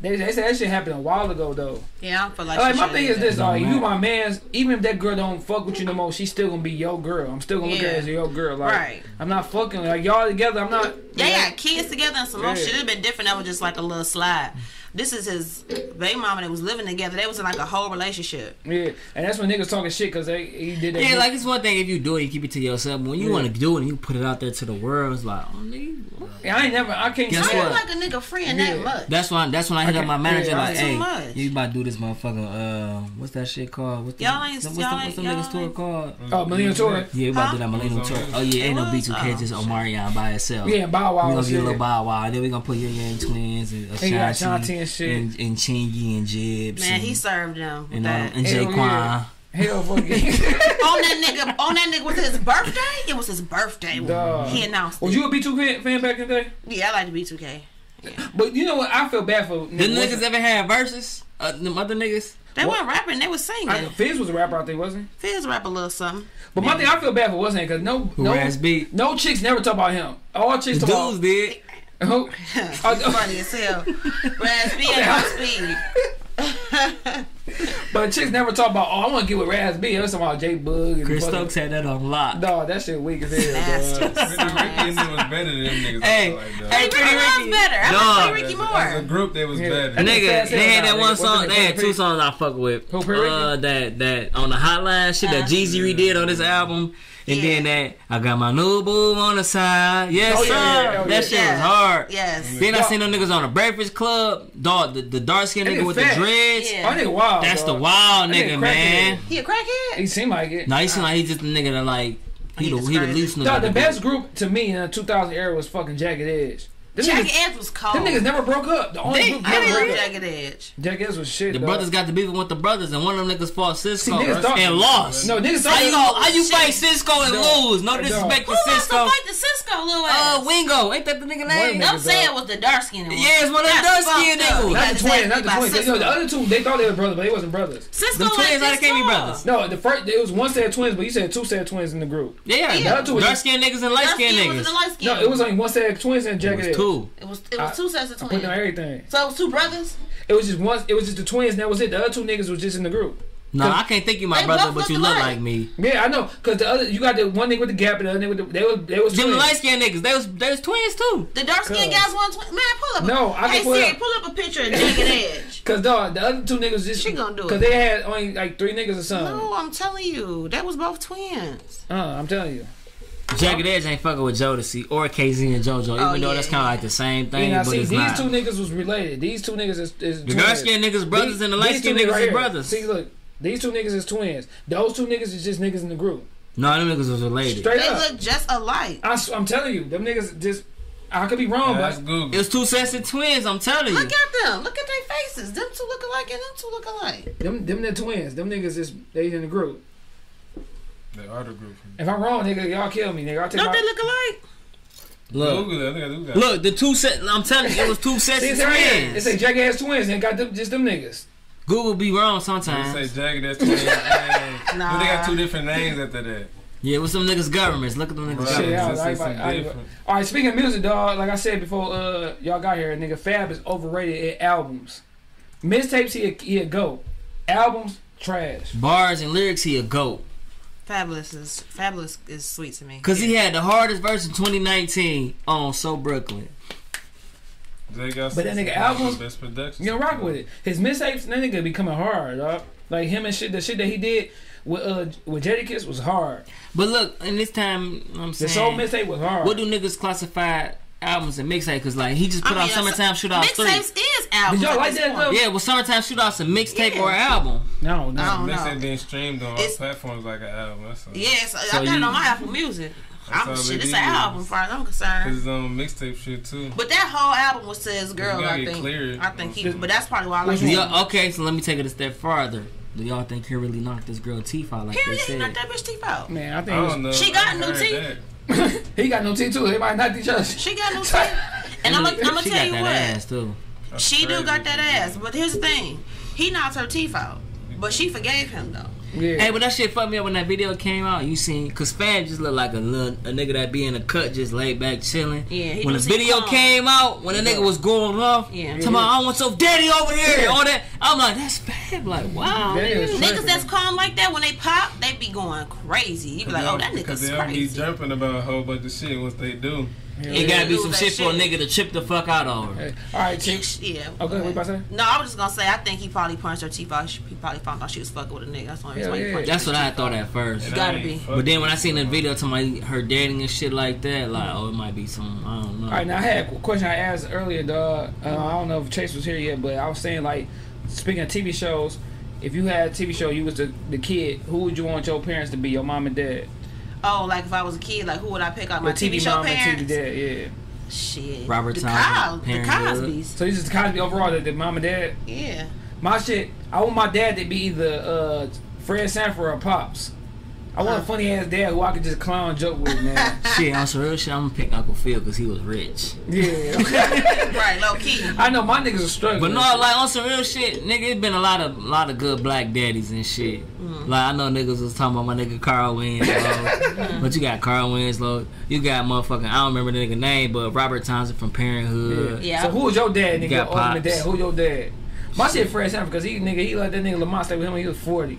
they said that shit happened a while ago though. Yeah, I feel like my thing is this: like you, my man's. Even if that girl don't fuck with you no more, she's still gonna be your girl. I'm still gonna look at her as your girl. Like I'm not fucking like y'all together. I'm not. They got kids together and some shit. It'd been different. That was just like a little slide. This is his baby mama that was living together. They was in like a whole relationship. Yeah, and that's when niggas talking shit because he did that. Yeah, like it's one thing if you do it, you keep it to yourself. But when you want to do it and you put it out there to the world, it's like, oh, nigga. Yeah, I can't. I don't like a nigga friend that much. That's when I hit up my manager like, hey, you about to do this motherfucking what's that shit called? What's the nigga's tour called? Oh, Millennium Tour. Yeah, we about to do that Millennium Tour. Oh yeah, ain't no beats with kids, just Omarion by itself. Yeah, Bow Wow. We gonna get a little Bow Wow. Then we gonna put Ying Yang Twins and Ashanti. And shit. And Chingy and Jibs. Man, he served them. And Jaquan. Hell fucking. on that nigga was his birthday? It was his birthday. He announced it. Was you a B2K fan back in the day? Yeah, I like the B2K. Yeah. But you know what? I feel bad for the niggas ever had verses? Them other niggas? They weren't rapping. They were singing. Fizz was a rapper out there, wasn't he? Fizz rapped a little something. But my thing I feel bad for wasn't it? Because no chicks never talk about him. All chicks talk about him. Dudes did. Oh, funny as hell. Raz B ain't on speed. But chicks never talk about. Oh, I want to get with Raz B. That's about J Bug. Chris Stokes had that on lock. No, that shit weak as hell. Ricky and them was better than them niggas. Hey, Pretty Ricky was better. I like Ricky more. As a group, they was better. Nigga, they had that one song. They had two songs I fuck with. That on the hotline shit that Jeezy redid on his album. And then that, I got my new boo on the side. Yes, sir. That shit was hard. Yes. Then I seen them niggas on the Breakfast Club. Dog, the dark-skinned nigga with the dreads. Yeah. Oh, nigga wild, that's the wild nigga, man. He a crackhead? He seemed like it. No, he seemed like he's just a nigga that like, he the least nigga. Dog, the best group to me in the 2000 era was fucking Jagged Edge. Jagged Edge was cold. Them niggas never broke up. The only group never broke up. Jagged Edge. Jagged Edge was shit. The brothers got to beefing with the brothers, and one of them niggas fought Cisco and lost. No, niggas thought how you fight Cisco and lose? No disrespect to Cisco. Who lost the fight to Cisco, Lil Ass? Wingo. Ain't that the nigga name? I'm saying it was the dark skinned one. Yeah, it's one of the dark skinned niggas. Not the twins. The other two, they thought they were brothers, but they wasn't brothers. Cisco and twins, they can't be brothers. No, the first it was one set of twins, but you said two set of twins in the group. Yeah, the other two dark skinned niggas and light skinned niggas. No, it was only one set of twins and Jagged Edge. It was two sets of twins. I put down everything. So it was two brothers. It was just the twins. And that was it. The other two niggas was just in the group. No, I can't think you my brother, but you look like me. Yeah, I know. Cause the other, you got the one nigga with the gap and the other nigga with the they was twins. Them light skinned niggas, they was twins too. The dark skinned guys want twins. Man, pull up. Pull up a picture of Jagged Edge. Cause dog, the other two niggas just she gonna do it. Cause they had only like three niggas or something. No, I'm telling you, that was both twins. I'm telling you. Jagged Edge ain't fucking with Jodeci or KZ and JoJo, even though that's kind of like the same thing. Yeah, but see, these two niggas was related. These two niggas is the dark skinned niggas brothers and the light skinned niggas is brothers. See, look, these two niggas is twins. Those two niggas is just niggas in the group. No, them niggas was related. Straight up, look just alike. I'm telling you, them niggas just. I could be wrong, but it's two sets of twins. I'm telling you. Look at them. Look at their faces. Them two look alike and them two look alike. Them they're twins. Them niggas is they in the group. They are the group. If I'm wrong, nigga, y'all kill me, nigga. Don't they look alike? Look, the two sets. I'm telling you, it was two sets of twins. They say Jagged Ass Twins and got them, just them niggas. Google be wrong sometimes. They say Jagged Ass Twins. Nah. They got two different names after that. Yeah, with some niggas governments. Look at them niggas governments. All right, speaking of music, dog. Like I said before, y'all got here, nigga. Fab is overrated at albums. Mixtapes, he a goat. Albums, trash. Bars and lyrics, he a goat. Fabulous is sweet to me. Cause he had the hardest verse in 2019 on So Brooklyn. But that nigga album, you know, rock with it. His mistakes, that nigga becoming hard, dog. Like him and shit, the shit that he did with Jadakiss was hard. But look, and this time, you know I'm saying, this whole mixtape was hard. What do niggas classify albums and mixtape? Because like he just put out Summertime Shootouts 3. Mixtapes is albums. Did y'all like that though? Yeah, well, Summertime Shootouts a mixtape or an album. No, mixtape being streamed on all platforms like an album. Yes, yeah, so I got it on my Apple Music. Shit, it's an album as far as I'm concerned. Cause it's mixtape shit too. But that whole album was to his girl, I think. But that's probably why I like it. Okay, so let me take it a step farther. Do y'all think he really knocked this girl teeth out like he said? He knocked that bitch teeth out. Man, I think she got new teeth. He got new teeth too. They might knock each other. She got new teeth. And I'm gonna tell you what. She do got that ass. But here's the thing, he knocked her teeth out, but she forgave him though. Yeah. Hey, but that shit fucked me up when that video came out. You seen, cause Fab just looked like a nigga that be in a cut, just laid back chilling. Yeah. When the video came out, when the nigga was going off, talking about I want your daddy over here and all that, I'm like, that's Fab. Like, wow. Niggas that's calm like that, when they pop, they be going crazy. You be like, oh, that nigga's crazy. Cause they be jumping about a whole bunch of shit once they do. Yeah, it gotta be some shit for a nigga to trip the fuck out on. Okay. Alright, chicks. Yeah. Okay, what you about to say? No, I was just gonna say, I think he probably punched her teeth out. He probably found out she was fucking with a nigga. That's why he punched. That's what I thought at first. It gotta be. But then when I seen the video to her dating and shit like that, like, oh, it might be some, I don't know. Alright, now I had a question I asked earlier, dog. I don't know if Chase was here yet, but I was saying, like, speaking of TV shows, if you had a TV show, you was the kid, who would you want your parents to be, your mom and dad? Oh, like if I was a kid, like who would I pick out? My TV show parents? TV dad, shit. Robert Townsend. The Cosbys. So he's just Cosby overall, the mom and dad? Yeah. My shit, I want my dad to be either Fred Sanford or Pops. I want a funny ass dad who I could just clown joke with, man. Shit, on some real shit, I'm gonna pick Uncle Phil because he was rich. Yeah. Right, low key. I know my niggas are struggling. But no, like on some real shit, nigga, it's been a lot of good black daddies and shit. Like I know niggas was talking about my nigga Carl Winslow, but you got Carl Winslow, you got motherfucking, I don't remember the nigga name, but Robert Townsend from Parenthood. Yeah. So who was your dad, nigga? You got Pops. Dad. Who your dad? My shit, Fred Sanford, because he let that nigga Lamont stay with him when he was 40.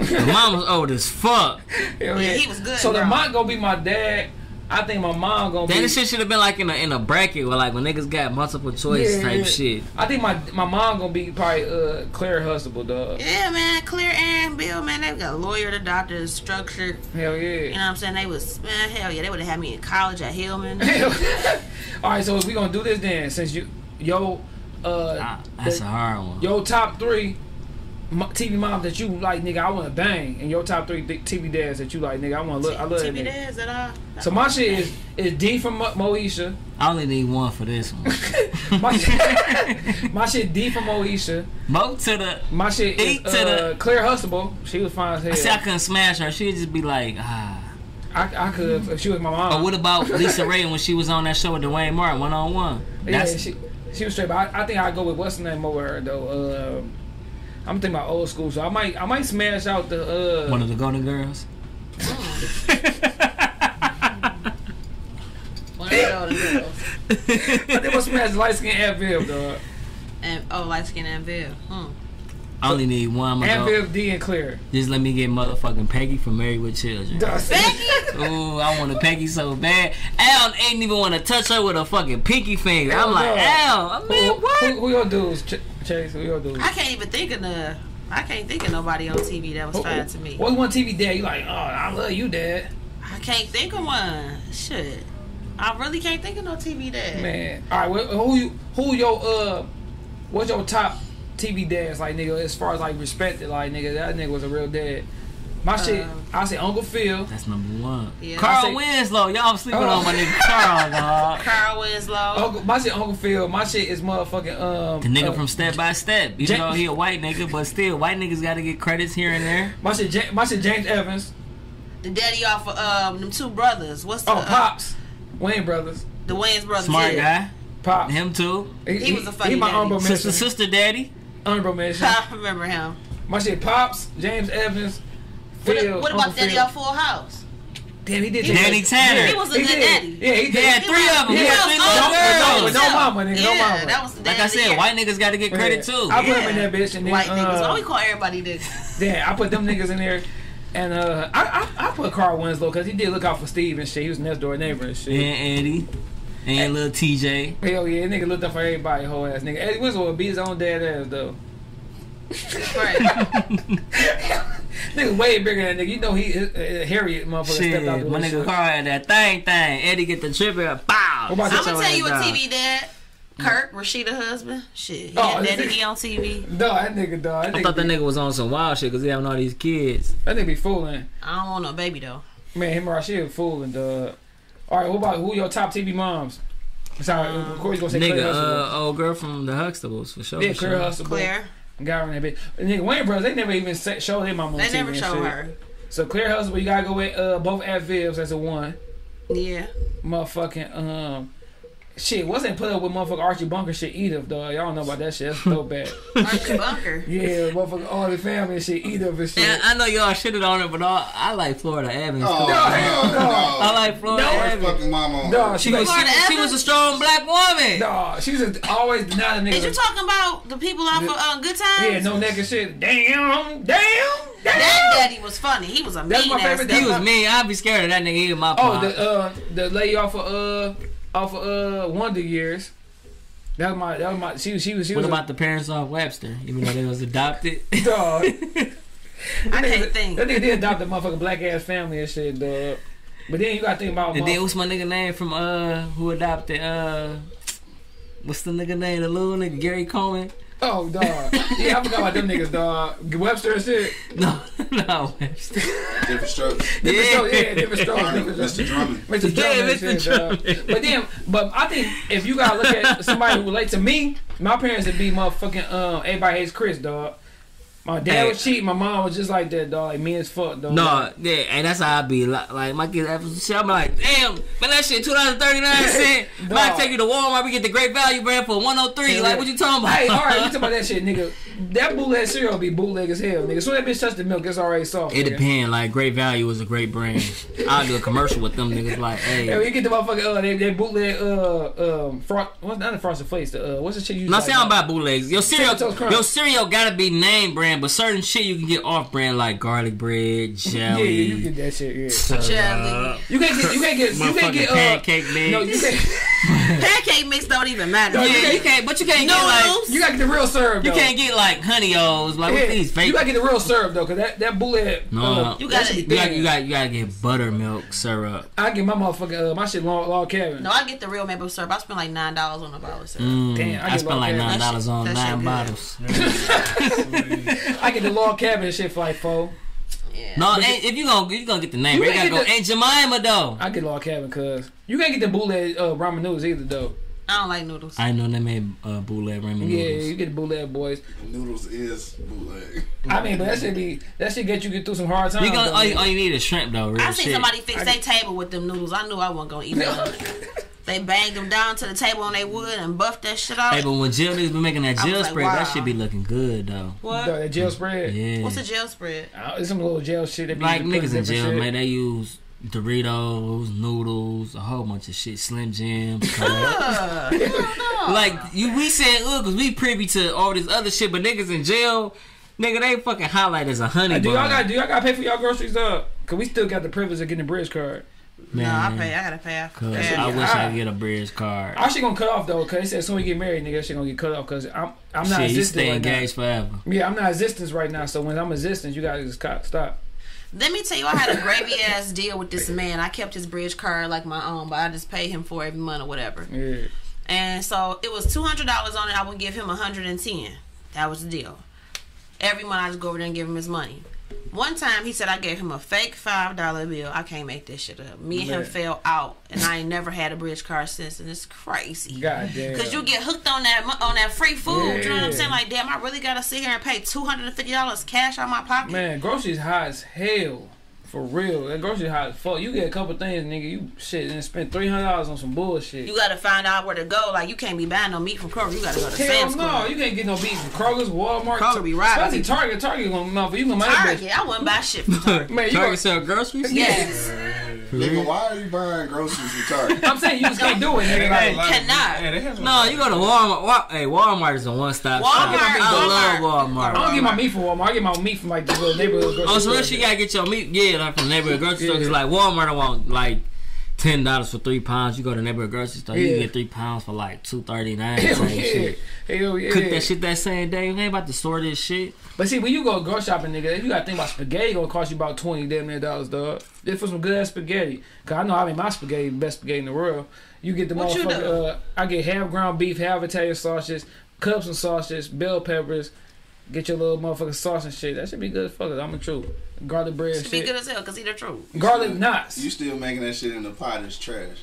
Mom was old as fuck. Yeah, he was good. So the mom gonna be my dad. I think my mom gonna be. That shit should have been like in a bracket where like when niggas got multiple choice type shit. I think my mom gonna be probably Claire Huxtable, dog. Yeah, man, Claire and Bill, man, they got lawyer, the doctor, structured. Hell yeah. You know what I'm saying? They was, man, hell yeah, they would have had me in college at Hillman. All right, so if we gonna do this then, since that's a hard one. Yo, top three TV moms that you like, nigga, I want to bang. And your top three TV dads that you like, nigga, I want to look. I love TV dads that I. So my shit is D from Moesha. I only need one for this one. My shit D from Moesha. Mo to the. My shit is Claire Huxtable. She was fine as hell. I couldn't smash her. She'd just be like, I could if she was my mom. Or what about Lisa Ray when she was on that show with Dwayne Martin, One on One? That's, yeah, she was straight. But I think I'd go with what's the name over her though. I'm thinking about old school, so I might smash out the one of the Golden Girls. One of the Golden Girls. I think I'm gonna smash light skin and Viv, dog. Light skin and Viv. I only need one. And Viv, D, and Claire. Just let me get motherfucking Peggy from Married with Children. Peggy? Ooh, I want a Peggy so bad. Al ain't even want to touch her with a fucking pinky finger. I'm like, Al, man, what? Who your dudes? Chase, who your dudes? I can't think of nobody on TV that was fine to me. What one TV dad you like? Oh, I love you, dad. I can't think of one. Shit, I really can't think of no TV dad. Man, all right, well, what's your top TV dads like, nigga? As far as like respected, like nigga, that nigga was a real dad. My shit, I say Uncle Phil. That's number one. Yeah. Carl Winslow. Y'all sleeping on my nigga Carl, dog. Carl Winslow. My shit, Uncle Phil. My shit is motherfucking the nigga from Step by Step. You know he a white nigga, but still white niggas gotta get credits here and there. My shit, James Evans. The daddy off of them two brothers. What's the Pops? Wayne brothers. The Wayne's brothers. Smart guy. Pops. Him too. He was a funny daddy. He my honorable mention. Sister daddy. Honorable mention. I remember him. My shit, Pops, James Evans. What about Daddy off Full House? Damn, he did. Danny Tanner. He was a good daddy. Yeah, he did. He had three of them. He had three little girls. No mama, nigga. No mama. That was the daddy. Like I said, white niggas got to get credit too. I put him in that bitch and then white niggas. Why we call everybody this? Yeah, I put them niggas in there, and I put Carl Winslow because he did look out for Steve and shit. He was next door neighbor and shit. And Eddie. And little TJ. Hell yeah, nigga looked up for everybody, whole ass nigga. Eddie Winslow would be his own dad ass though. Right. Nigga way bigger than that nigga. You know he Harriet motherfucker stepped out the window. My nigga Carl had that thing. Eddie get the trip out. Bow. I'm gonna tell you what TV dad. Kirk, Rashida's husband. Shit. He had that nigga on TV. No, that nigga dog. I thought that nigga was on some wild shit because he having all these kids. That nigga be fooling. I don't want no baby though. Man, him and Rashida fooling, dog. Alright, what about who your top TV moms? Sorry, of course he's gonna say nigga, old girl from the Huxtables for sure. Yeah, Claire Huxtable. Claire. Got her in that bitch. And nigga, Wayne Brothers, they never even showed him on TV. They never showed her. So Claire Huxtable, you gotta go with both Advils as a one. Yeah. Motherfucking shit, wasn't put up with motherfucking Archie Bunker shit either, dog. Y'all don't know about that shit. That's so bad. Archie Bunker? Yeah, motherfucking all the family and shit, either of it shit. And I know y'all shitted on it, but I like Florida Evans. Oh, no, I like Florida Evans. Fucking mama. No, she was a strong black woman. No, she was always not a nigga. Is you talking about the people off of Good Times? Yeah, no nigga shit. Damn. That daddy was funny. He was a mean ass. That's my favorite. He was mean. I'd be scared of that nigga. He was my pop. Oh, the lady off of Wonder Years. That was my she was what about the parents off Webster, even though they was adopted? Dog. I can't think. That nigga did adopt a motherfucking black ass family and shit, dog. But then you gotta think about then what's my nigga name from who adopted what's the nigga name, the little nigga Gary Coleman? Oh, dog. Yeah, I forgot about them niggas, dog. Webster and shit? No, Webster. Different Strokes. Different Strokes. Mr. Drummond. Mr. Drummond and shit, dog. But I think if you gotta look at somebody who relates to me, my parents would be motherfucking, Everybody Hates Chris, dog. My dad was cheating. My mom was just like that, dog. Like, me as fuck, dog. No, yeah, and that's how I be. Like my kids after shit, I'm like, damn, man, that shit, $2.39. Might take you to Walmart. We get the great value brand for $103. Yeah. Like, what you talking about? Hey, all right, you talking about that shit, nigga. That bootleg cereal be bootleg as hell, nigga. So that bitch touch the milk, it's already soft. It depends. Like, Great Value is a great brand. I'll do a commercial with them niggas. Like, hey, you get the motherfucking they bootleg what's not the Frosted Flakes? What's the shit you? Not saying about bootlegs. Your cereal gotta be name brand. But certain shit you can get off brand, like garlic bread, jelly. Yeah, you get that shit. Yeah. Jelly. You can't get pancake mix. No, you can't. Pancake mix don't even matter. No, you can't get like, you gotta get the real syrup. You can't get like honey o's like with these fake. You gotta get the real syrup though, cause that bullet. No, you gotta get buttermilk syrup. I get my motherfucking my shit log cabin. No, I get the real maple syrup. I spend like $9 on a bottle of syrup. Damn, I spend like $9 on 9 bottles. I get the log cabin and shit for like 4. Yeah. No, if you gonna get the name, you gotta go Aunt Jemima though. I get log cabin cause you can't get the bootleg ramen noodles either though. I don't like noodles. I know they made bootleg ramen noodles. Yeah, you get the bootleg boys. Noodles is bootleg. I mean, but that shit get through some hard times. All you need is shrimp though. Real I seen shit. Somebody fix their table with them noodles. I knew I wasn't gonna eat them. They banged them down to the table on they wood and buffed that shit out. Hey, but when Jill niggas been making that jail spread, wow. That shit be looking good, though. What? That jail spread? Yeah. What's a jail spread? It's some little jail shit. That be like niggas in jail, shit. Man. They use Doritos, noodles, a whole bunch of shit. Slim Jims. We said, look, because we privy to all this other shit, but niggas in jail, nigga, they fucking highlight as a honey bun. Do y'all got to pay for y'all groceries, though? Because we still got the privilege of getting a bridge card. Man, no, I gotta pay. I wish I could get a bridge card. I should gonna cut off though, cause they said as soon as we get married, nigga, that shit gonna get cut off. Cause I'm not existing right now. Engaged forever. Yeah, I'm not existence right now. So when I'm existence, you gotta just stop. Let me tell you, I had a gravy ass deal with this man. I kept his bridge card like my own, but I just paid him for it every month or whatever. Yeah. And so it was $200 on it. I would give him $110. That was the deal. Every month I just go over there and give him his money. One time he said I gave him a fake $5 bill. I can't make this shit up. Me and him fell out, and I ain't never had a bridge card since, and it's crazy. God damn. Because you get hooked on that free food. Yeah. You know what I'm saying? Like, damn, I really gotta sit here and pay $250 cash out of my pocket. Man, groceries high as hell. For real, that grocery hot as fuck. You get a couple things, nigga. You shit and spend $300 on some bullshit. You gotta find out where to go. Like you can't be buying no meat from Kroger. You gotta go to Sam's. No, you can't get no meat from Kroger's, Walmart. Kroger be robbing. Especially Target. Target gonna no, but you can buy Target. I wouldn't buy shit from Target. Man, you Target sell groceries? Yes. Nigga, why are you buying groceries from Target? I'm saying you just can't do it, nigga. Cannot. No, you go to Walmart. Hey, Walmart is a one-stop shop. I love Walmart. I don't get my meat from Walmart. I get my meat from like the little neighborhood grocery store. Oh, so you gotta get your meat? Yeah. Like from neighborhood grocery store, like Walmart, I want like $10 for 3 pounds. You go to the neighborhood grocery store, you get 3 pounds for like $2.39. Hell yeah. Hell yeah. Cook that shit that same day. You ain't about to store this shit. But see, when you go grocery shopping, nigga, you gotta think about spaghetti gonna cost you about $20 damn near, dog. Just for some good ass spaghetti. Cause I know I mean my spaghetti, best spaghetti in the world. You get the motherfucker. I get half ground beef, half Italian sausages, cups and sausages, bell peppers. Get your little motherfucking sauce and shit. That should be good as fuck. I'm a true. Garlic bread should be good as hell, because either true. Garlic knots. You still making that shit in the pot is trash.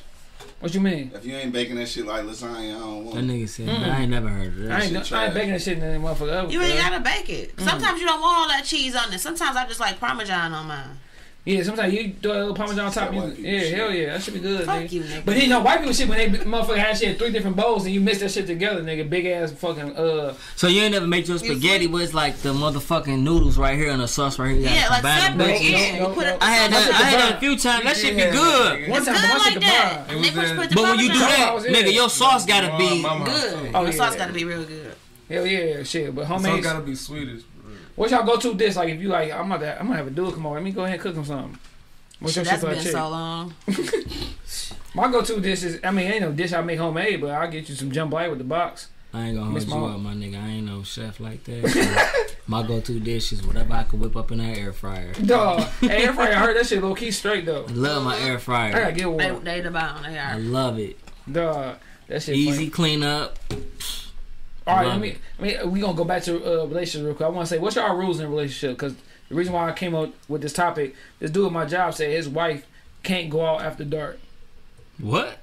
What you mean? If you ain't baking that shit like lasagna, I don't want it. That nigga said, I ain't never heard of that. I ain't baking that shit in that motherfucker ever. You ain't gotta bake it. Sometimes you don't want all that cheese on it. Sometimes I just like Parmesan on mine. Yeah, sometimes you do a little Parmesan on top. Hell yeah, that should be good, fuck nigga. You, nigga. But you know, white people shit when they motherfucker have shit in 3 different bowls and you mix that shit together, nigga. Big ass fucking So you ain't never make your spaghetti where it's like the motherfucking noodles right here and the sauce right here. Yeah, like separate. I had that a few times. That shit be good. One time I like that. But when you do that, nigga, your sauce gotta be good. Your sauce gotta be real good. Hell yeah, shit. But homemade sauce gotta be sweetest. What y'all go to this? Like if you like, I'm gonna have a dude come over. Let me go ahead and cook him something. What's your shit for a chick? That's been so long. My go-to dish is, I mean, ain't no dish I make homemade, but I'll get you some jambalaya with the box. I ain't gonna hold you up, my nigga. I ain't no chef like that. My go-to dish is whatever I can whip up in that air fryer. Dog, air fryer. I heard that shit low key straight though. I love my air fryer. I gotta get one. They the bomb. They are. I love it. Dog, that shit easy clean up. All right, I mean, we gonna go back to relationships real quick. I want to say, what's y'all rules in a relationship? Because the reason why I came up with this topic, this dude at my job said his wife can't go out after dark. What?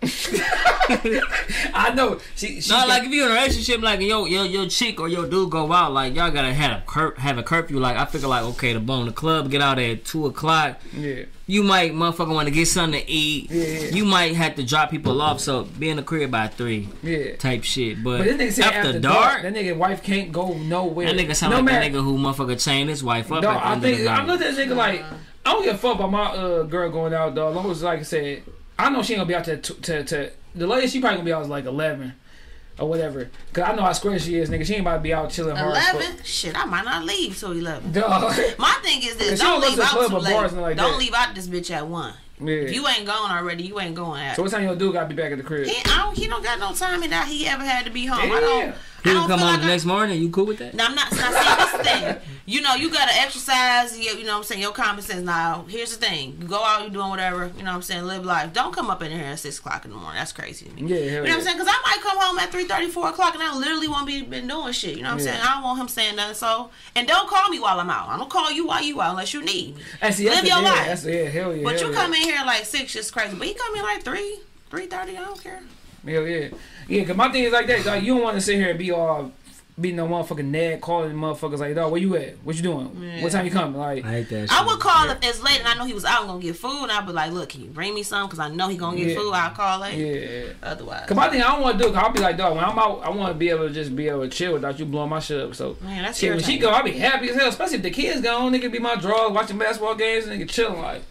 I know. She like if you in a relationship, like your chick or your dude go out, like y'all gotta have a curfew. Like I figure, like okay, the bone, the club get out at 2 o'clock. Yeah. You might motherfucker want to get something to eat. Yeah. You might have to drop people off, so be in the crib by 3. Yeah. Type shit. But this nigga said after dark, that nigga wife can't go nowhere. That nigga sound like that nigga who motherfucker chained his wife up. Dog, I looked at that nigga like I don't give a fuck about my girl going out, dog. As long as like I said, I know she ain't gonna be out there to the latest. She probably gonna be out was like 11 or whatever. Cause I know how square she is, nigga. She ain't about to be out chilling 11? Hard. 11? Shit, I might not leave till 11. Dog. My thing is this: don't leave out too late. Like don't leave out this bitch at 1. Yeah. If you ain't gone already, you ain't going out. So what time your dude gotta be back at the crib? He don't got no time in that he ever had to be home. Yeah. He can come home like the next morning. You cool with that? No, I'm not. Saying this thing. You know, you gotta exercise. You know what I'm saying? Your common sense. Now, here's the thing: you go out, you doing whatever. You know what I'm saying? Live life. Don't come up in here at 6 o'clock in the morning. That's crazy to me. Yeah, you know what I'm saying? Because I might come home at 3:30, 4 o'clock, and I literally won't be doing shit. You know what I'm saying? I don't want him saying nothing. So, and don't call me while I'm out. I don't call you while you out unless you need me. Live your life. Hell yeah. But you come in here at like 6, just crazy. But you come in like 3, 3:30. I don't care. Hell yeah. Yeah, cause my thing is like that, dog. You don't want to sit here and be all beating no motherfucking nag, calling motherfuckers like, dog, where you at? What you doing? Yeah. What time you coming? Like, I hate that shit. I would call if it's late and I know he was out and gonna get food, and I'd be like, look, can you bring me some? Cause I know he gonna get food. I'll call later. Yeah. Otherwise, cause my thing I don't want to do. Cause I'll be like, dog, when I'm out, I want to be able to just be able to chill without you blowing my shit up. So man, that's shit. When she go, I'll be happy as hell. Especially if the kids gone, nigga be my drug, watching basketball games, nigga chilling like.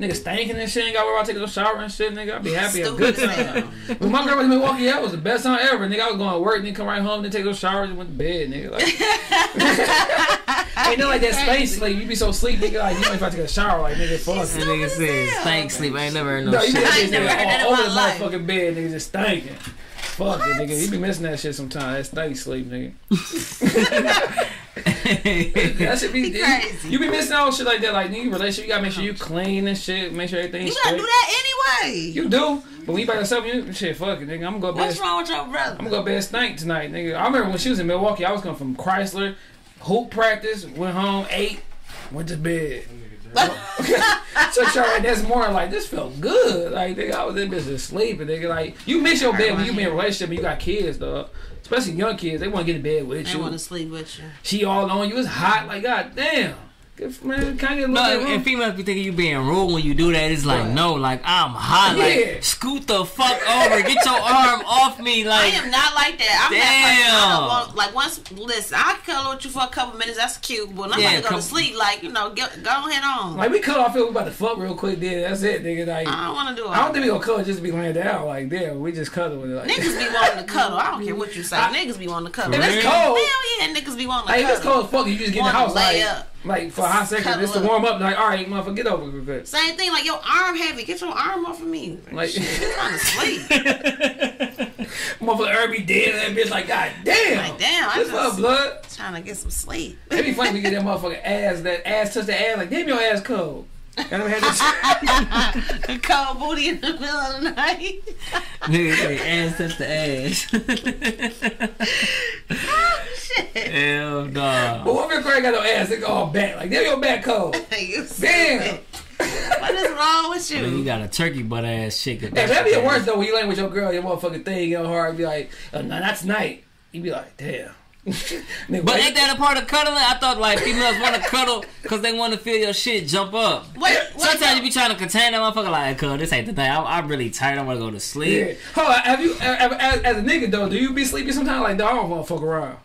Nigga stinking and shit, ain't got to worry about taking a shower and shit, nigga. I'd be happy at a good time. When my girl was in Milwaukee, that was the best time ever. Nigga, I was going to work, then come right home, then take a shower and went to bed, nigga. Like, ain't nothing like that space sleep. You be so sleep, nigga, like you ain't about to take a shower, like nigga, fuck. That nigga says stank sleep. I ain't never heard no shit. No, you just nigga all over the motherfucking bed, nigga, just stinking. Fuck it, nigga. You be missing that shit sometimes. That stank sleep, nigga. That should be crazy. You be missing all shit like that. Like new relationship, you gotta make sure you clean and shit. Make sure everything's straight. You gotta do that anyway. You do. But when you by yourself, you shit, fuck it, nigga. I'm gonna go. What's wrong with your brother? I'm gonna go bed stank tonight, nigga. I remember when she was in Milwaukee, I was coming from Chrysler, hoop practice, went home, ate, went to bed. Check y'all right next morning. Like this felt good. Like nigga, I was in business sleeping. Nigga, like you miss your bed when you be in a relationship and you got kids, dog. Especially young kids, they want to get in bed with you. They want to sleep with you. She all on you. It's hot. Like, god damn. Man, can I get a little bit? And females be thinking you being rude when you do that. It's like, no, like, I'm hot. Yeah. Like, scoot the fuck over. Get your arm off me. Like, I am not like that. I'm not like, once, listen, I cuddle with you for a couple minutes. That's cute. But I'm about to go to sleep. Like, you know, go head on. Like, we cut off here. We about to fuck real quick, then. That's it, nigga. Like, I don't want to do it. I don't think we going to cuddle just to be laying down. Like, damn, we just cuddle with it. Like, niggas be wanting to cuddle. I don't care what you say. Niggas be wanting to cuddle. If it's cold. Hell yeah, niggas be wanting to cuddle. Like, if it's cold as fuck, you just get in the house. Like, Like, for a hot second, just to warm up. Like, all right, motherfucker, get over real quick. Same thing, like, your arm heavy. Get your arm off of me. Like, shit, I'm trying to sleep. Motherfucker, Irby dead and that bitch, like, God damn. Like, damn, I'm just trying to get some sleep. It'd be funny if we get that motherfucker ass, that ass touch the ass, like, damn, your ass cold. The cold booty in the middle of the night. Nigga, like, ass touch the ass. Oh, shit. Hell no. Nah. But what if your got no ass? It go all back. Like, damn, your back cold. You damn. What is wrong with you? I mean, you got a turkey butt ass shit. Hey, that'd be the worst, though, when you laying with your girl, your motherfucking thing, your heart, be like, oh, no, that's night. You'd be like, damn. Nigga, but ain't that a part of cuddling? I thought like females want to cuddle because they want to feel your shit jump up. Wait, sometimes you be trying to contain that motherfucker like, "Cuz this ain't the thing. I'm really tired. I want to go to sleep." Yeah. Hold on, have you as a nigga though? Do you be sleepy sometimes? Like, dog, I don't want to fuck around.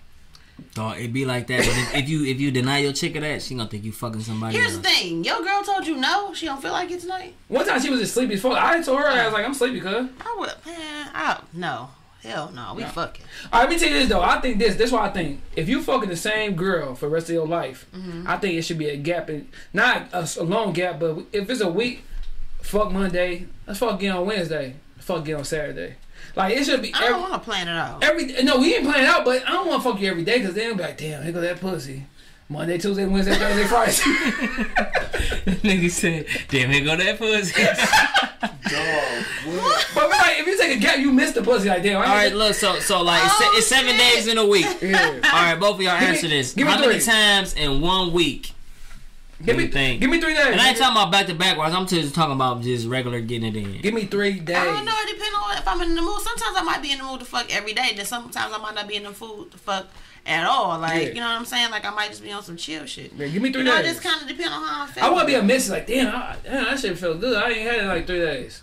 Dog, it be like that. But if you deny your chick of that, she gonna think you fucking somebody. Here's the thing: your girl told you no. She don't feel like it tonight. One time she was just sleepy as fuck. I told her I was like, "I'm sleepy, cuz." I would, man. I don't know. Hell no, we fucking. Alright, let me tell you this though. I think this is what I think. If you fucking the same girl for the rest of your life, I think it should be a gap in, not a long gap, but if it's a week, fuck Monday, let's fuck again on Wednesday, fuck again on Saturday. Like it should be. I don't want to plan it out. No, we ain't plan it out, but I don't want to fuck you every day because then be like, damn, here go that pussy. Monday, Tuesday, Wednesday, Thursday, Friday. Nigga said, damn, here go that pussy. Dog, what? But like, if you take a gap, you miss the pussy. Like, damn. Alright, look, so like, oh, it's 7 days in a week. Yeah. Alright, both of y'all answer this. Give me how many times in 1 week? Give me 3 days. And I ain't talking about back-to-back wise. I'm just talking about just regular getting it in. Give me 3 days. I don't know. It depends on if I'm in the mood. Sometimes I might be in the mood to fuck every day. Then sometimes I might not be in the mood to fuck at all. Like, you know what I'm saying? Like, I might just be on some chill shit. Yeah, give me 3 days. You know, it just kind of depends on how I'm feeling. I want to be a miss. Like, damn, that shit feel good. I ain't had it in like 3 days.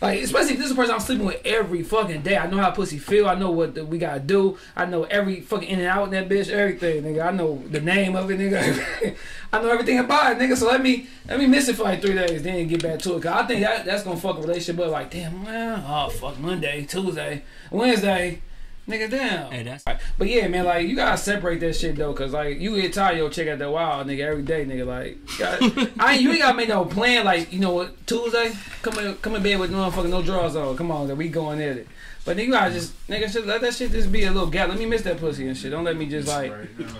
Like, especially if this is a person I'm sleeping with every fucking day. I know how pussy feel. I know what we gotta do. I know every fucking in and out in that bitch. Everything, nigga. I know the name of it, nigga. I know everything about it, nigga. So let me miss it for like 3 days, then get back to it. Cause I think that's gonna fuck a relationship up. Like, damn, man. Oh, fuck. Monday, Tuesday, Wednesday. Nigga, damn. Hey, that's right. But yeah, man, like, you gotta separate that shit, though, because, like, you get tired of your chick at the wild, nigga, every day, nigga. Like, you ain't gotta make no plan, like, you know what, Tuesday, come in bed with motherfucking no drawers on. Come on, we going at it. But, nigga, you gotta just, nigga, let that shit just be a little gap. Let me miss that pussy and shit. Don't let me just, like,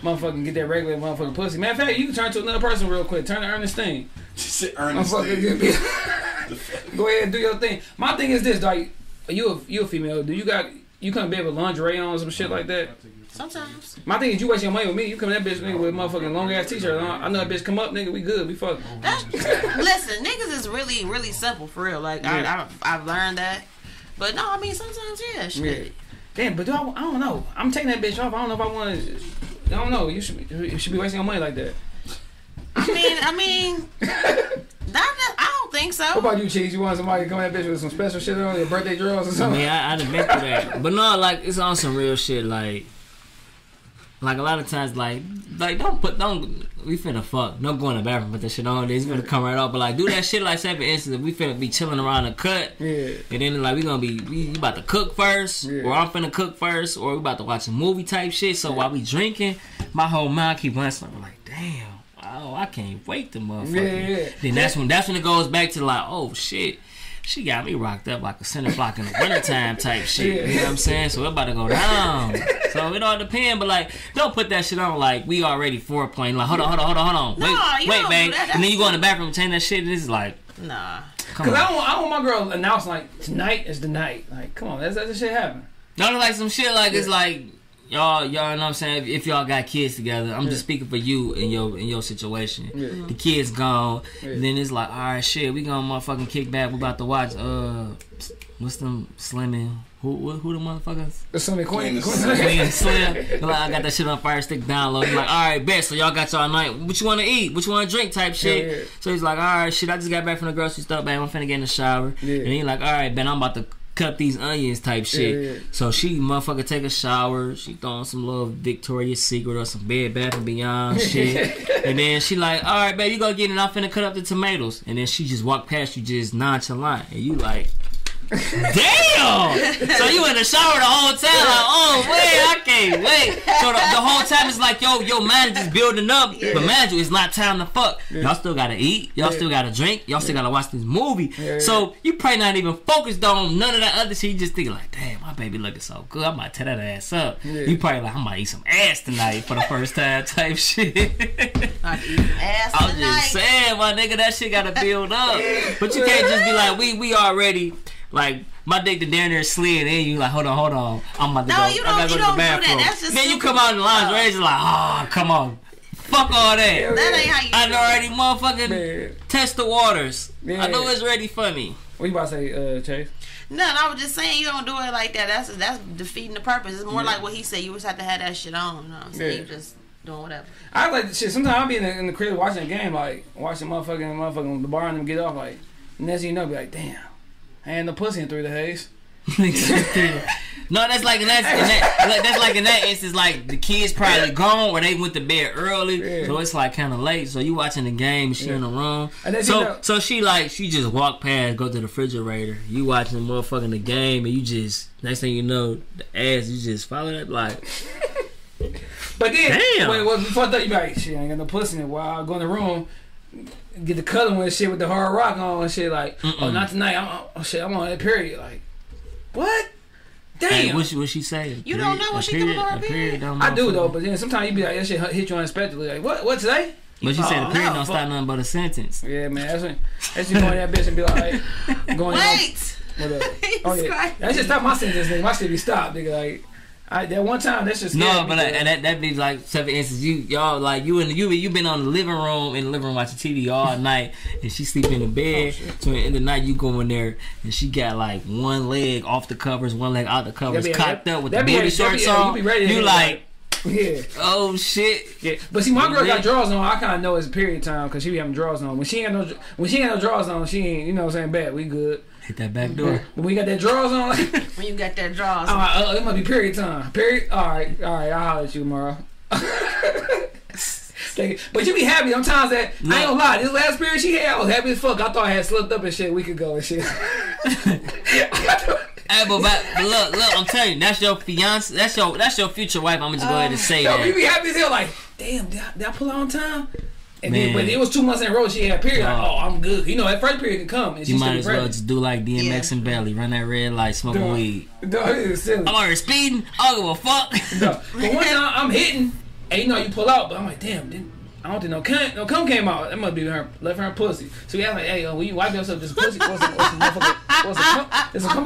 motherfucking get that regular motherfucking pussy. Matter of fact, you can turn to another person real quick. Turn to Ernestine. Shit, Ernestine. Go ahead and do your thing. My thing is this, like, you a female, do you got... You come to bed with lingerie on or some shit like that? Sometimes. My thing is you waste your money with me. You come to that bitch nigga with a motherfucking long-ass t-shirt. I know that bitch come up, nigga. We good. We fucking. Listen, niggas is really, really simple, for real. Like, yeah. I've learned that. But, no, I mean, sometimes, yeah, shit. Yeah. Damn, but I don't know. I'm taking that bitch off. I don't know if I want to. I don't know. You should be wasting your money like that. I mean... I don't think so. What about you, Cheese? You want somebody to come at that bitch with some special shit on your birthday drills or something? Yeah, I'd admit to that. But no, like, it's on some real shit. Like a lot of times, like don't. We finna fuck. Don't go in the bathroom with that shit on. It's finna come right off. But like, do that shit like, say for instance, if we finna be chilling around the cut. Yeah. And then like, we gonna be, you about to cook first, or I'm finna cook first, or we about to watch a movie type shit. So while we drinking, my whole mind keep wrestling. I'm like, damn. Oh, I can't wait to motherfucker. Yeah. Then that's when it goes back to like, oh shit, she got me rocked up like a cinder block in the wintertime type shit. Yeah. You know what I'm saying? So we're about to go down. So it all depends, but like, don't put that shit on like we already foreplaying. Like, hold on. Wait, man. And then you go in the bathroom and change that shit, and it's like, nah. Because I don't want my girl announcing like tonight is the night. Like, come on, let that shit happen. Don't like some shit like it's like. Y'all, know what I'm saying? If y'all got kids together, I'm just speaking for you and your situation. Yeah. The kids gone, then it's like, all right, shit, we gonna motherfucking kick back. We about to watch what's them Slimming? Who the motherfuckers? The Slimming Queen Slim. Like, I got that shit on Fire Stick download. I'm like, all right, bet. So y'all got y'all night. What you wanna eat? What you wanna drink? Type shit. Yeah. So he's like, all right, shit. I just got back from the grocery store, man. I'm finna get in the shower. Yeah. And he's like, all right, man, I'm about to cut these onions type shit. Yeah. So she motherfucker take a shower. She throwing some little Victoria's Secret or some Bed Bath and Beyond shit. And then she like, all right, babe, you go get it. I'm finna cut up the tomatoes. And then she just walk past you just nonchalant. And you like, Damn! So you in the shower the whole time, like, oh wait, I can't wait. So the whole time it's like, yo, mine just building up. Yeah. But mind you, it's not time to fuck. Yeah. Y'all still gotta eat. Y'all still gotta drink. Y'all still gotta watch this movie. Yeah. So you probably not even focused on none of that other shit. You just thinking like, damn, my baby looking so good. I might tear that ass up. Yeah. You probably like, I might eat some ass tonight for the first time type shit. I eat ass I'm tonight. Just saying, my nigga, that shit gotta build up. Yeah. But you can't just be like, we already. Like, my dick down there slid and you like, hold on. I'm about to go. You don't do that. That's just then you come out in the lingerie and like, oh, come on. Fuck all that. Yeah, that ain't how you I already motherfucking test the waters. Yeah. I know it's ready for me. What you about to say, Chase? No, I was just saying you don't do it like that. That's defeating the purpose. It's more like what he said. You just have to have that shit on. You know what I'm saying? You just doing whatever. I like shit. Sometimes I'll be in the crib watching a game, like, watching motherfucking the bar and them get off. Like, next thing you know, be like, damn. And the pussy in through the haze. No, that's like in that instance, like the kids probably gone or they went to bed early, so it's like kind of late. So you watching the game, she in the room. So she like she just walked past, go to the refrigerator. You watching motherfucking the game, and you just next thing you know, the ass you just follow up like. But then, wait, before I thought you like she ain't got no pussy in a while. Go in the room. Get the color and shit with the hard rock on and shit like oh not tonight I'm on that period like what damn hey, what she saying you period, don't know what she doing on her period I do though but then sometimes you be like that shit hit you unexpectedly like what today but she said the period don't start nothing but a sentence yeah man that's you going that bitch and be like hey, going wait on, whatever oh yeah that's just not my sentence nigga my shit be stopped nigga like that one time, that's just no, but like, and that be like several instances. Y'all like you been on the living room watching TV all night, and she sleeping in the bed. So in the night you go in there, and she got like one leg off the covers, one leg out the covers, cocked up with the baby shorts on. You like, oh shit. Yeah, but see, my girl got drawers on. I kind of know it's period time because she be having drawers on. When she ain't no drawers on, she ain't. You know what I'm saying? Bad, we good. Hit that back door. When we got that drawers on, like, when you got that drawers on, it must be period time. Period. All right. I'll holler at you tomorrow. But you be happy sometimes that I ain't gonna lie. This last period she had, I was happy as fuck. I thought I had slipped up and shit. We could go and shit. Hey, but look, I'm telling you, that's your fiance, that's your future wife. I'm gonna just go ahead and say that. You be happy as hell, like, damn, did I pull out on time? And then, but it was 2 months in a row she had period. Like, oh, I'm good. You know, that first period can come. And you might as well just do like DMX and Belly, run that red light, smoking weed. Silly. I'm already speeding. I don't give a fuck. But one time I'm hitting, and you know you pull out, but I'm like, damn, I don't think no cum came out. That must be her left her pussy. So we asked like, hey, when you wipe yourself this pussy, what's the motherfucker? What's the cum?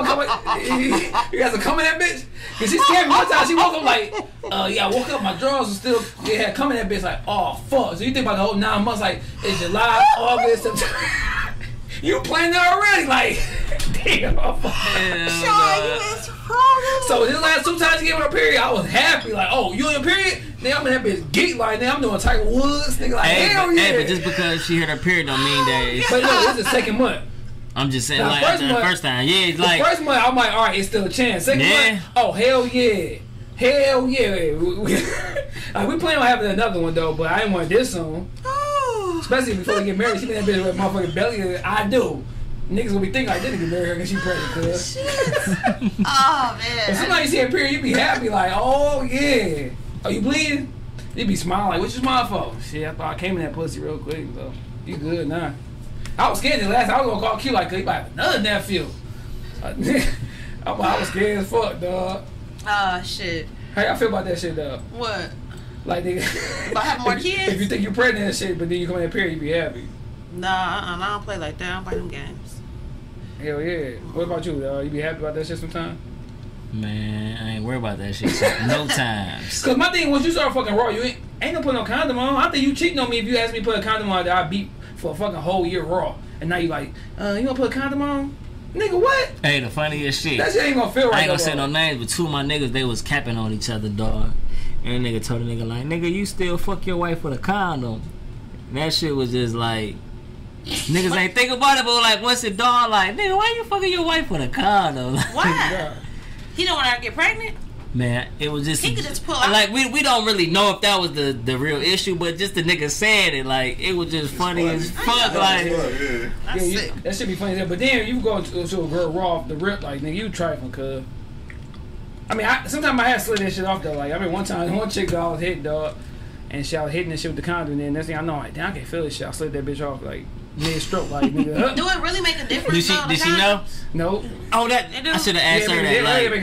You guys are coming that bitch. Cause she scared me one time. She woke up like, I woke up. My drawers was still had cum in that bitch. Like, oh fuck. So you think about the whole 9 months? Like, it's July, August, September. You planned that already? Like, damn. So this last 2 times she gave her a period, I was happy. Like, oh, you in a period? Now I'm in that bitch geek like now I'm doing Tiger Woods. Nigga like, hell yeah. Hey, but just because she hit her period don't mean that. But no, it's the second month. I'm just saying, now, like the first time, yeah, it's like first month. I'm like, all right, it's still a chance. Second month, oh hell yeah. Like, we plan on having another one though, but I didn't want this one. Especially before we get married, she been that bitch with my fucking belly. I do. Niggas will be thinking I didn't get married because she pregnant, cuz. Oh man. If somebody see a period, you be happy like, oh yeah. Are you bleeding? You be smiling like, what you smiling for? Shit, I thought I came in that pussy real quick, so you good now. I was scared this last time. I was gonna call Q like, he might have another nephew. I was scared as fuck, dog. Oh shit. How y'all feel about that shit, dog? What? Like, nigga. About having more kids? If you think you're pregnant and shit, but then you come in that period, you be happy. Nah, I don't play like that. I don't play them games. Hell yeah. What about you, dog? You be happy about that shit sometimes? Man, I ain't worried about that shit. No times. Cause my thing was, you start fucking raw. You ain't gonna put no condom on. I think you cheating on me if you asked me to put a condom on that I beat for a fucking whole year raw. And now you like, you gonna put a condom on? Nigga, what? Hey, the funniest shit. That shit ain't gonna feel right. I ain't gonna say no names, but 2 of my niggas, they was capping on each other, dog. And a nigga told a nigga like, nigga, you still fuck your wife with a condom. And that shit was just like, niggas ain't think about it, but like, what's it, dog? Like, nigga, why you fucking your wife with a condom? Like, why? He don't want to get pregnant. Man, it was just, he could just pull out. Like we don't really know if that was the real issue, but just the nigga saying it, like it was just funny as fuck. Like that should be funny. But then you go to a girl raw off the rip, like nigga, you trifling, cuz. I mean, sometimes I had slid that shit off though. Like I mean, one chick that I was hitting dog, and she was hitting this shit with the condom, and then next thing I know, like damn, I can't feel this shit. I slid that bitch off like mid-stroke, like nigga. Huh? Do it really make a difference? Did she know? No. Oh, that I should have asked her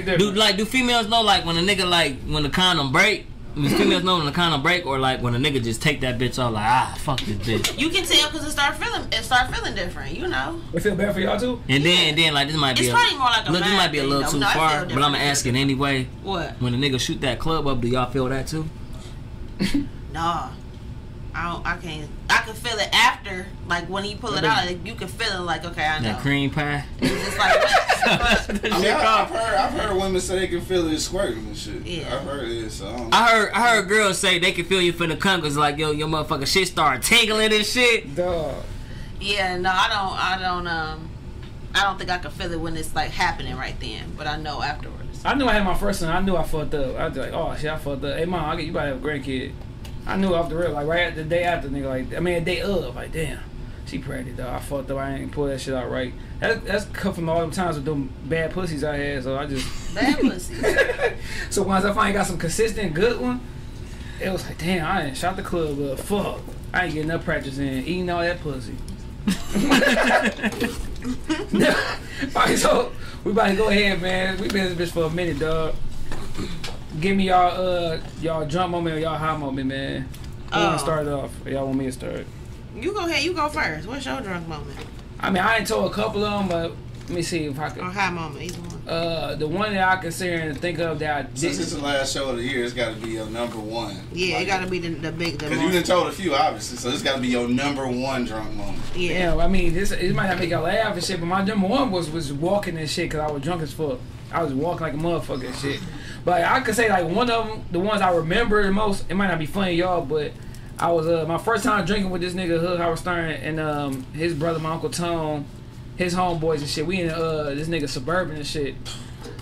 that. Like, do females know like when a nigga when the condom break? I mean, females know when the condom break, or like when a nigga just take that bitch off, like fuck this bitch. You can tell because it start feeling different, you know. It feel bad for y'all too. And then like this might be probably more like a look, this might be a little too far, but I'ma ask it anyway. What? When a nigga shoot that club up, do y'all feel that too? Nah. I can feel it after, like when he pull it out, like, you can feel it, like okay, I know. That cream pie. It's just like I've heard women say they can feel it squirting and shit. Yeah, I've heard it. So I heard girls say they can feel you finna come because like yo, your motherfucking shit start tingling and shit. Duh. Yeah, no, I don't think I can feel it when it's like happening right then, but I know afterwards. I knew I had my first one. I knew I fucked up. I was like, oh shit, I fucked up. Hey mom, you about to have a grandkid. I knew off the rip, like right the day after, nigga, like the day of, like damn, she pregnant though. I fucked up, I ain't pull that shit out right. That's cut from all them times with them bad pussies I had, so I just bad pussies. So once I finally got some consistent good one, it was like damn, I ain't shot the club up. Fuck, I ain't getting enough practice in eating all that pussy. Alright, so we about to go ahead, man. We been in this bitch for a minute, dog. Give me y'all jump moment or y'all high moment, man. Who wanna start it off? Y'all want me to start? You go ahead. You go first. What's your drunk moment? I mean, I ain't told a couple of them, but let me see if I can. Or high moment, either one. The one that I consider and think of that I did. Since it's the last show of the year, it's got to be your number one. Yeah, like, it got to be the big. Because you done told a few, obviously, so it's got to be your number one drunk moment. Yeah, I mean, it might not make y'all laugh and shit, but my number one was walking and shit because I was drunk as fuck. I was walking like a motherfucker and shit. But I could say like one of them, the ones I remember the most. It might not be funny, y'all, but I was my first time drinking with this nigga Hood Howard Stern and his brother, my uncle Tom, his homeboys and shit. We in this nigga Suburban and shit.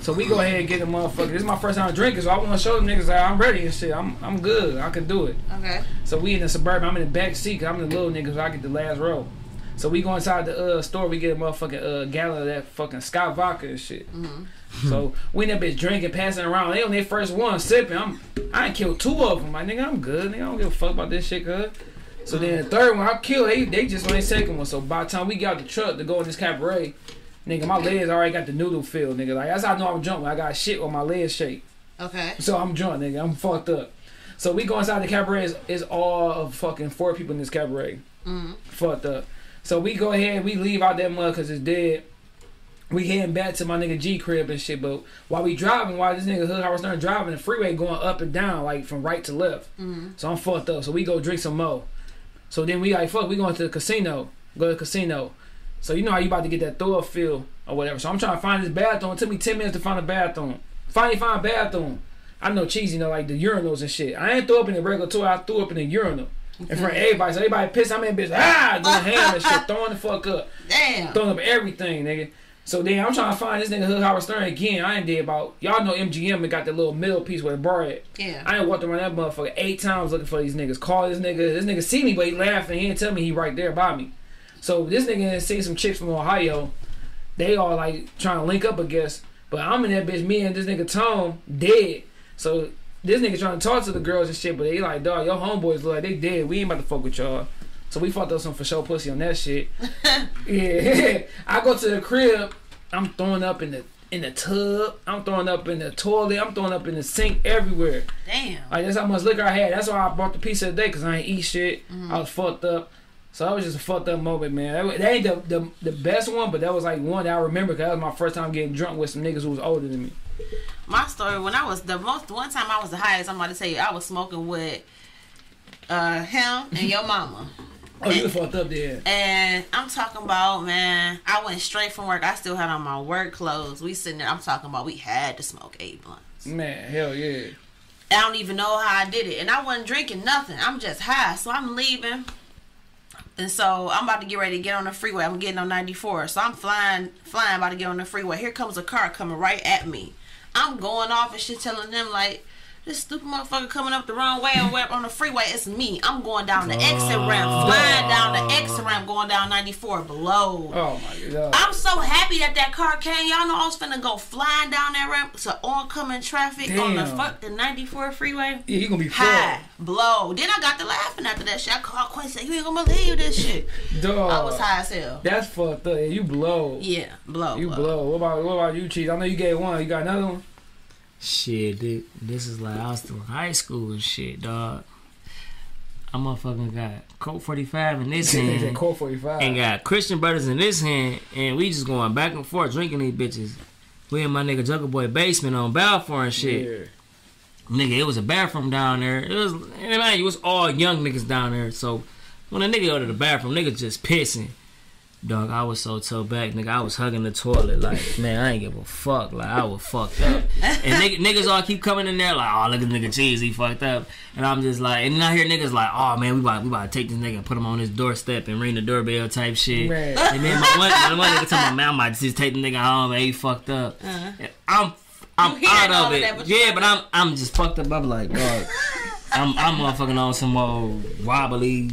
So we go ahead and get the motherfucker. This is my first time drinking, so I want to show them niggas like, I'm ready and shit. I'm good. I can do it. Okay. So we in the Suburban. I'm in the back seat because I'm the little nigga, so I get the last row. So we go inside the store, we get a motherfucking gallon of that fucking Scott vodka and shit. Mm-hmm. So we in that bitch drinking, passing around. They on their first one sipping. I ain't killed two of them. My nigga, I'm good. Nigga, I don't give a fuck about this shit, cuz. So then the third one I killed. They just on their second one. So by the time we got the truck to go in this cabaret, nigga, my legs already got the noodle feel, nigga. Like that's how I know I'm drunk. I got shit on my legs shake. Okay. So I'm drunk, nigga. I'm fucked up. So we go inside the cabaret. It's all of fucking 4 people in this cabaret. Mm-hmm. Fucked up. So we go ahead, we leave out that mud because it's dead. We heading back to my nigga G crib and shit, but while we driving, while this nigga Hood Howard Stern driving, the freeway going up and down, like from right to left. Mm-hmm. So I'm fucked up. So we go drink some more. So then we like, fuck, we going to the casino. Go to the casino. So you know how you about to get that throw up feel or whatever. So I'm trying to find this bathroom. It took me 10 minutes to find a bathroom. Finally find a bathroom. I know Cheesy, like the urinals and shit. I ain't throw up in the regular toilet, I threw up in the urinal. In front of everybody, so everybody pissed. I'm in bitch, doing ham and shit, throwing the fuck up, damn, throwing up everything, nigga. So then I'm trying to find this nigga Hood Howard Stern again. I ain't did about y'all know MGM and got the little middle piece where the bar at. Yeah, I ain't walked around that motherfucker 8 times looking for these niggas. Call this nigga. This nigga see me, but he laughing. He ain't tell me he right there by me. So this nigga seen some chicks from Ohio. They all like trying to link up, I guess. But I'm in that bitch. Me and this nigga Tom dead. So. This nigga trying to talk to the girls and shit, but they like, dog, your homeboys look like they dead. We ain't about to fuck with y'all. So we fucked up some for sure pussy on that shit. Yeah. I go to the crib. I'm throwing up in the tub. I'm throwing up in the toilet. I'm throwing up in the sink everywhere. Damn. Like, that's how much liquor I had. That's why I bought the pizza today, because I ain't eat shit. Mm-hmm. I was fucked up. So that was just a fucked up moment, man. That ain't the best one, but that was like one that I remember because that was my first time getting drunk with some niggas who was older than me. My story, when I was one time I was the highest, I'm about to tell you, I was smoking with him and your mama. Oh, you fucked up there. And I'm talking about, man, I went straight from work. I still had on my work clothes. We sitting there, I'm talking about we had to smoke 8 blunts. Man, hell yeah. I don't even know how I did it. And I wasn't drinking nothing. I'm just high. So I'm leaving. And so I'm about to get ready to get on the freeway. I'm getting on 94. So I'm flying, about to get on the freeway. Here comes a car coming right at me. I'm going off and shit telling them like, this stupid motherfucker coming up the wrong way on the freeway. It's me. I'm going down the exit ramp, flying down the exit ramp, going down 94 below. Oh my God. I'm so happy that that car came. Y'all know I was finna go flying down that ramp to oncoming traffic on the fucking 94 freeway. Yeah, he gonna be high, blow. Then I got to laughing after that shit. I called Quincy, said, you ain't gonna believe this shit. Dog. I was high as hell. That's fucked up. You blow. Yeah, blow. You blow. What about you, Cheese? I know you gave one. You got another one? Shit, dude, this is like I was still in high school and shit, dog. I motherfucking got Colt 45 in this hand, Colt 45, and got Christian Brothers in this hand, and we just going back and forth drinking these bitches. We in my nigga Jungle Boy basement on Balfour and shit. Yeah. Nigga, it was a bathroom down there. It was all young niggas down there. So when a nigga go to the bathroom, niggas just pissing. Dog, I was so toe back, nigga. I was hugging the toilet like, man, I ain't give a fuck. Like, I was fucked up. And niggas all keep coming in there like, oh, look at nigga Cheesy, fucked up. And I'm just like, and then I hear niggas like, oh, man, we about to take this nigga and put him on his doorstep and ring the doorbell type shit. Right. And then my one nigga told my man, I might just take the nigga home and he fucked up. And I'm out of it. But I'm just fucked up. I'm like, dog, I'm motherfucking on some old wobbly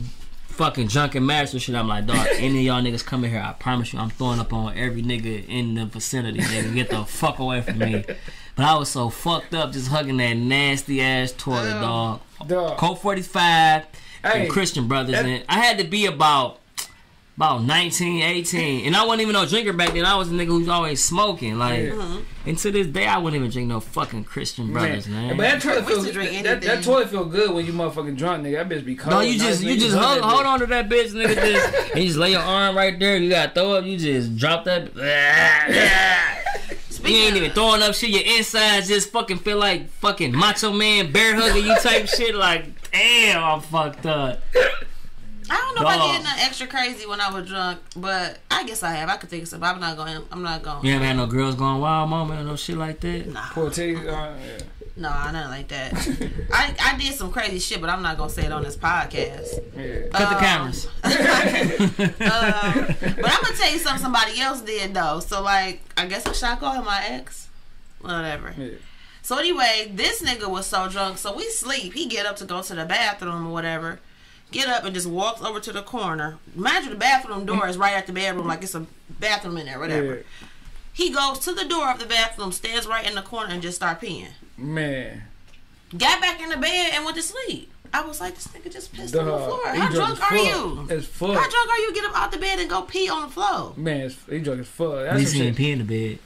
fucking junk and master shit. I'm like, dog, any of y'all niggas coming here, I promise you I'm throwing up on every nigga in the vicinity. Nigga, get the fuck away from me. But I was so fucked up just hugging that nasty ass toilet, dog. Colt 45 and Christian Brothers. And I had to be about 19, 18. And I wasn't even no drinker back then. I was a nigga who's always smoking. Like, and to this day, I wouldn't even drink no fucking Christian Brothers, man. But that toilet feel good when you motherfucking drunk, nigga. That bitch be cold. No, you just hold on to that bitch, nigga. And you just lay your arm right there. You got to throw up. You just drop that. You ain't even throwing up shit. Your insides just fucking feel like fucking Macho Man bear hugging you type shit. Like, damn, I'm fucked up. I don't know if I did nothing extra crazy when I was drunk, but I guess I have. I could think of something. I'm not going. You ain't had no girls going wild moment or no shit like that? Nah. No, nothing like that. I did some crazy shit, but I'm not going to say it on this podcast. Yeah. Cut the cameras. But I'm going to tell you something somebody else did, though. So, like, I guess should I call him my ex? Whatever. Yeah. So, anyway, this nigga was so drunk, so we sleep. He get up to go to the bathroom or whatever. Get up and just walks over to the corner. Mind you, the bathroom door is right at the bedroom, like it's a bathroom in there, whatever. Yeah. He goes to the door of the bathroom, stands right in the corner, and just start peeing. Man. Got back in the bed and went to sleep. I was like, this nigga just pissed on the floor. How drunk are you? It's fuck. How drunk are you? Get up out the bed and go pee on the floor. Man, he drunk as fuck. At least he didn't pee in the bed.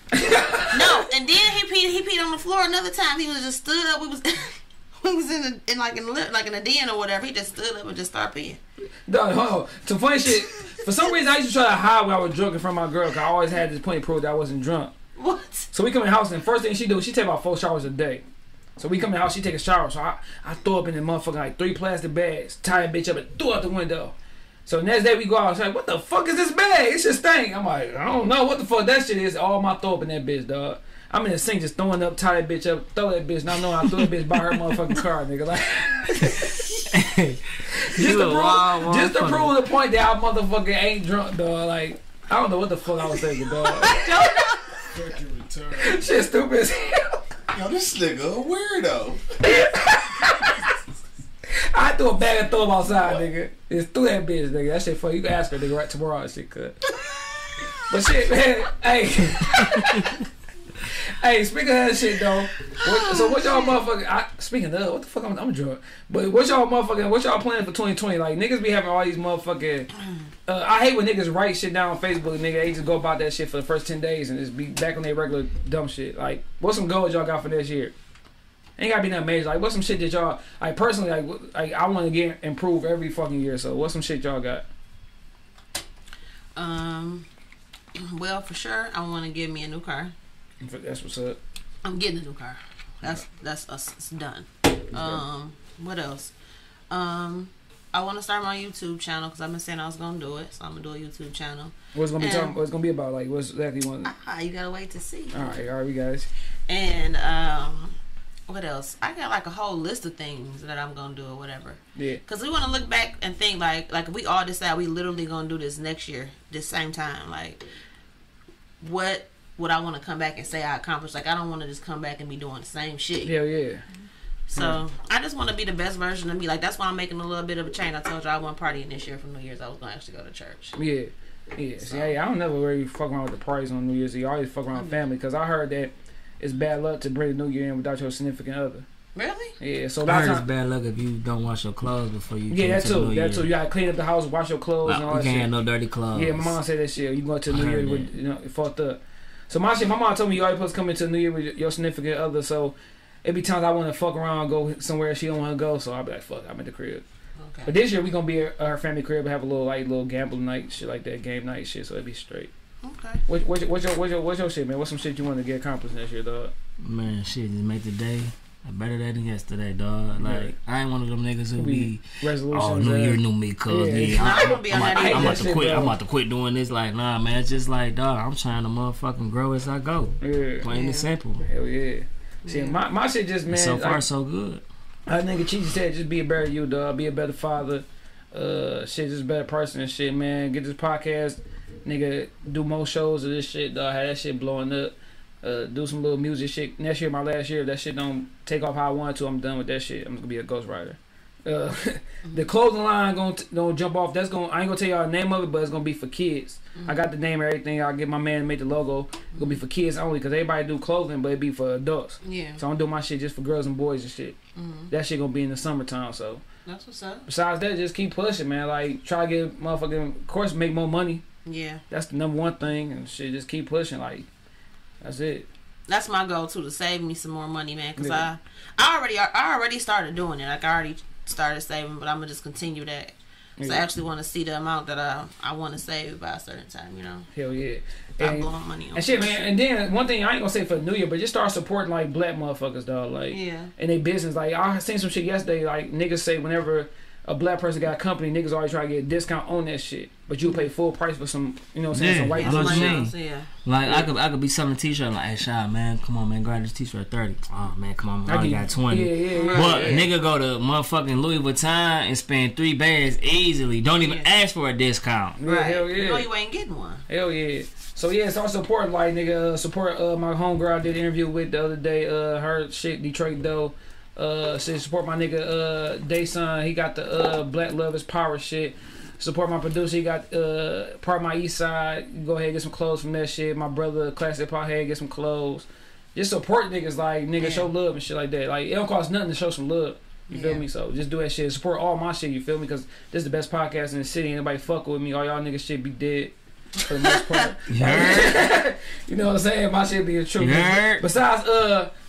No, and then he peed on the floor another time. He was just stood up. He was in a den or whatever. He just stood up and just started peeing. Dog, hold on. Some funny shit. For some reason, I used to try to hide when I was drunk in front of my girl because I always had this point proof that I wasn't drunk. What? So we come in the house and first thing she do, she take about 4 showers a day. So we come in the house, she take a shower. So I throw up in the motherfucking like 3 plastic bags, tie a bitch up and throw out the window. So next day we go out and say, what the fuck is this bag? It's just thing. I'm like, I don't know what the fuck that shit is. All my throw up in that bitch, dog. I'm in the sink just throwing up, tie that bitch up, throw that bitch. Now I know I threw that bitch by her motherfucking car, nigga. Like, just to prove the point that I motherfucking ain't drunk, dog. Like, I don't know what the fuck I was thinking, dog. I don't know. Fucking retarded. Shit stupid as hell. Yo, this nigga a weirdo. I threw a bag and throw him outside, nigga. Just threw that bitch, nigga. That shit fuck. You can ask her, nigga, right tomorrow and shit, cut. But shit, man, hey. Hey, speaking of that shit though, what y'all motherfucking? Speaking of what the fuck, I'm drunk. But what y'all motherfucking? What y'all planning for 2020? Like niggas be having all these motherfucking. I hate when niggas write shit down on Facebook. Nigga, they just go about that shit for the first 10 days and just be back on their regular dumb shit. Like, what's some goals y'all got for this year? Ain't gotta be nothing major. Like, what's some shit that y'all like personally? Like I want to get improve every fucking year. So, what's some shit y'all got? Well, for sure, I want to give me a new car. That's what's up. I'm getting a new car. That's us. It's done. What else? I want to start my YouTube channel because I've been saying I was gonna do it, so I'm gonna do a YouTube channel. What's gonna be about? Like, what's exactly you want? You gotta wait to see. All right, we guys. And what else? I got like a whole list of things that I'm gonna do or whatever. Yeah. Because we want to look back and think like if we all decide we literally gonna do this next year, this same time. Like, what what I want to come back and say I accomplished. Like, I don't want to just come back and be doing the same shit. Yeah, yeah. So, I just want to be the best version of me. Like, that's why I'm making a little bit of a change. I told you I wasn't partying this year for New Year's. I was going to actually go to church. Yeah. Yeah. So. See, I don't never really fuck around with the parties on New Year's Eve. I always fuck around with family, because I heard that it's bad luck to bring the New Year in without your significant other. Really? Yeah. So I heard it's bad luck if you don't wash your clothes before you. Yeah, that too. You gotta clean up the house, wash your clothes, and all that shit. You can't have no dirty clothes. Yeah, my mom said that shit. You going to New Year with, you know, fucked up. So my shit, my mom told me you always supposed to come into New Year with your significant other. So it be times I want to fuck around, go somewhere she don't want to go. So I be like, fuck, I'm at the crib. Okay. But this year we gonna be at her family crib and have a little gambling night, shit like that, game night, shit. So it be straight. Okay. What's your shit, man? What's some shit you want to get accomplished this year, dog? Man, shit, just make the day better than yesterday, dog. Like, I ain't one of them niggas who be new year, new me, cuz. Yeah. I'm about to quit doing this. Like, nah, man. It's just like, dog, I'm trying to motherfucking grow as I go. Yeah. Plain and simple. Hell yeah. See, my shit just, man. And so far, so good. I think Cheesy said, just be a better you, dog. Be a better father. Shit, just a better person and shit, man. Get this podcast, nigga. Do more shows of this shit, dog. Have that shit blowing up. Do some little music shit. Next year, my last year, if that shit don't take off how I want to, I'm done with that shit. I'm gonna be a ghostwriter. The clothing line gonna jump off. That's gonna, I ain't gonna tell y'all the name of it, but it's gonna be for kids. I got the name and everything. I'll get my man to make the logo. It's gonna be for kids only, because everybody do clothing, but it be for adults. Yeah. So I'm doing my shit just for girls and boys and shit. That shit gonna be in the summertime, so that's what's up. Besides that, just keep pushing, man. Like, try to get motherfucking, of course, make more money. Yeah, that's the number one thing. And shit, just keep pushing. Like, that's it. That's my goal too, to save me some more money, man. Cause I already started doing it. Like, I already started saving, but I'm gonna just continue that. So I actually want to see the amount that I want to save by a certain time, you know. Hell yeah. I'm blowing money on and shit, man. And then one thing I ain't gonna say for the New Year, but just start supporting like black motherfuckers, dog. Like, yeah. And they business. Like, I seen some shit yesterday. Like, niggas say whenever a black person got a company, niggas always try to get a discount on that shit, but you pay full price for some, you know what I'm saying, some white shit. Yeah. Like, I could be selling a t-shirt like, hey, Shy, man, come on, man, grab this t-shirt $30. Oh, man, come on, man, I only got $20. Yeah. But nigga go to motherfucking Louis Vuitton and spend 3 bags easily. Don't even ask for a discount. Right. Hell yeah. You know you ain't getting one. Hell yeah. So yeah, so I support, like, nigga, support my homegirl I did an interview with the other day, her shit, Detroit though. Support my nigga Dayson. He got the Black Lovers Power shit. Support my producer. He got part of my East Side. Go ahead and get some clothes from that shit. My brother Classic Pothead, get some clothes. Just support niggas, like, nigga, show love and shit like that. Like, it don't cost nothing to show some love. You feel me? So just do that shit. Support all my shit. You feel me? Because this is the best podcast in the city. Anybody fuck with me, all y'all niggas shit be dead. For the most part. You know what I'm saying? My shit be the truth.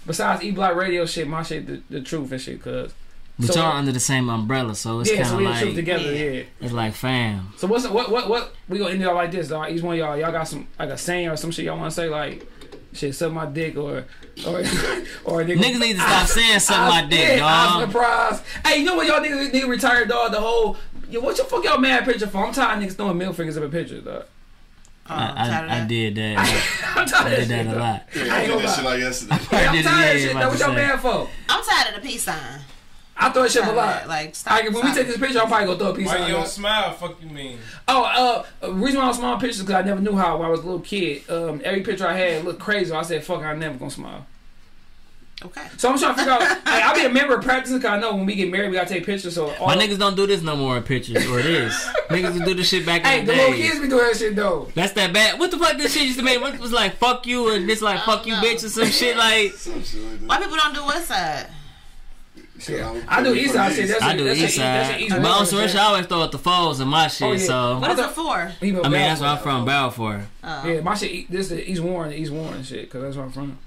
Besides E-Block Radio shit, my shit the truth and shit, cuz. But y'all under the same umbrella, so it's kinda like the truth together, It's like fam. So what we gonna end it all like this, dog. Each one of y'all got some, like, a saying or some shit y'all wanna say, like, shit, suck my dick, or niggas need to stop saying suck my dick, dog. I'm surprised. Hey, you know what y'all niggas need to retire, dog, the whole what your fuck y'all mad picture for? I'm tired of niggas throwing middle fingers up in pictures, dog. I did that. I did that a lot. Yeah, I did that shit like yesterday. I'm tired of shit. Now, what y'all mad for? I'm tired of the peace sign. I throw that shit a lot. Like, when we take this picture, I'm probably gonna throw a peace sign. Why you don't smile? Fuck you mean? Oh, the reason why I don't smile in pictures is because I never knew how when I was a little kid. Every picture I had looked crazy. I said, fuck, I'm never gonna smile. Okay. So I'm trying to figure out. Like, I'll be a member of practice because I know when we get married, we gotta take pictures. So all my niggas don't do this no more in pictures, or it is niggas will do this shit back in the day. Hey, the little kids be doing that shit though. That's that bad. What the fuck this shit used to make? What was like fuck you and this like fuck you bitch or some shit like. Why people don't do West Side? Yeah. I do East Side shit. That's but on Switch, I always throw out the foes and my shit. Oh, yeah. So what is it for? I mean, that's where I'm from, Balfour. Yeah, my shit. This is East Warren shit because that's where I'm from.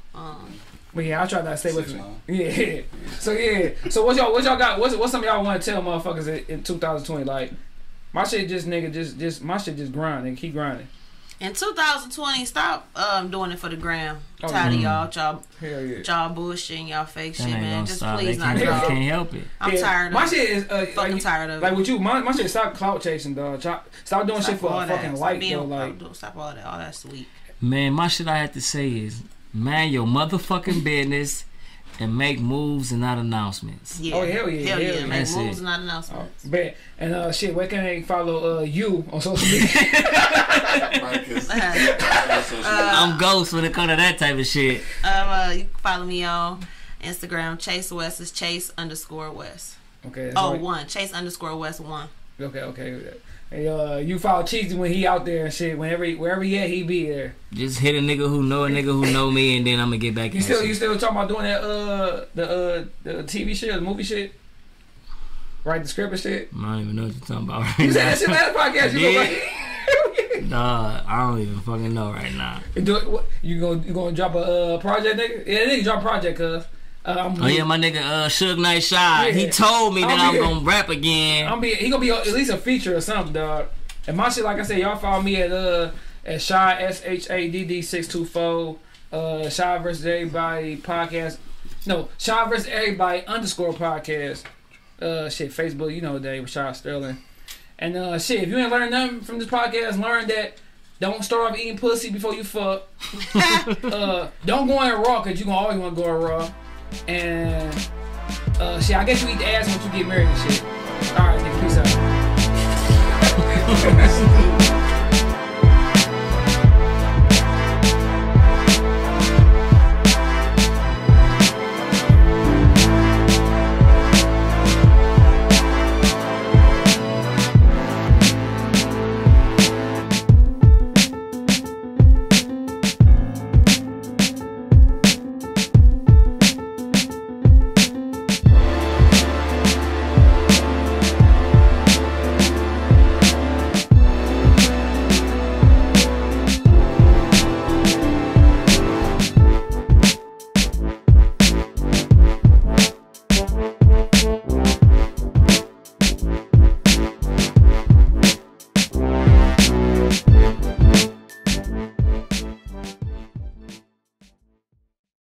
But yeah, I try not to stay with me. Yeah. So yeah. So what y'all got? What's some of y'all want to tell motherfuckers in 2020? Like, my shit just nigga just my shit just grind and keep grinding. In 2020, stop doing it for the gram. I'm tired of y'all bullshitting, y'all fake shit, man. Just stop. Please not y'all. Can't help it. I'm tired of it. My shit is fucking tired of it. Like with you, my shit stop clout chasing, dog. Stop doing shit for a fucking like, though. Like, stop all that. All that's sweet. Man, my shit I have to say is, man, your motherfucking business and make moves and not announcements. Yeah. Oh hell yeah, hell yeah, yeah. Make moves and not announcements. Bet. And shit, where can they follow you on social media? I'm Ghost when it comes to that type of shit. You can follow me on Instagram. Chase West is Chase_West. Okay. Oh, right. Chase_West1. Okay, okay. Hey, you follow Cheesy when he out there and shit. Wherever he at, he be there. Just hit a nigga who know a nigga who know me, and then I'm gonna get back. You still talking about doing that the TV shit, or the movie shit, write the script and shit. I don't even know what you're taltalking about. Right, you said that shit last podcast. You like, nah, I don't even fucking know right now. You gonna drop a project, nigga? Yeah, nigga drop a project, cuz. Oh yeah, my nigga Suge Knight Shy, yeah. He told me that I'm gonna rap again. He gonna be at least a feature or something, dog. And my shit, like I said, y'all follow me at Shy SHADD624 Shy vs Everybody podcast. No, Shy vs Everybody _podcast. Shit, Facebook, you know that with Shy Sterling. And shit, if you ain't learned nothing from this podcast, learn that. Don't start off eating pussy before you fuck. Don't go in raw, cause you gonna always wanna go in raw. And shit, I guess you eat the ass once you get married and shit. Alright, nigga, peace out.